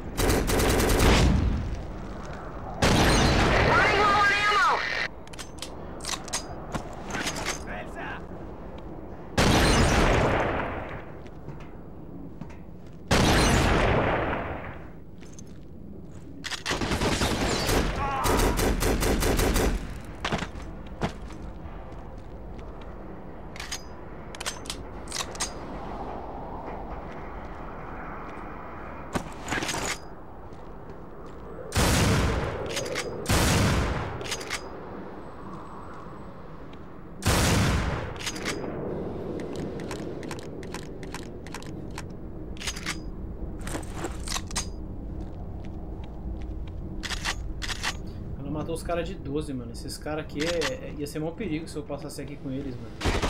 Os caras de doze, mano. Esses caras aqui é, é, ia ser maior perigo se eu passasse aqui com eles, mano.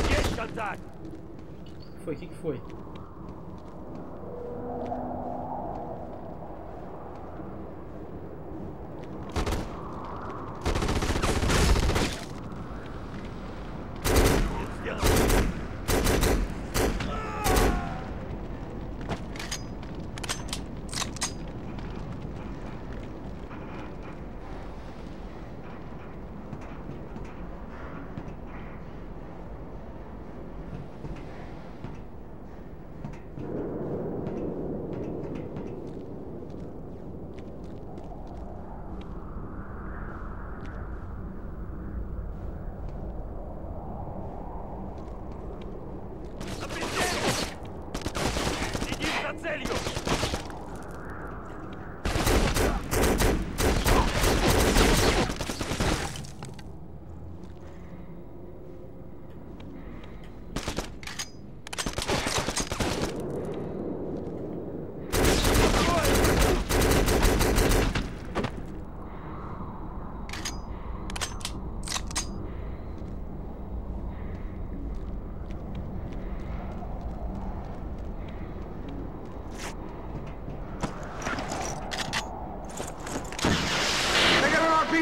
Que que foi? Que que foi?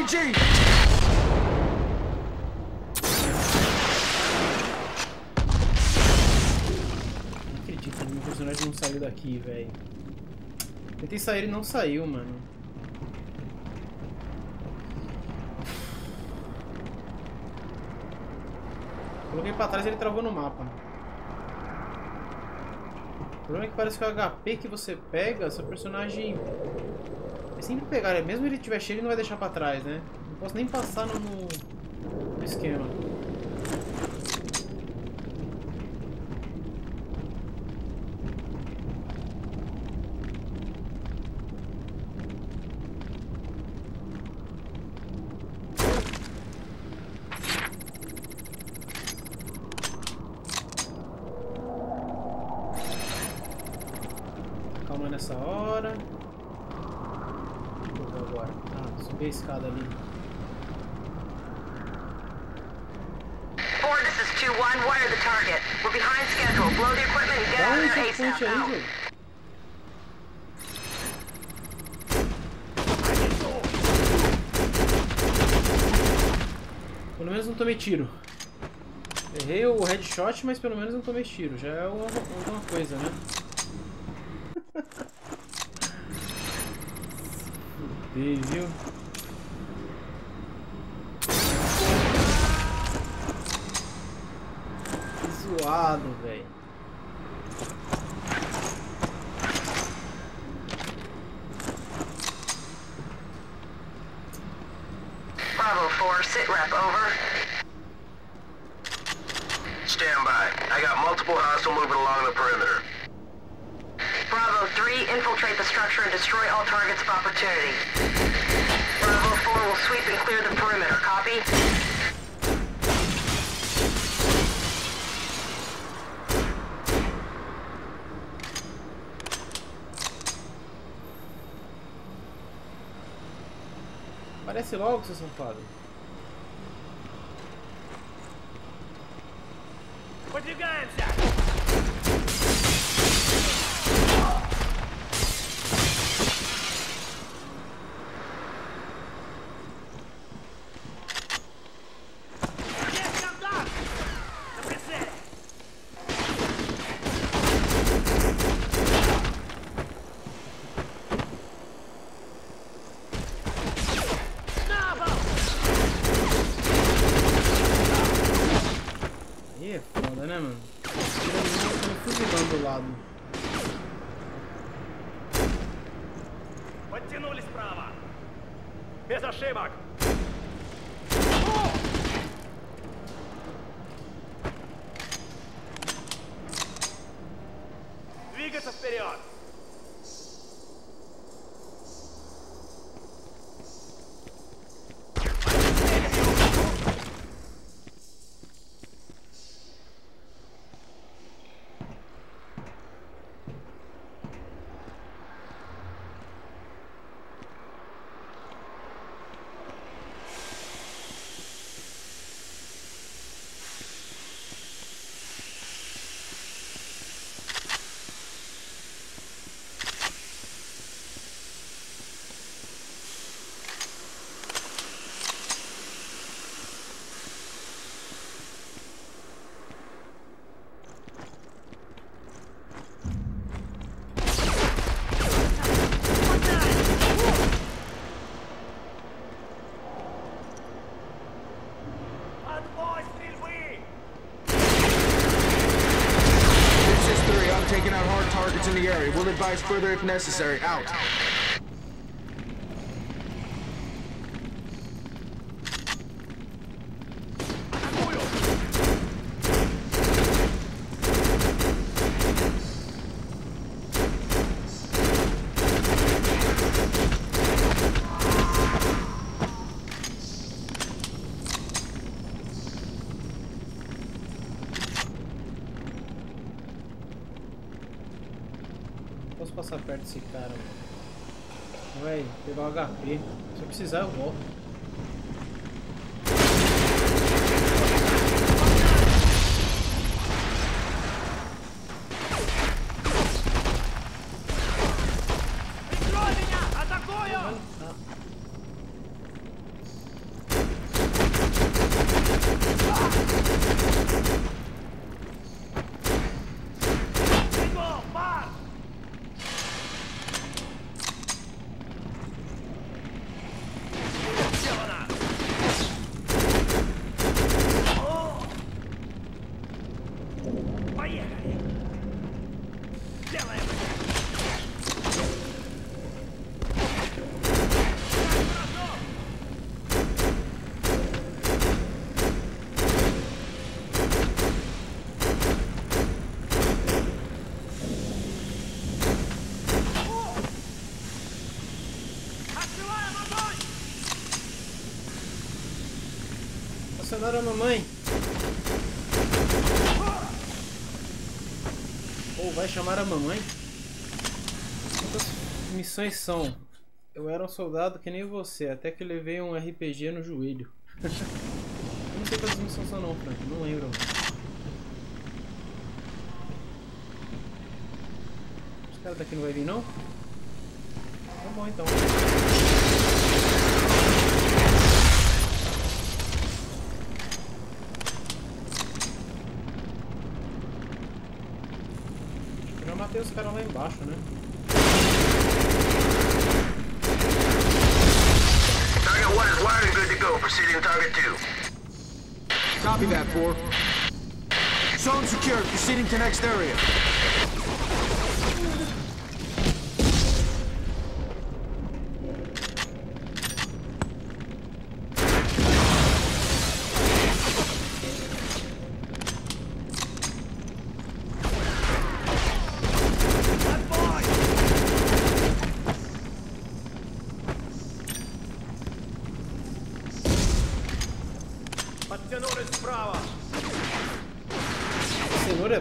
R P G! Não acredito que meu personagem não saiu daqui, velho. Tentei sair e não saiu, mano. Coloquei pra trás e ele travou no mapa. O problema é que parece que o H P que você pega, seu personagem... É sempre pegar, mesmo ele tiver cheio, ele não vai deixar pra trás, né? Não posso nem passar no, no esquema. Pelo menos não tomei tiro. Errei o headshot, mas pelo menos não tomei tiro. Já é alguma coisa, né? Fudei, viu? Que zoado, velho. Sit-rep, over. Stand by. I got multiple hostile moving along the perimeter. Bravo three, infiltrate the structure and destroy all targets of opportunity. Bravo four will sweep and clear the perimeter. Copy? Parece logo, seu safado. Put your guns down. Advise further if necessary. Out. Perto desse cara, mano. Vai pegar o H P. Se eu precisar, eu volto. Acelera a mamãe. Ou vai chamar a mamãe? Quantas missões são? Eu era um soldado que nem você, até que levei um R P G no joelho. Não sei quantas missões são não, Frank. Não lembro. Os caras daqui não vai vir não? Tá bom então. Tem os caras lá embaixo, né? Target one is wired and good to go. Proceeding target two. Copy that, four. Zone secured. Proceeding to next area.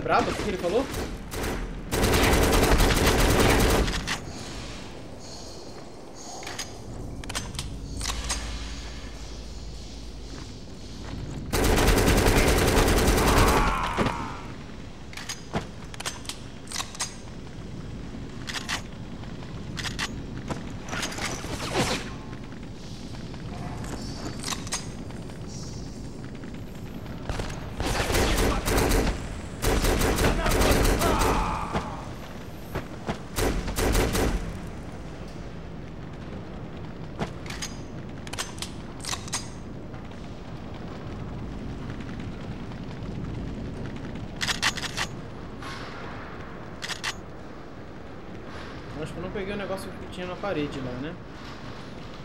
Bravo, o que ele falou? Peguei o negócio que tinha na parede lá, né? Deixa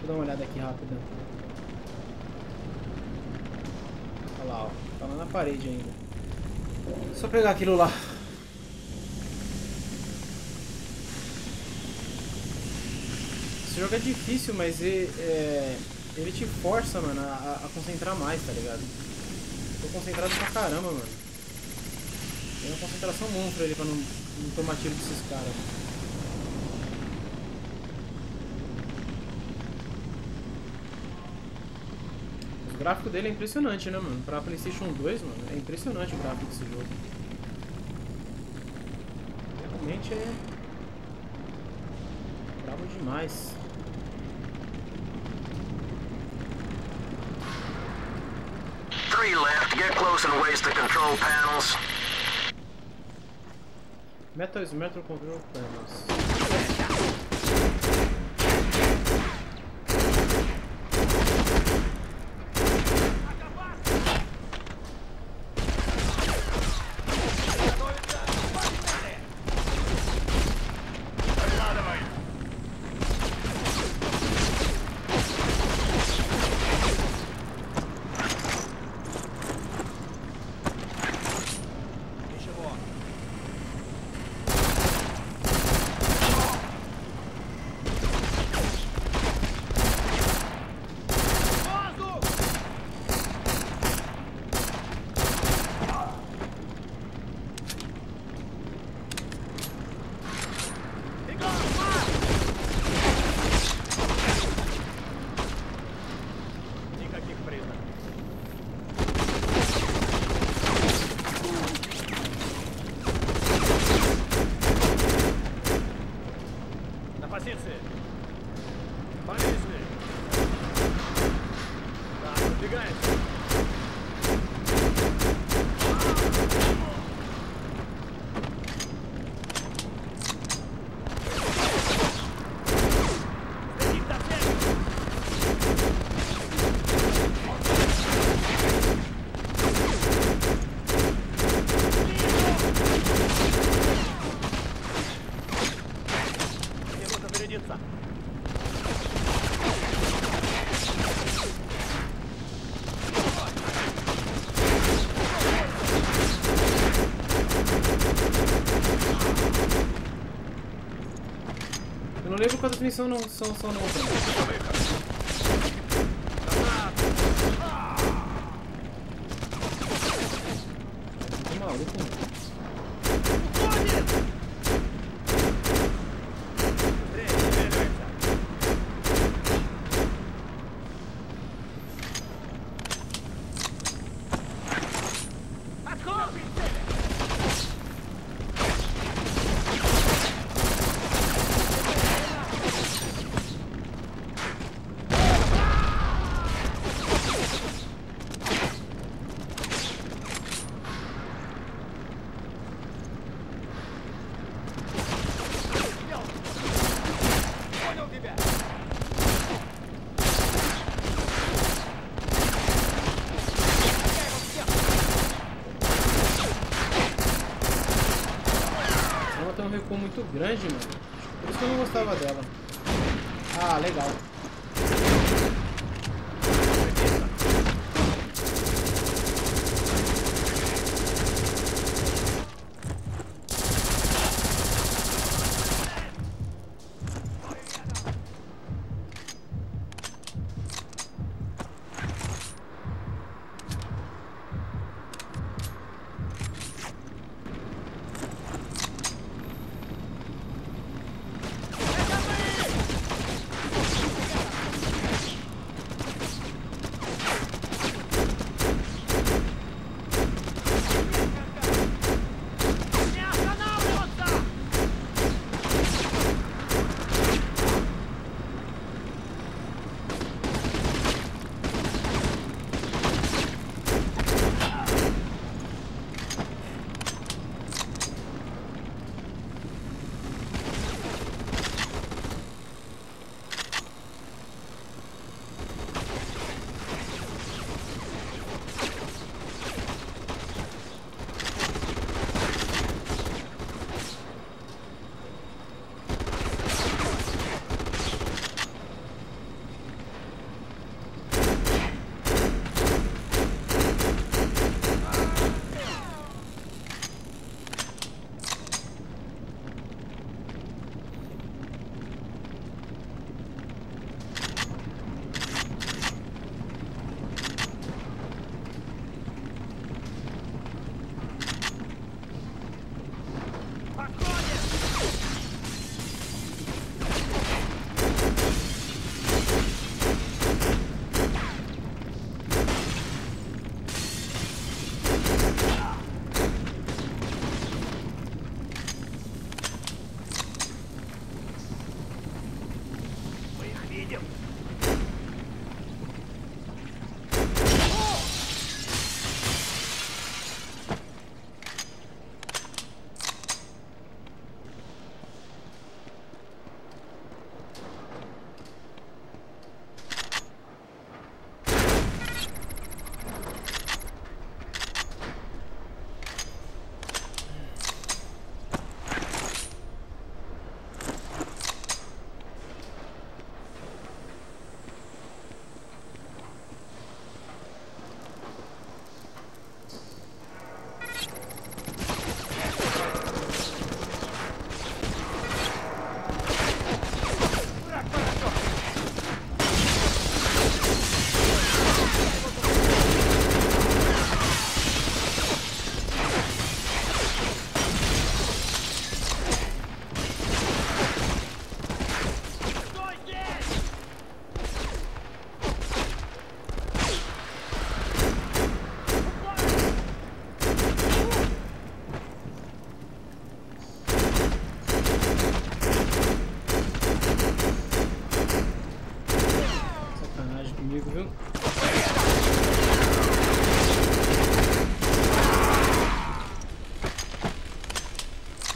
eu dar uma olhada aqui rápida. Olha lá, ó. Tá lá na parede ainda. Só pegar aquilo lá. Esse jogo é difícil, mas ele, é, ele te força, mano, a, a concentrar mais, tá ligado? Tô concentrado pra caramba, mano. Tem uma concentração monstro ali pra não, não tomar tiro desses caras. O gráfico dele é impressionante, né, mano? Pra Playstation dois, mano, é impressionante o gráfico desse jogo. Realmente é... bravo demais. Three left. Get close and waste the control panels. Metal is metal control panels. não lembro quantas missões não são não, não, não. Grande, mano. Por isso que eu não gostava dela. Ah, legal.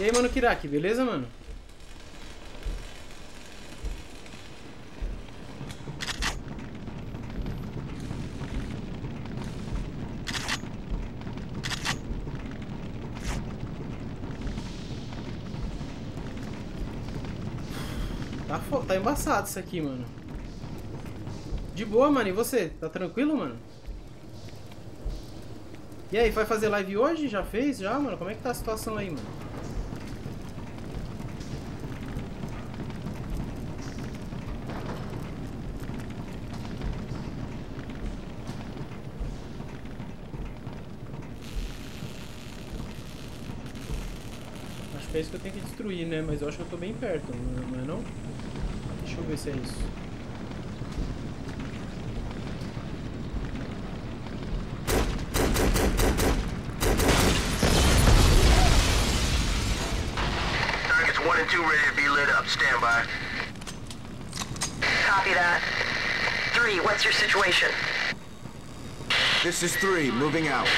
E aí, mano, Kiraki, beleza, mano? Tá, tá embaçado isso aqui, mano. De boa, mano. E você? Tá tranquilo, mano? E aí, vai fazer live hoje? Já fez? Já, mano? Como é que tá a situação aí, mano? acho que é isso que eu tenho que destruir, né? Mas eu acho que eu tô bem perto, não é não? Deixa eu ver se é isso. Targets one and two ready to be lit up. Stand by. Copy that. three, what's your situation? This is three, moving out.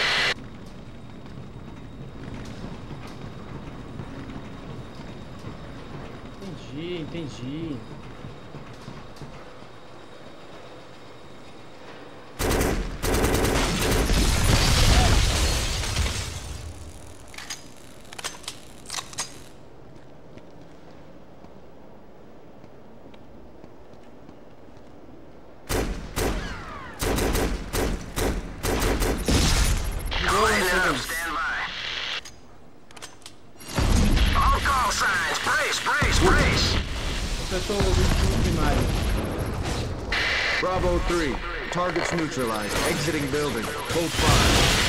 Entendi, entendi. Targets neutralized. Exiting building. Hold fire.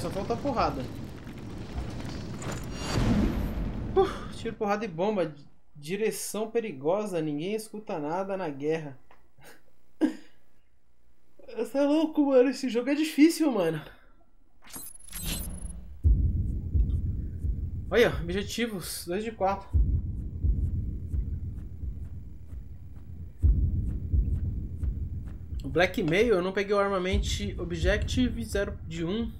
Só falta porrada. Uh, tiro, porrada e bomba. Direção perigosa. Ninguém escuta nada na guerra. Você é louco, mano. Esse jogo é difícil, mano. Olha, objetivos. dois de quatro. O Blackmail. Eu não peguei o armament objective zero de um.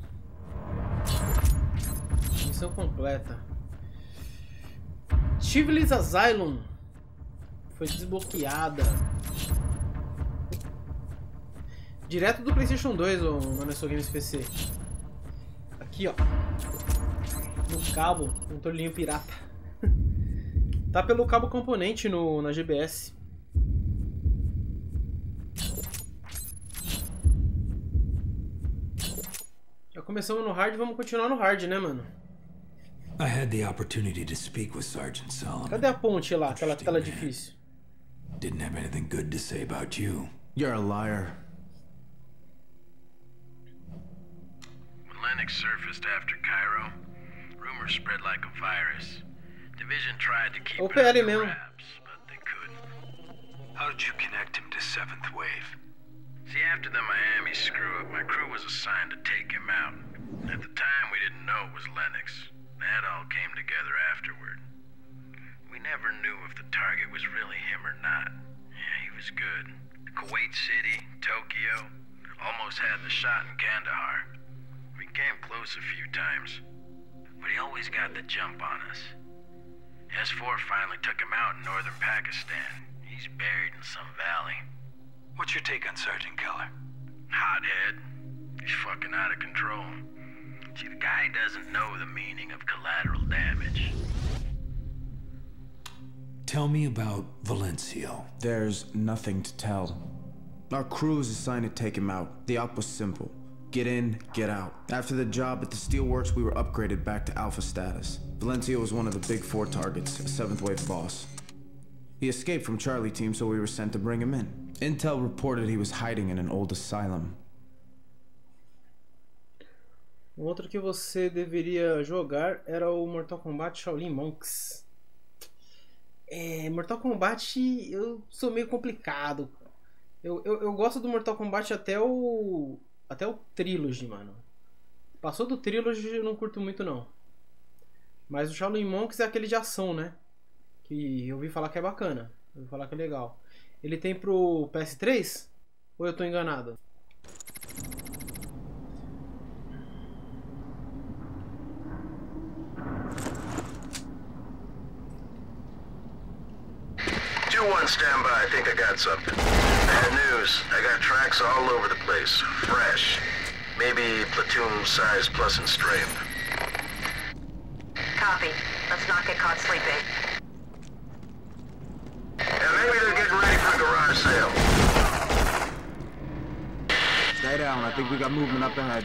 Completa. Civilization Asylum foi desbloqueada. Direto do Playstation dois, o Manoel Games P C. Aqui, ó. No cabo, controlinho pirata. Tá pelo cabo componente no, na G B S. Já começamos no hard, vamos continuar no hard, né, mano? I had the opportunity to speak with Sergeant Solomon. Cadê a ponte lá, aquela tela difícil? Didn't have anything good to say about you. You're a liar. When Lennox surfaced after Cairo, rumors spread like a virus. Division tried to keep it under wraps, but they couldn't. How did you connect him to Seventh Wave? See, after the Miami screw-up, my crew was assigned to take him out. At the time, we didn't know it was Lennox. That all came together afterward. We never knew if the target was really him or not. Yeah, he was good. Kuwait City, Tokyo, almost had the shot in Kandahar. We came close a few times, but he always got the jump on us. S four finally took him out in northern Pakistan. He's buried in some valley. What's your take on Sergeant Keller? Hothead. He's fucking out of control. See, the guy doesn't know the meaning of collateral damage. Tell me about Valencio. There's nothing to tell. Our crew is assigned to take him out. The op was simple. Get in, get out. After the job at the steelworks, we were upgraded back to alpha status. Valencio was one of the big four targets, a seventh wave boss. He escaped from Charlie team, so we were sent to bring him in. Intel reported he was hiding in an old asylum. Um outro que você deveria jogar era o Mortal Kombat Shaolin Monks. É, Mortal Kombat eu sou meio complicado. Eu, eu, eu gosto do Mortal Kombat até o até o Trilogy, mano. Passou do Trilogy eu não curto muito não. Mas o Shaolin Monks é aquele de ação, né? Que eu ouvi falar que é bacana. Eu vou falar que é legal. Ele tem pro P S três? Ou eu tô enganado? two one standby, I think I got something. Bad news, I got tracks all over the place, fresh. Maybe platoon size plus and strafe. Copy. Let's not get caught sleeping. And maybe they're getting ready for a garage sale. Stay down, I think we got movement up ahead.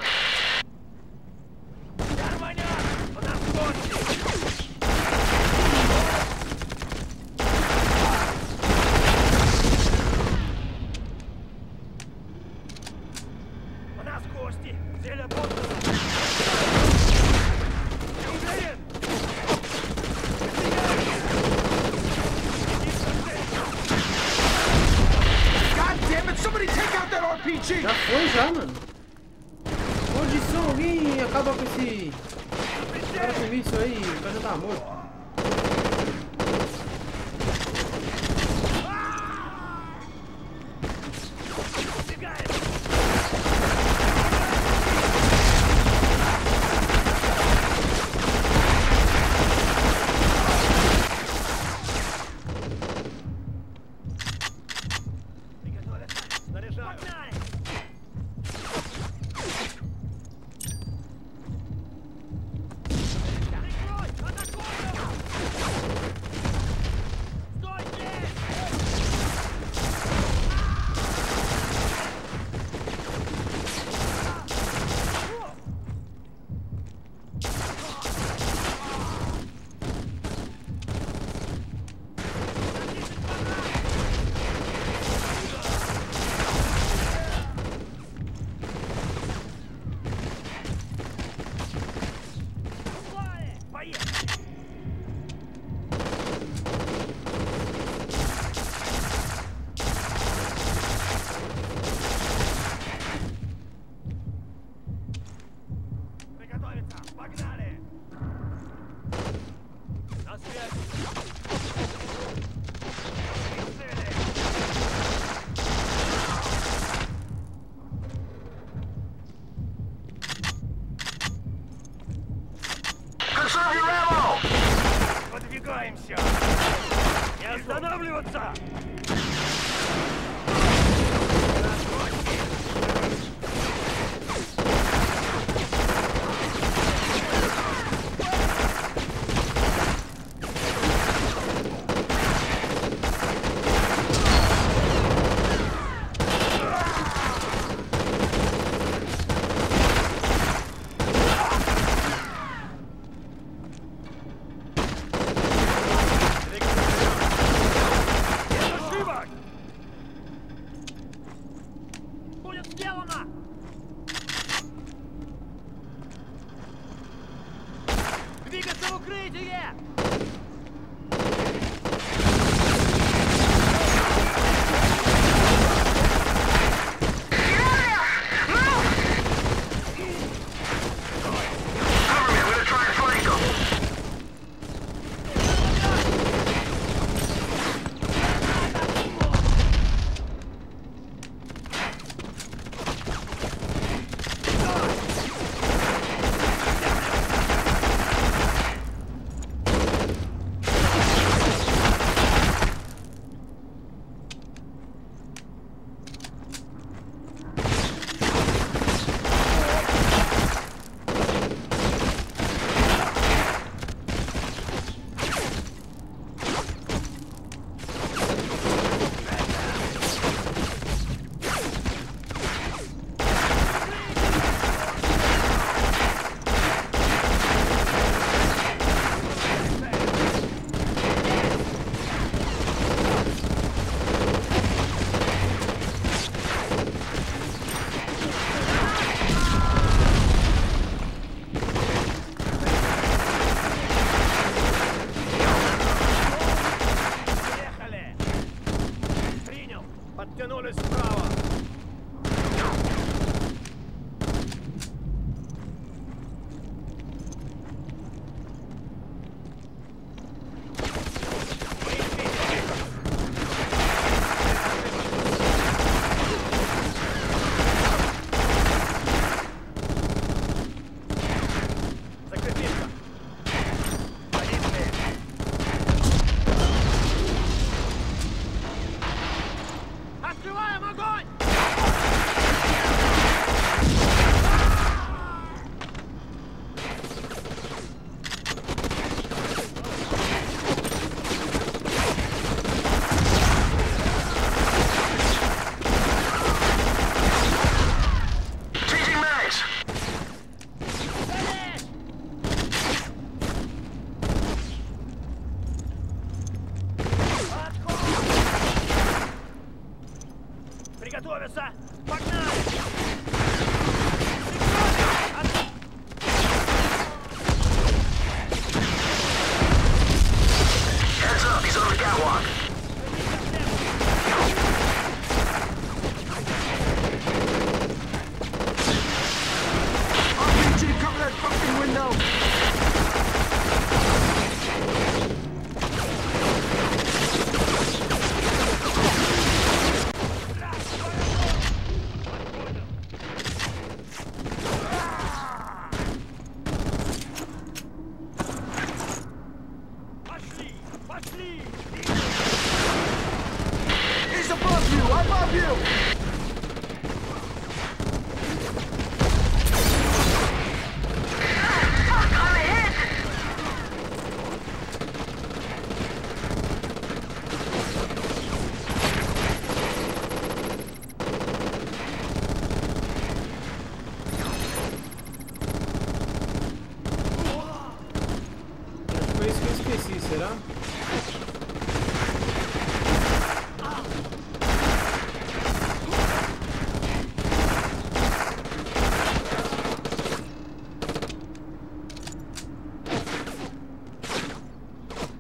готовятся! Погнали!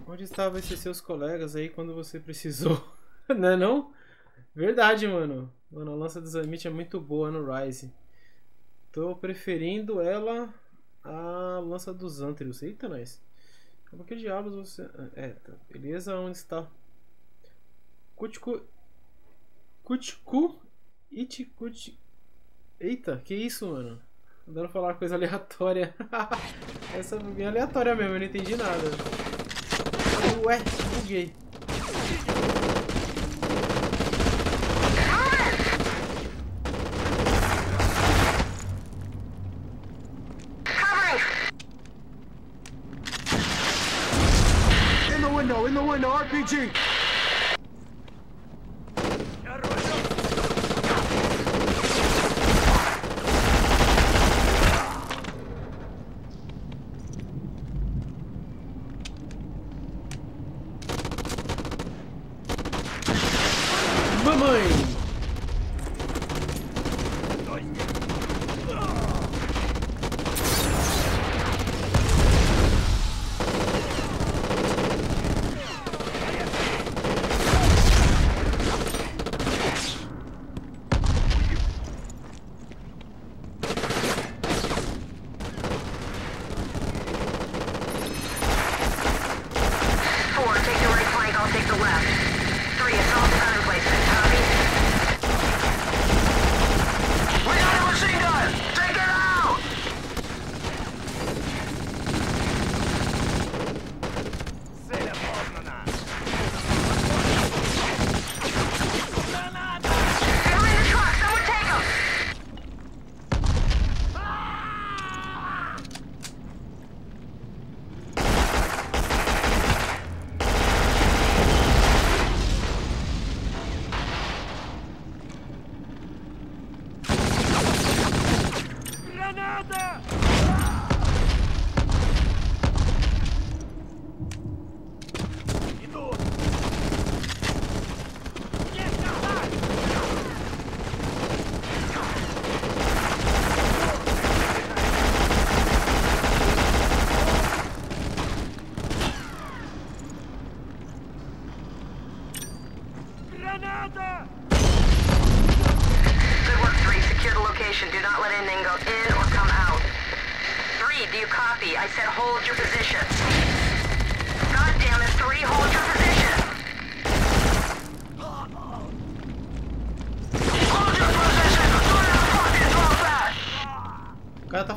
Onde estavam esses seus colegas aí quando você precisou? Não é não? Verdade, mano. Mano, a lança do Zamit é muito boa no Rise. Tô preferindo ela a lança dos Antrios. Eita, nós. Como que diabos você... É, tá. Beleza, onde está? Cuticu... Cuticu... Iticuti... Eita, que isso, mano? Andando falar coisa aleatória. Essa é bem aleatória mesmo, eu não entendi nada. Ué, buguei. In the window, in the window, R P G.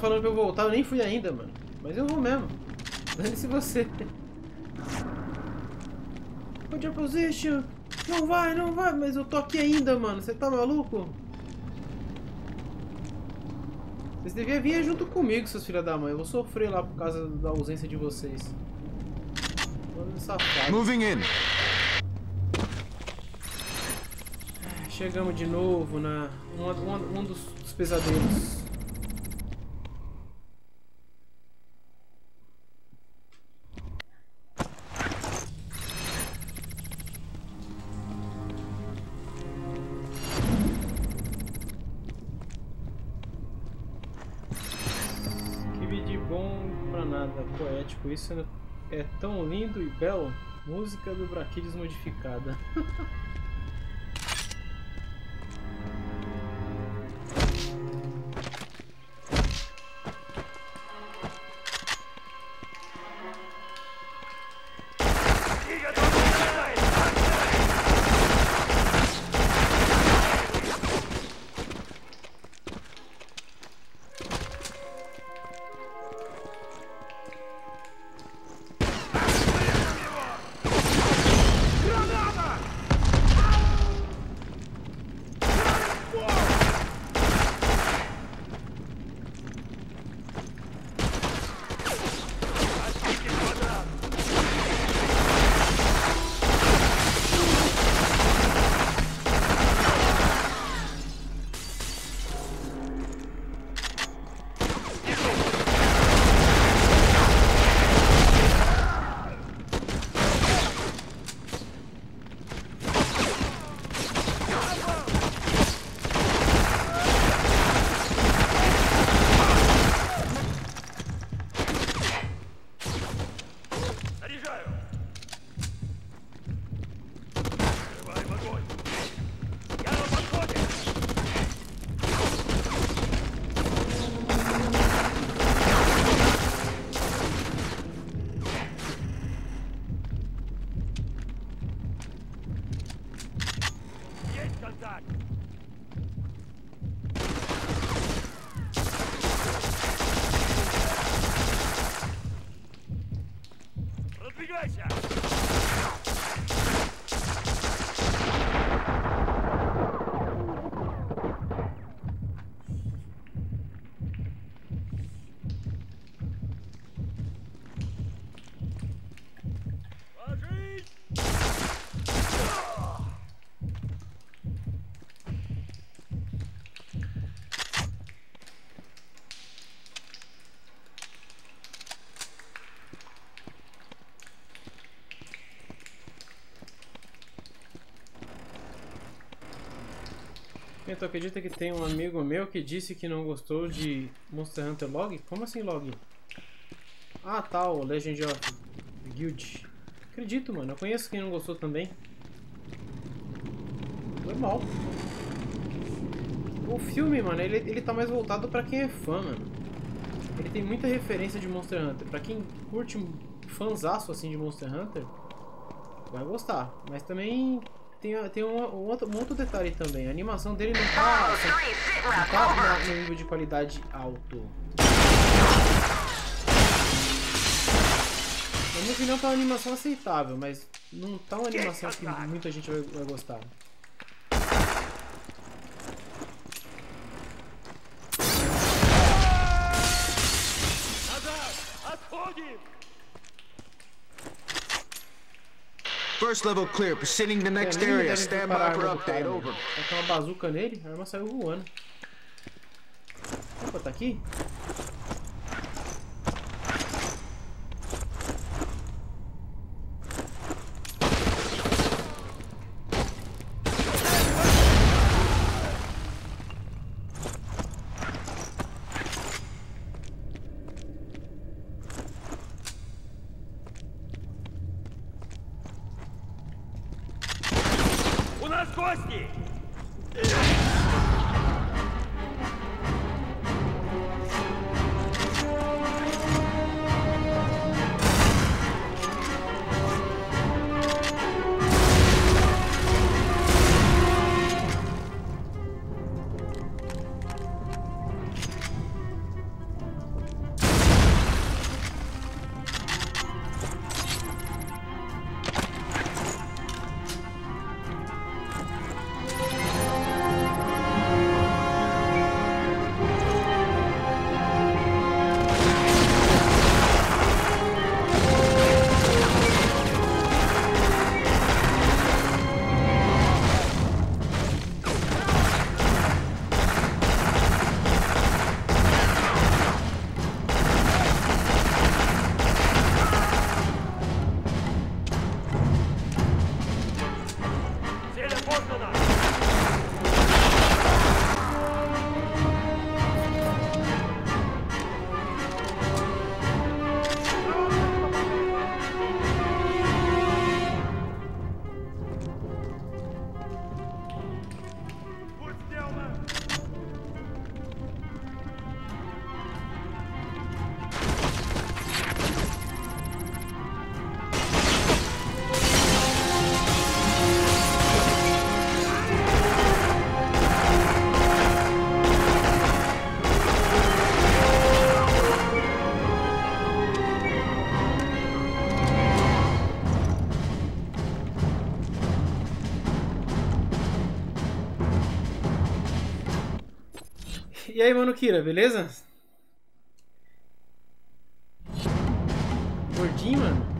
Pra eu voltar, eu nem fui ainda, mano. Mas eu vou mesmo. Dane-se você. Hold your position. Não vai, não vai. Mas eu tô aqui ainda, mano. Você tá maluco? Vocês deviam vir junto comigo, seus filha da mãe. Eu vou sofrer lá por causa da ausência de vocês. Mano, safado. Moving in. Chegamos de novo na... Um, um, um dos, dos pesadelos. nada, poético, isso é tão lindo e belo. Música do Braquides modificada. Tu acredita que tem um amigo meu que disse que não gostou de Monster Hunter Log? Como assim Log? Ah, tá, o Legend of Guild. Acredito, mano, eu conheço quem não gostou também. Normal. O filme, mano, ele, ele tá mais voltado pra quem é fã, mano. Ele tem muita referência de Monster Hunter. Pra quem curte um fanzaço assim de Monster Hunter, vai gostar. Mas também... Tem, tem um, um, outro, um outro detalhe também, a animação dele não tá, não tá no nível de qualidade alto. Na minha opinião tá uma animação aceitável, mas não tá uma animação que muita gente vai, vai gostar. First level clear, proceeding the next area. Stand by for update, over. Tá uma bazuca nele, a arma saiu voando. Opa, tá aqui? Black. E aí, mano Kira, beleza? Gordinho, mano.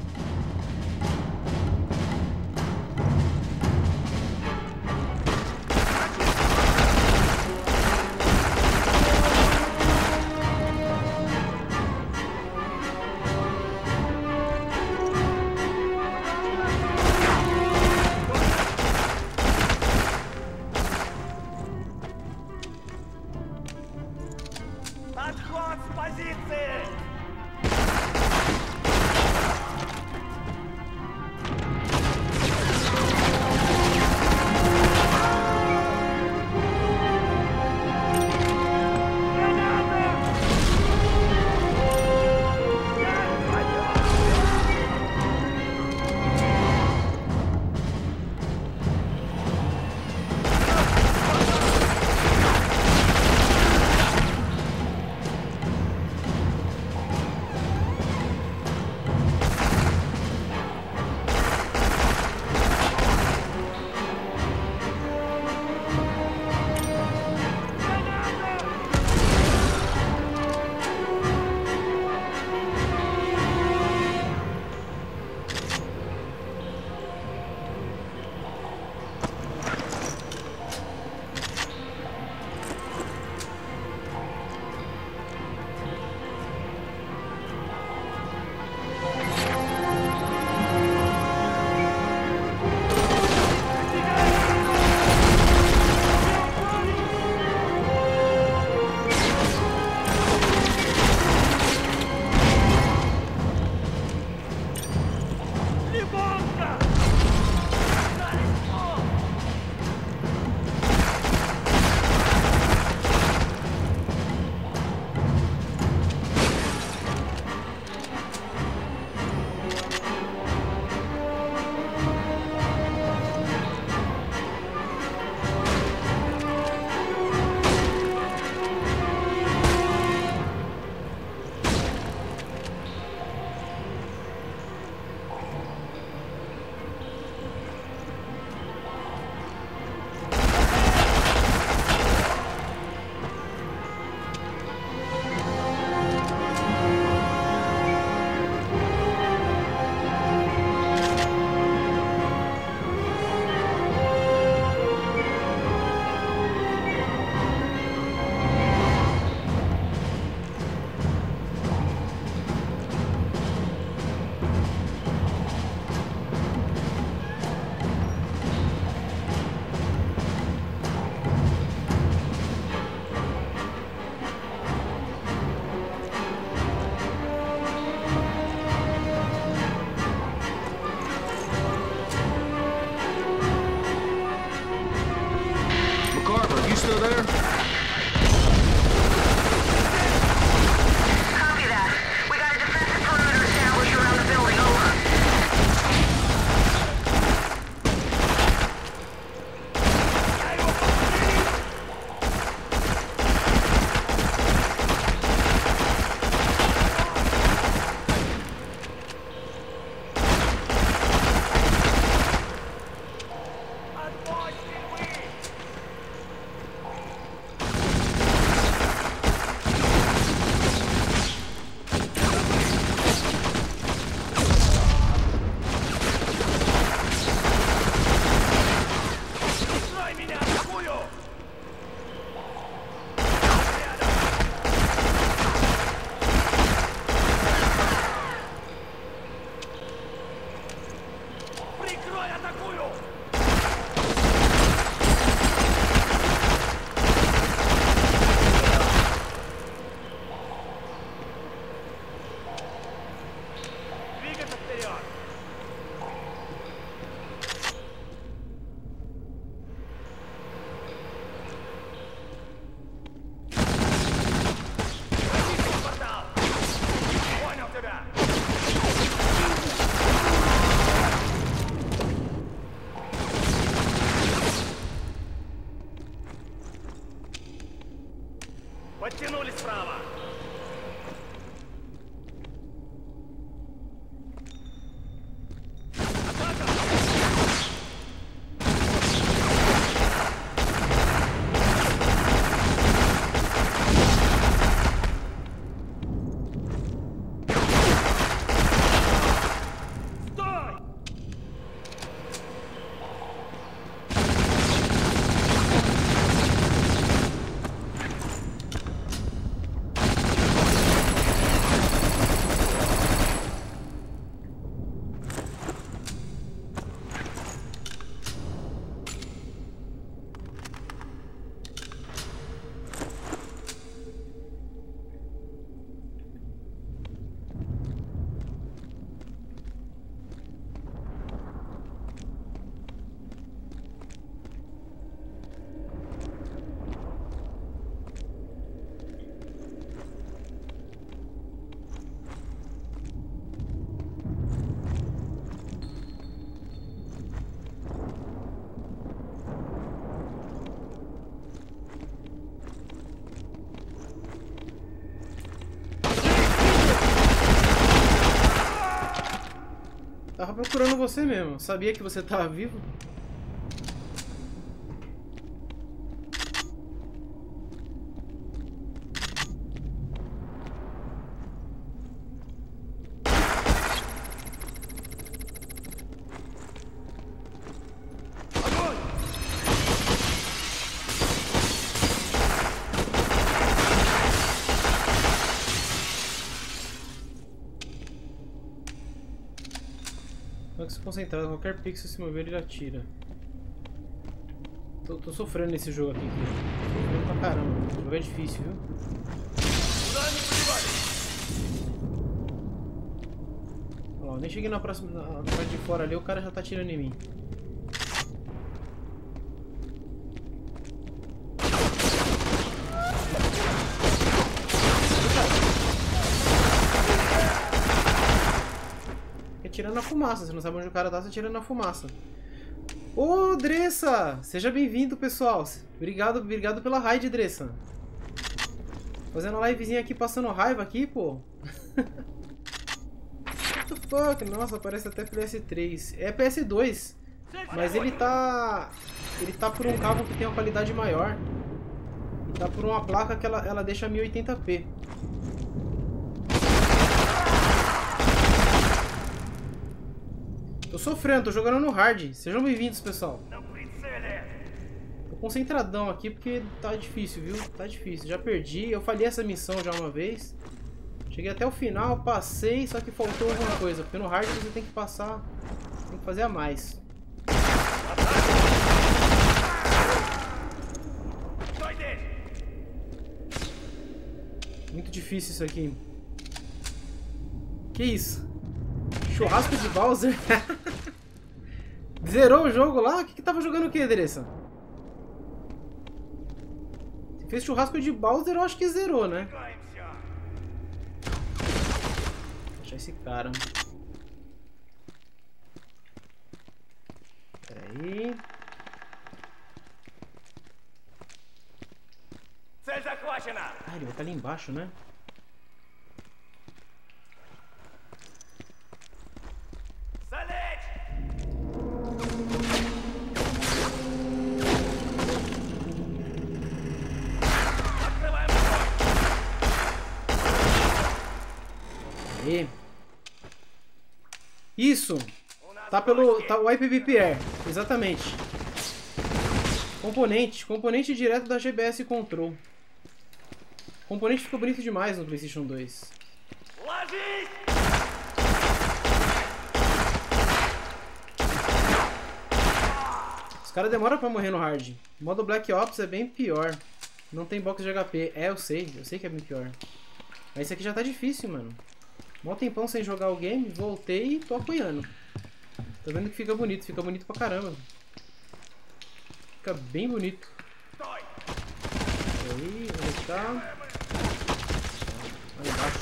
procurando você mesmo. Sabia que você tava vivo? Concentrado, qualquer pixel se mover ele atira. Tô, tô sofrendo nesse jogo aqui. Sofrendo pra caramba. O jogo é difícil, viu? Ó, nem cheguei na próxima, na parte de fora ali, o cara já tá atirando em mim. Tirando a fumaça, você não sabe onde o cara tá, você tirando a fumaça. Ô, Dressa! Seja bem-vindo, pessoal! Obrigado, obrigado pela raid, Dressa. Fazendo a livezinha aqui, passando raiva aqui, pô. What the fuck? Nossa, parece até P S três. É P S dois, mas ele tá... Ele tá por um cabo que tem uma qualidade maior. E tá por uma placa que ela, ela deixa mil e oitenta p. Tô sofrendo, tô jogando no hard. Sejam bem-vindos, pessoal. Tô concentradão aqui porque tá difícil, viu? Tá difícil. Já perdi. Eu falhei essa missão já uma vez. Cheguei até o final, passei, só que faltou alguma coisa. Porque no hard você tem que passar, tem que fazer a mais. Muito difícil isso aqui. Que isso? Churrasco de Bowser. Zerou o jogo lá? O que, que tava jogando o que, Dressa? Se fez churrasco de Bowser, eu acho que zerou, né? Vou achar esse cara. Peraí. Ah, ele vai estar ali embaixo, né? Isso! Tá pelo... Tá o I P B P R, exatamente. Componente. Componente direto da G B S Control. Componente ficou bonito demais no PlayStation dois. Os caras demoram pra morrer no hard. O modo Black Ops é bem pior. Não tem box de H P. É, eu sei. Eu sei que é bem pior. Mas isso aqui já tá difícil, mano. Mó tempão sem jogar o game, voltei e tô apoiando. Tô vendo que fica bonito, fica bonito pra caramba. Fica bem bonito. Aí, onde tá? Aí embaixo.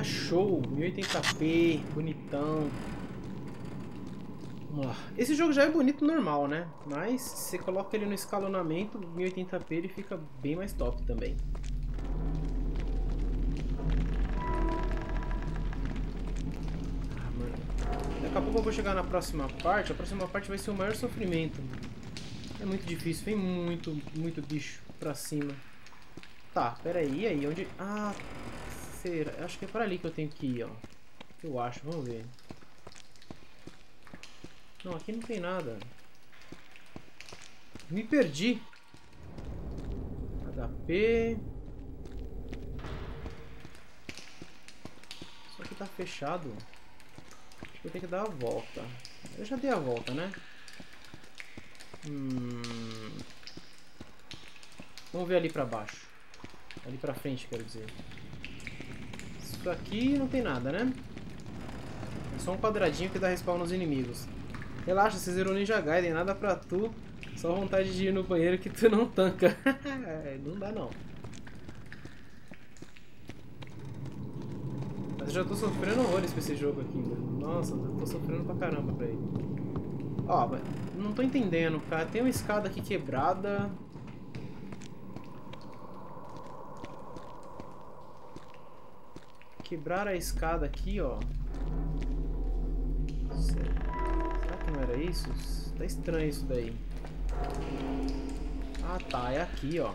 Show, mil e oitenta p, bonitão. Vamos lá. Esse jogo já é bonito normal, né? Mas se você coloca ele no escalonamento, mil e oitenta p ele fica bem mais top também. Ah, mano. Daqui a pouco eu vou chegar na próxima parte. A próxima parte vai ser o maior sofrimento. É muito difícil, vem muito, muito bicho pra cima. Tá, peraí, aí onde... Ah... Acho que é para ali que eu tenho que ir, ó. Eu acho, vamos ver. Não, aqui não tem nada. Me perdi. H P. Só que tá fechado. Acho que eu tenho que dar a volta. Eu já dei a volta, né? Hum... Vamos ver ali para baixo. Ali para frente, quero dizer. Aqui não tem nada, né? É só um quadradinho que dá respawn nos inimigos. Relaxa, você zerou Ninja Gaiden, nada pra tu. Só vontade de ir no banheiro que tu não tanca. Não dá, não. eu já tô sofrendo horrores pra esse jogo aqui, mano. Nossa, eu tô sofrendo pra caramba pra ele. Ó, não tô entendendo, cara. Tem uma escada aqui quebrada. Quebraram a escada aqui, ó. Será que não era isso? Tá estranho isso daí. Ah, tá. É aqui, ó.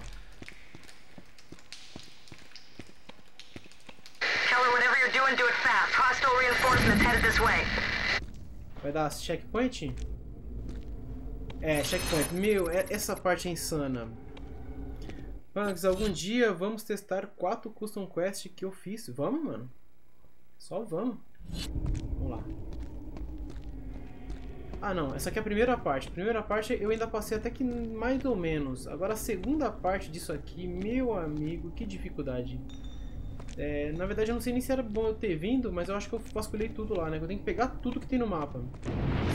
Vai dar checkpoint? É, checkpoint. Meu, essa parte é insana. Punks, algum dia vamos testar quatro custom quests que eu fiz. Vamos, mano? Só vamos. Vamos lá. Ah, não. Essa aqui é a primeira parte. Primeira parte eu ainda passei até que mais ou menos. Agora a segunda parte disso aqui, meu amigo, que dificuldade. É, na verdade eu não sei nem se era bom eu ter vindo, mas eu acho que eu vasculhei tudo lá, né? Eu tenho que pegar tudo que tem no mapa.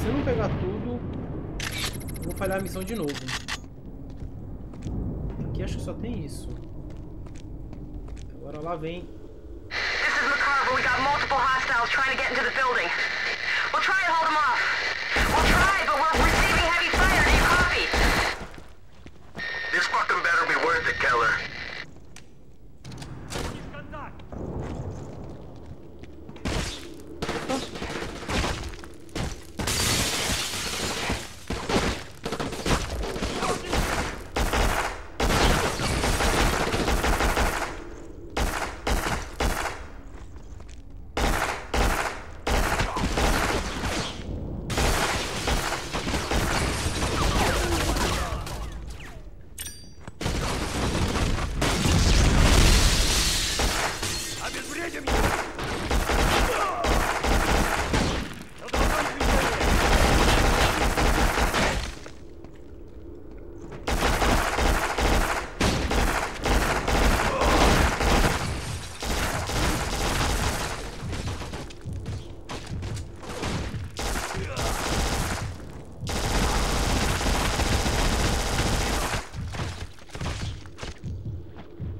Se eu não pegar tudo, eu vou falhar a missão de novo. Aqui acho que só tem isso. Agora lá vem. This is McCarver. We got multiple hostiles trying to get into the building. We'll try to hold them off. We'll try, but we're receiving heavy fire. Do you copy? This fucking better be worth it, Keller.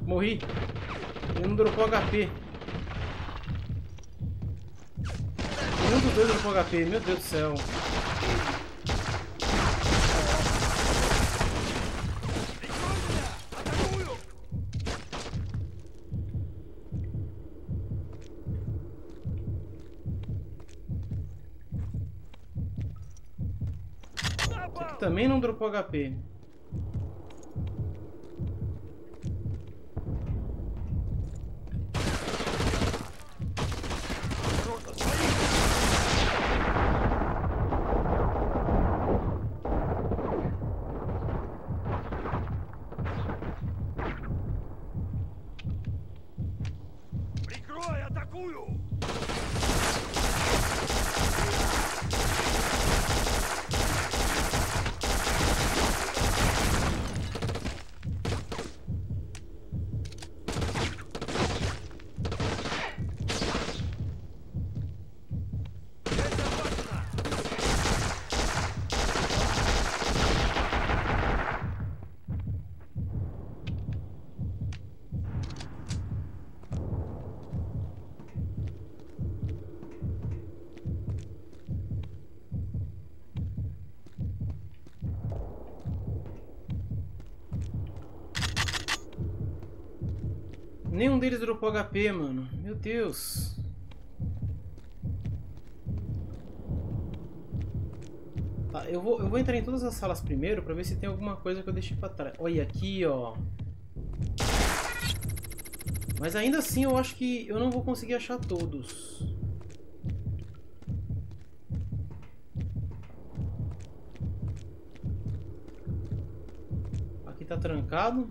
Morri. Ele não dropou H P. Nenhum dos dois dropou H P. Meu Deus do céu. Esse aqui também não dropou H P. Nenhum deles dropou H P, mano. Meu Deus. Tá, eu vou, eu vou entrar em todas as salas primeiro pra ver se tem alguma coisa que eu deixei pra trás. Olha aqui, ó. Mas ainda assim eu acho que eu não vou conseguir achar todos. Aqui tá trancado.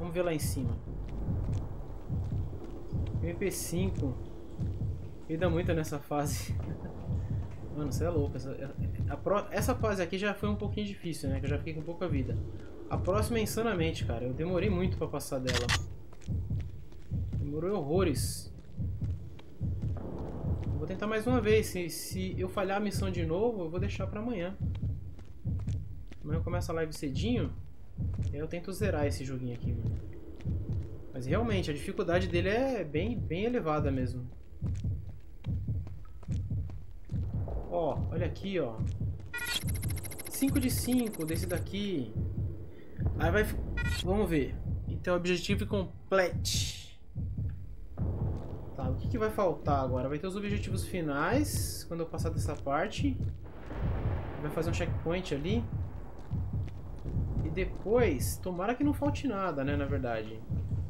Vamos ver lá em cima. M P cinco. Me dá muito nessa fase. Mano, você é louco. Essa, a, a, essa fase aqui já foi um pouquinho difícil, né? Que eu já fiquei com pouca vida. A próxima é insanamente, cara. Eu demorei muito pra passar dela. Demorou horrores. Vou tentar mais uma vez. Se, se eu falhar a missão de novo, eu vou deixar pra amanhã. Amanhã eu começo a live cedinho. Eu tento zerar esse joguinho aqui, mano. Mas realmente, a dificuldade dele é bem, bem elevada mesmo. Ó, olha aqui, ó. cinco de cinco desse daqui. Aí vai... Vamos ver. Então, objetivo complete. Tá, o que, que vai faltar agora? Vai ter os objetivos finais, quando eu passar dessa parte. Vai fazer um checkpoint ali. E depois, tomara que não falte nada, né, na verdade.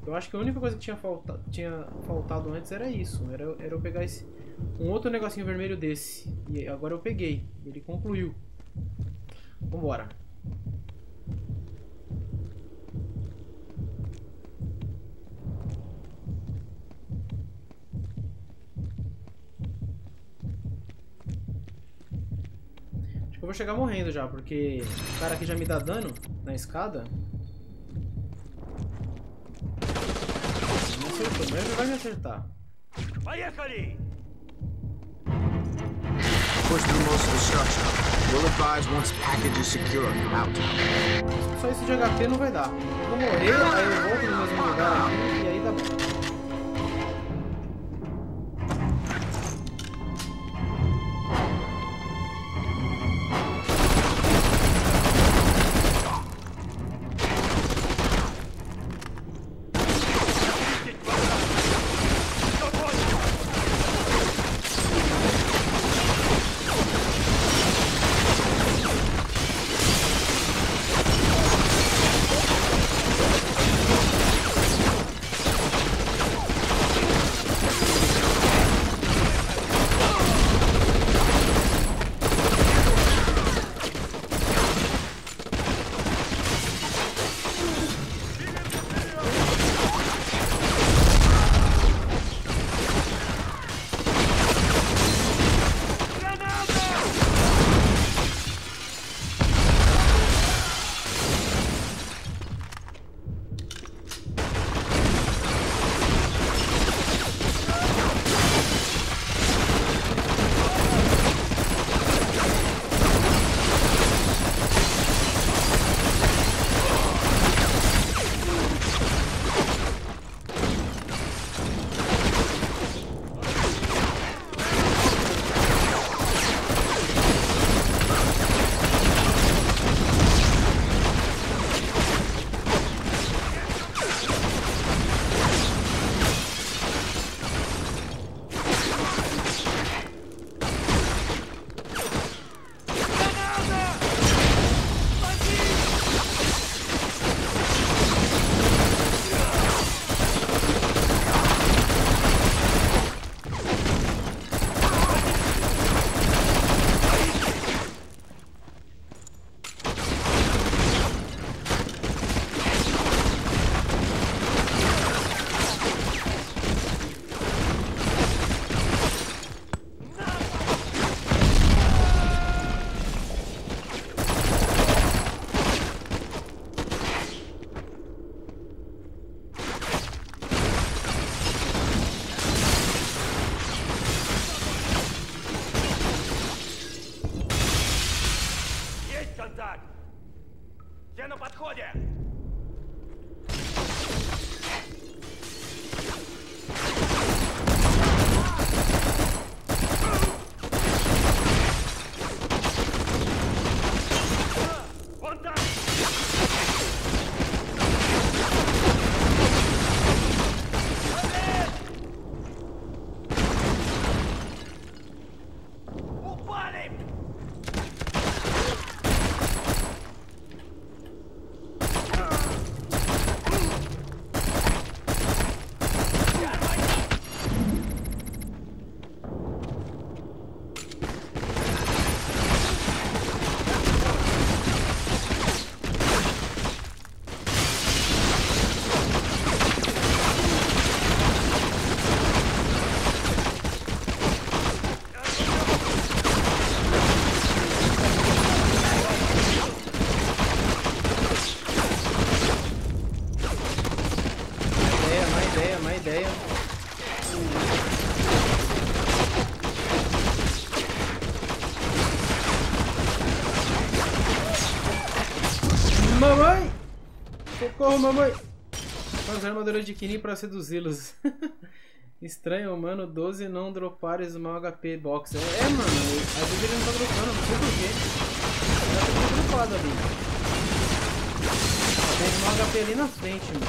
Eu acho que a única coisa que tinha, falta, tinha faltado antes era isso. Era, era eu pegar esse, um outro negocinho vermelho desse. E agora eu peguei. Ele concluiu. Vambora. Acho que eu vou chegar morrendo já, porque o cara aqui já me dá dano na escada. Não acertou, mas ele vai me acertar. Vai, Akari! Push the most structure. We'll advise once package is secure, out. Só isso de H P não vai dar. Eu morrer, aí eu volto no mesmo lugar aqui, e aí dá mamãe! Socorro, mamãe! Quantas armaduras adquiri para seduzi-los? Estranho, mano, doze não dropares uma H P box. É, é mano, às vezes ele não tá dropando, não sei porquê. Já tá dropado ali. Ó, tem uma H P ali na frente, mano.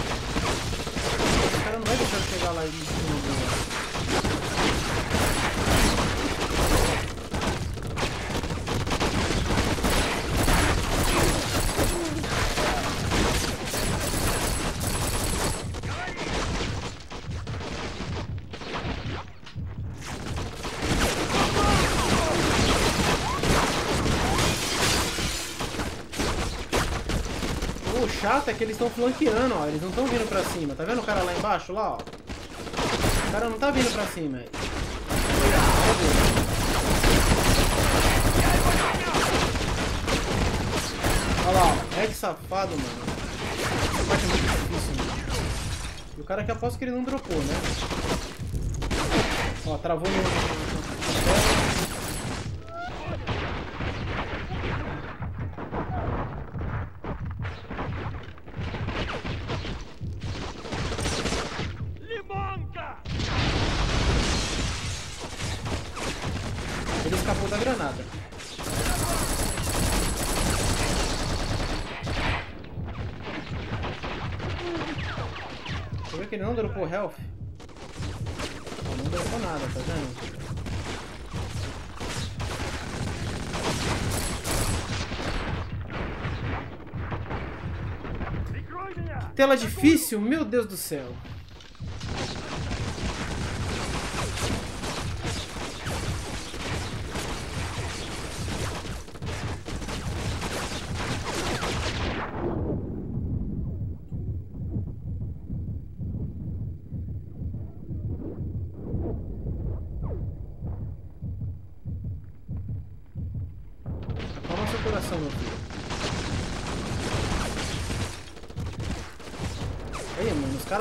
O cara não vai deixar eu chegar lá e é que eles estão flanqueando, ó. Eles não estão vindo pra cima. Tá vendo o cara lá embaixo, lá, ó? O cara não tá vindo pra cima, velho. Olha lá, ó. É que safado, mano. Essa parte é muito difícil, mano. E o cara aqui aposto que ele não dropou, né? Ó, travou no... Dropou health? Não dropou nada, tá vendo? Tela difícil? Meu Deus do céu!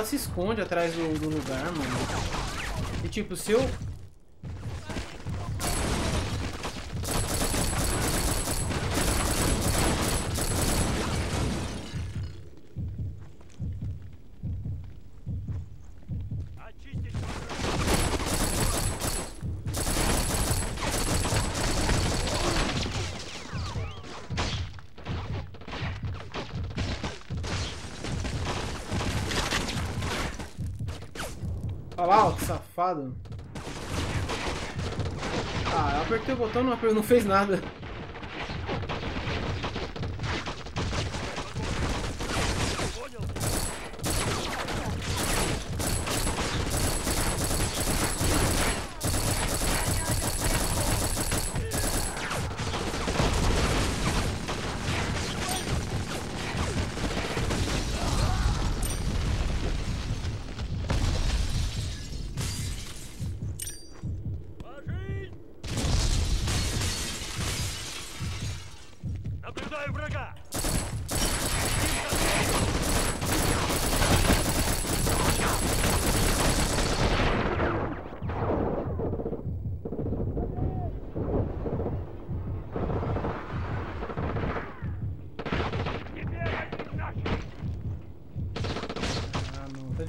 Se esconde atrás do, do lugar, mano. E tipo, se eu... Ah, eu apertei o botão, não, não fez nada.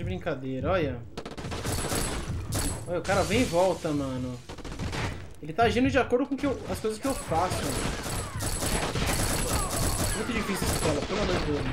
Brincadeira, olha. Olha, o cara vem e volta, mano. Ele tá agindo de acordo com que eu, as coisas que eu faço. Muito difícil essa tela, pelo amor de Deus.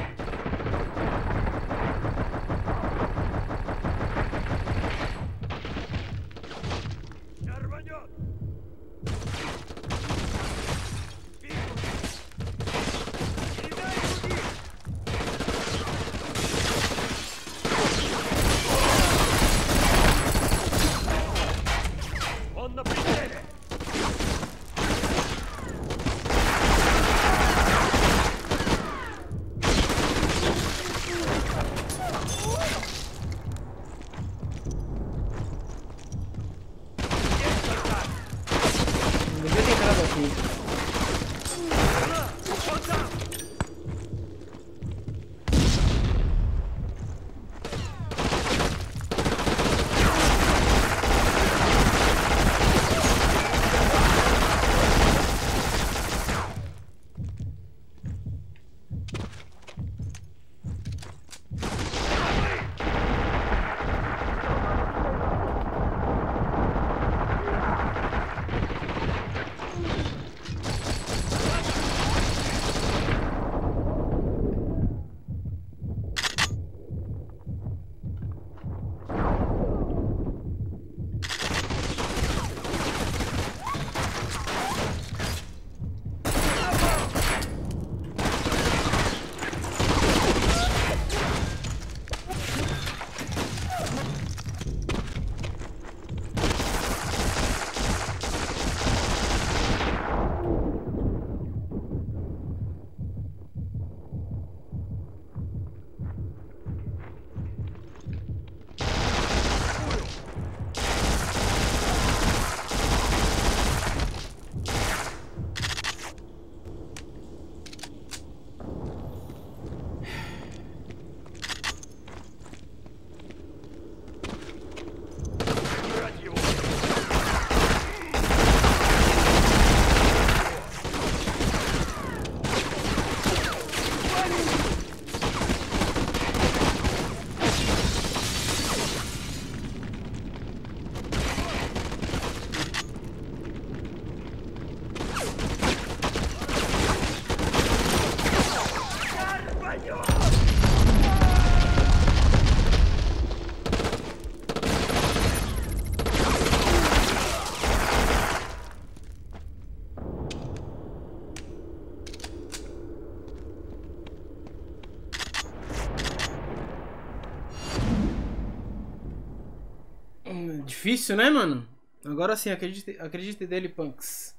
difícil, né, mano? Agora sim, acredite, acredite dele, punks.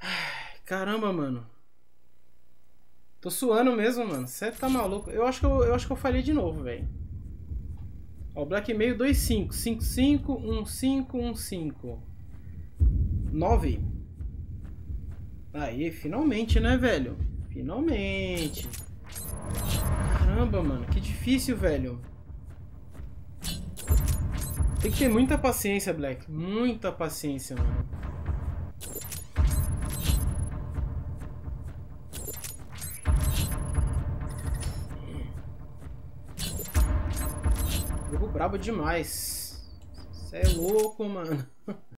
Ai, caramba, mano. Tô suando mesmo, mano. Você tá maluco. Eu acho que eu, eu, acho que eu falhei de novo, velho. Ó, Black meio dois cinco, cinco cinco, um cinco, um cinco, nove. Aí, finalmente, né, velho? Finalmente. Caramba, mano. Que difícil, velho. Tem que ter muita paciência, Black. Muita paciência, mano. Jogo brabo demais. Você é louco, mano.